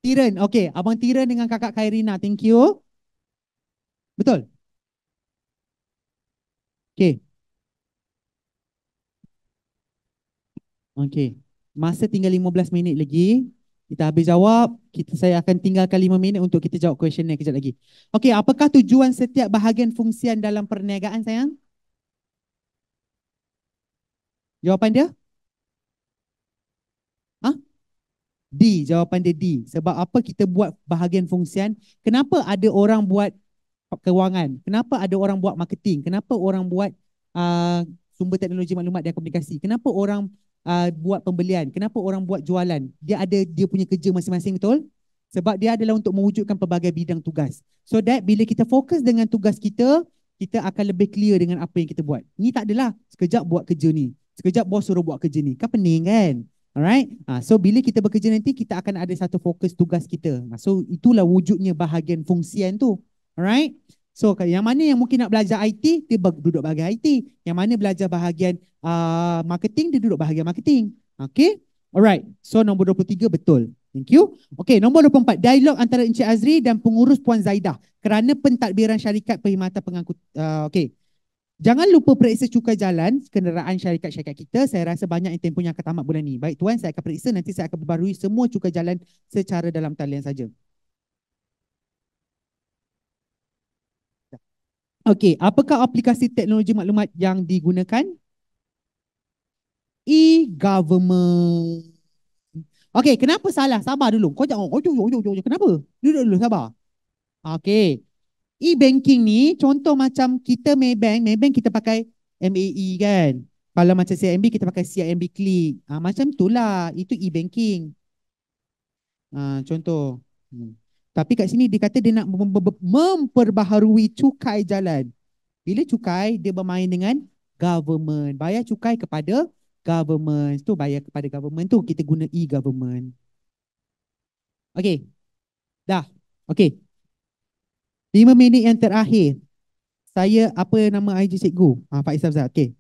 Tiran. Okey, Abang Tiran dengan Kakak Khairina. Thank you. Betul? Okey. Okey. Masa tinggal 15 minit lagi. Kita habis jawab, saya akan tinggalkan 5 minit untuk kita jawab questionnaire kejap lagi. Okey, apakah tujuan setiap bahagian fungsian dalam perniagaan, sayang? Jawapan dia? Ha? D, jawapan dia D. Sebab apa kita buat bahagian fungsian? Kenapa ada orang buat kewangan? Kenapa ada orang buat marketing? Kenapa orang buat sumber teknologi maklumat dan komunikasi? Kenapa orang buat pembelian? Kenapa orang buat jualan? Dia ada dia punya kerja masing-masing, betul? Sebab dia adalah untuk mewujudkan pelbagai bidang tugas. So that bila kita fokus dengan tugas kita, kita akan lebih clear dengan apa yang kita buat. Ni tak adalah sekejap buat kerja ni, sekejap bos suruh buat kerja ni. Kan pening kan? Alright? So bila kita bekerja nanti, kita akan ada satu fokus tugas kita. So itulah wujudnya bahagian fungsian tu. Alright? So yang mana yang mungkin nak belajar IT, dia duduk bahagian IT. Yang mana belajar bahagian marketing, dia duduk bahagian marketing. Okay? Alright. So nombor 23 betul. Thank you. Okay, nombor 24. Dialog antara Encik Azri dan pengurus Puan Zaidah kerana pentadbiran syarikat perkhidmatan pengangkut. Okay. Jangan lupa periksa cukai jalan kenderaan syarikat-syarikat kita. Saya rasa banyak yang tempoh yang akan tamat bulan ni. Baik Tuan, saya akan periksa. Nanti saya akan berbarui semua cukai jalan secara dalam talian saja. Okey, apakah aplikasi teknologi maklumat yang digunakan? E-government. Okey, kenapa salah? Sabar dulu. Kau jangan, kenapa? Duduk dulu, sabar. Okey. E-banking ni, contoh macam kita Maybank, kita pakai MAE kan. Kalau macam CIMB, kita pakai CIMB Click. Macam itulah, itu e-banking. Contoh. Tapi kat sini dia kata dia nak memperbaharui cukai jalan. Bila cukai, dia bermain dengan government. Bayar cukai kepada government. Tu bayar kepada government tu kita guna e-government. Okey. Dah. Okey. 5 minit yang terakhir. Saya apa nama IG cikgu? Pak Isam Zah. Okey.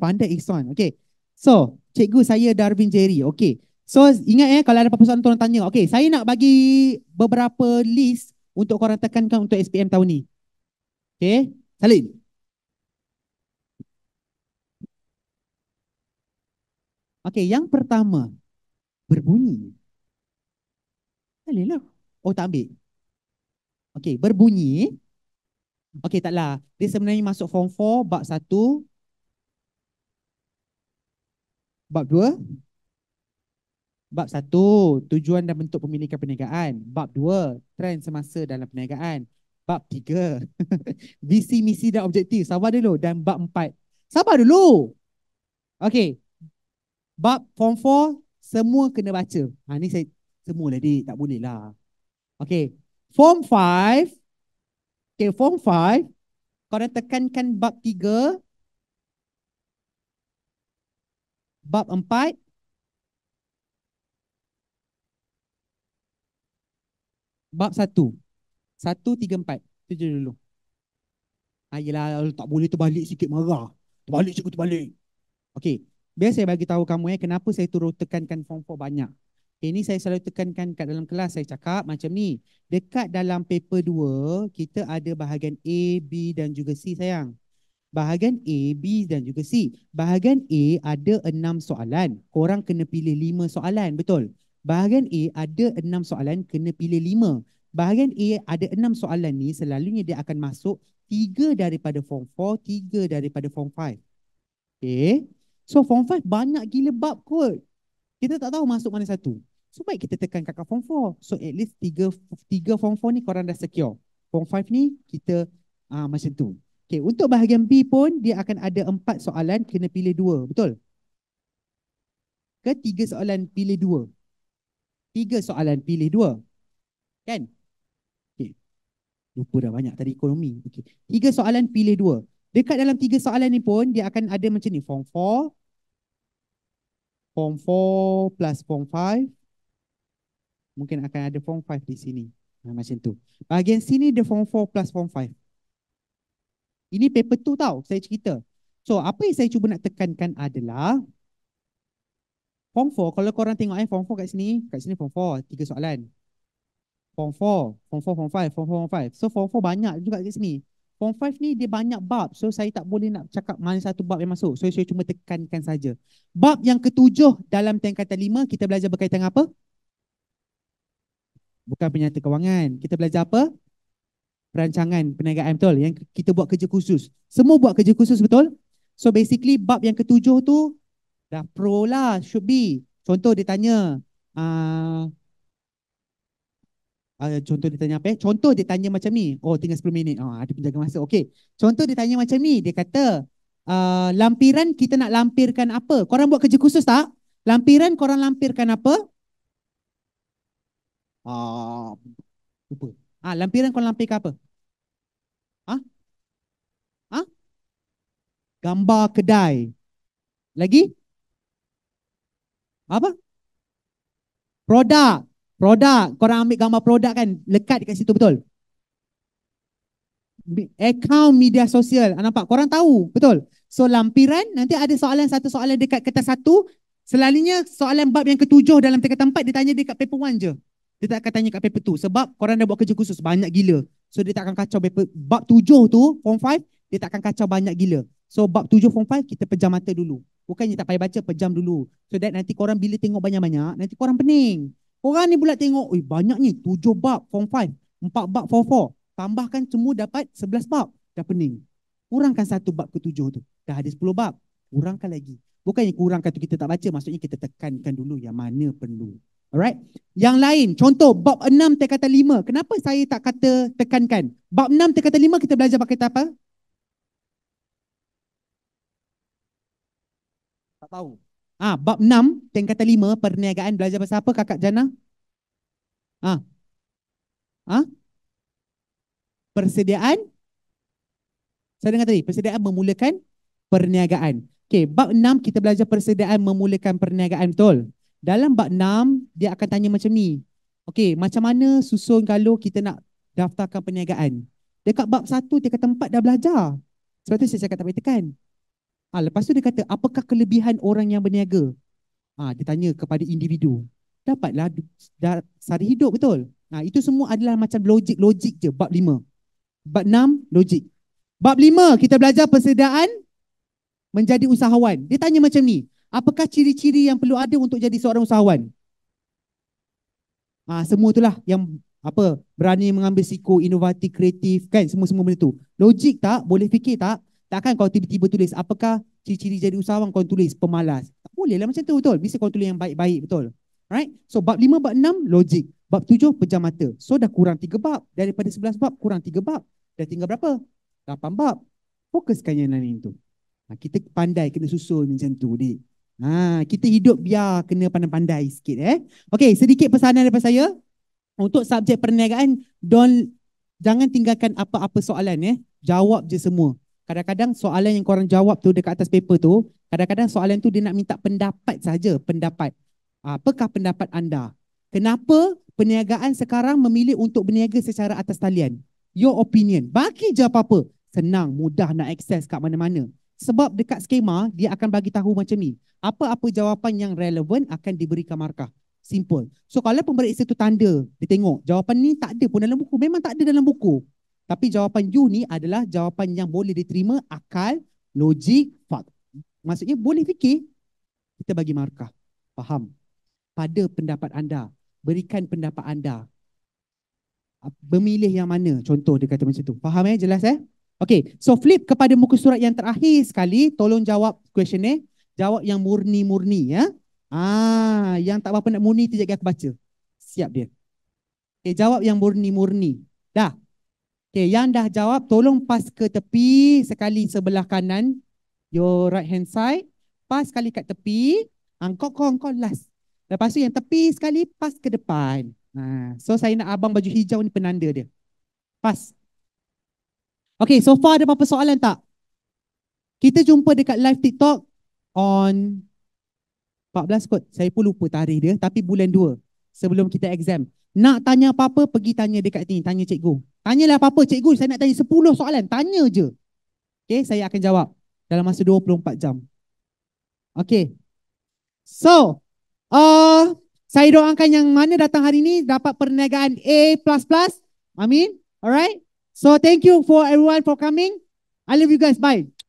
Pandai Ihsan. Okey. So, cikgu saya Darwin Jerry. Okey. So ingat ya, kalau ada apa-apa soalan korang tanya. Okey, saya nak bagi beberapa list untuk korang tekankan untuk SPM tahun ni. Okey, Salim. Okey, yang pertama berbunyi. Salim lah. Oh tak ambil. Okey, berbunyi. Okey, taklah. Dia sebenarnya masuk form 4 bab 1 bab 2. Bab 1, tujuan dan bentuk pemilikan perniagaan. Bab 2, trend semasa dalam perniagaan. Bab 3, visi, misi dan objektif. Sabar dulu. Dan bab 4. Sabar dulu. Okey. Bab form 4, semua kena baca. Ni saya semua tadi. Tak boleh lah. Okey. Form 5. Okey, form 5. Korang tekankan bab 3. Bab 4. Bab 1. 1, 3, 4. Itu je dulu. Yelah, tak boleh terbalik sikit marah. Terbalik cikgu terbalik. Okey. Biar saya bagi tahu kamu kenapa saya turut tekankan form 4 banyak. Ini saya selalu tekankan kat dalam kelas, saya cakap macam ni. Dekat dalam paper 2, kita ada bahagian A, B dan juga C sayang. Bahagian A, B dan juga C. Bahagian A ada 6 soalan. Korang kena pilih 5 soalan, betul? Bahagian A ada 6 soalan, kena pilih 5. Bahagian A ada 6 soalan ni, selalunya dia akan masuk 3 daripada form 4, 3 daripada form 5. Okay. So form 5 banyak gila bab kot. Kita tak tahu masuk mana satu. So baik kita tekan kakak form 4. So at least 3 form 4 ni korang dah secure. Form 5 ni kita macam tu. Okay, untuk bahagian B pun dia akan ada 4 soalan, kena pilih 2, betul? Ke 3 soalan pilih 2? 3 soalan pilih 2. Kan? Okay. Lupa dah banyak tadi ekonomi. Okay. 3 soalan pilih 2. Dekat dalam 3 soalan ni pun dia akan ada macam ni, form 4, form 4 plus form 5. Mungkin akan ada form 5 di sini. Macam tu. Bahagian sini dia form 4 plus form 5. Ini paper 2 tau, saya cerita. So apa yang saya cuba nak tekankan adalah form 4, kalau korang tengok form 4 kat sini form 4, 3 soalan. Form 4, form 4, form 5, form 4, form 5. So form 4 banyak juga kat sini. Form 5 ni dia banyak bab. So saya tak boleh nak cakap mana satu bab yang masuk. So saya cuma tekankan saja. Bab yang ke-7 dalam tingkatan 5 kita belajar berkaitan apa? Bukan penyata kewangan. Kita belajar apa? Perancangan perniagaan, betul? Yang kita buat kerja khusus. Semua buat kerja khusus, betul? So basically bab yang ke-7 tu dah pro lah, should be. Contoh dia tanya Contoh dia tanya macam ni. Oh, tinggal 10 minit. Oh, ada penjaga masa. Okey. Contoh dia tanya macam ni. Dia kata lampiran kita nak lampirkan apa? Korang buat kerja khusus tak? Lampiran korang lampirkan apa? Lupa. Lampiran korang lampirkan apa? Gambar kedai. Lagi? Apa? Produk. Produk. Korang ambil gambar produk kan? Lekat dekat situ, betul? Akaun media sosial. Nampak? Korang tahu, betul? So lampiran, nanti ada soalan, satu soalan dekat kertas 1. Selalunya soalan bab yang ke-7 dalam tingkatan 4, dia tanya dekat paper 1 je. Dia tak akan tanya kat paper 2 sebab korang dah buat kerja khusus banyak gila. So dia tak akan kacau paper bab 7 tu, form 5, dia tak akan kacau banyak gila. So bab 7 form 5 kita pejam mata dulu. Bukannya tak payah baca, pejam dulu. So that nanti korang bila tengok banyak-banyak, nanti korang pening. Korang ni pula tengok, oi banyak ni, 7 bab form 5, 4 bab form 4. Tambahkan semua dapat 11 bab. Dah pening. Kurangkan satu bab ke-7 tu. Dah ada 10 bab. Kurangkan lagi. Bukannya kurangkan tu kita tak baca, maksudnya kita tekankan dulu yang mana perlu. Alright. Yang lain, contoh bab 6 tingkatan 5. Kenapa saya tak kata tekankan? Bab 6 tingkatan 5 kita belajar pakai apa? Tak tahu. Bab 6 tingkatan 5 perniagaan belajar pasal apa Kakak Jana? Persediaan. Saya dengar tadi, persediaan memulakan perniagaan. Okey, bab 6 kita belajar persediaan memulakan perniagaan, betul? Dalam bab 6, dia akan tanya macam ni. Okey, macam mana susun kalau kita nak daftarkan perniagaan? Dekat bab 1, dia kata 4 dah belajar. Sebab tu saya cakap tak payah tekan. Lepas tu dia kata, apakah kelebihan orang yang berniaga? Dia tanya kepada individu. Dapatlah sari hidup, betul? Itu semua adalah macam logik-logik je, bab 5. Bab 6, logik. Bab 5, kita belajar persediaan menjadi usahawan. Dia tanya macam ni. Apakah ciri-ciri yang perlu ada untuk jadi seorang usahawan? Semua itulah yang apa, berani mengambil risiko, inovatif, kreatif, kan? Semua-semua benda tu. Logik tak? Boleh fikir tak? Takkan kau tiba-tiba tulis apakah ciri-ciri jadi usahawan, kau tulis pemalas. Tak boleh lah macam tu, betul? Bisa kau tulis yang baik-baik, betul? Right? So bab 5, bab 6, logik. Bab 7, pejam mata. So dah kurang 3 bab. Daripada 11 bab, kurang 3 bab. Dah tinggal berapa? 8 bab. Fokuskan yang lain tu. Kita pandai kena susun macam tu, dik. Kita hidup biar kena pandai-pandai sikit Okey, sedikit pesanan daripada saya. Untuk subjek perniagaan, jangan tinggalkan apa-apa soalan Jawab je semua. Kadang-kadang soalan yang korang jawab tu dekat atas paper tu, kadang-kadang soalan tu dia nak minta pendapat saja, pendapat. Apakah pendapat anda? Kenapa perniagaan sekarang memilih untuk berniaga secara atas talian? Your opinion. Bagi je apa-apa. Senang, mudah nak akses kat mana-mana. Sebab dekat skema, dia akan bagi tahu macam ni. Apa-apa jawapan yang relevan akan diberikan markah. Simple. So kalau pemeriksa tu tanda, dia tengok jawapan ni tak ada pun dalam buku. Memang tak ada dalam buku. Tapi jawapan you ni adalah jawapan yang boleh diterima akal, logik, fakta. Maksudnya boleh fikir, kita bagi markah. Faham? Pada pendapat anda, berikan pendapat anda. Memilih yang mana? Contoh dia kata macam tu. Faham jelas Okey, so flip kepada muka surat yang terakhir sekali. Tolong jawab questionnaire. Jawab yang murni-murni Ah, yang tak apa nak murni tu sekejap aku baca. Siap dia. Okay, jawab yang murni-murni. Dah. Okay, yang dah jawab tolong pas ke tepi sekali sebelah kanan. Your right hand side. Pas sekali kat tepi. Angkau last. Lepas tu yang tepi sekali pas ke depan. Nah, so saya nak abang baju hijau ni penanda dia. Pas. Okay, so far ada apa-apa soalan tak? Kita jumpa dekat live TikTok on 14 kot. Saya pun lupa tarikh dia. Tapi bulan 2 sebelum kita exam. Nak tanya apa-apa pergi tanya dekat sini. Tanya cikgu. Tanyalah apa-apa cikgu. Saya nak tanya 10 soalan. Tanya je. Okay, saya akan jawab dalam masa 24 jam. Okay. So, saya doakan yang mana datang hari ini dapat perniagaan A++. Amin. Alright. So, thank you for everyone for coming. I love you guys. Bye.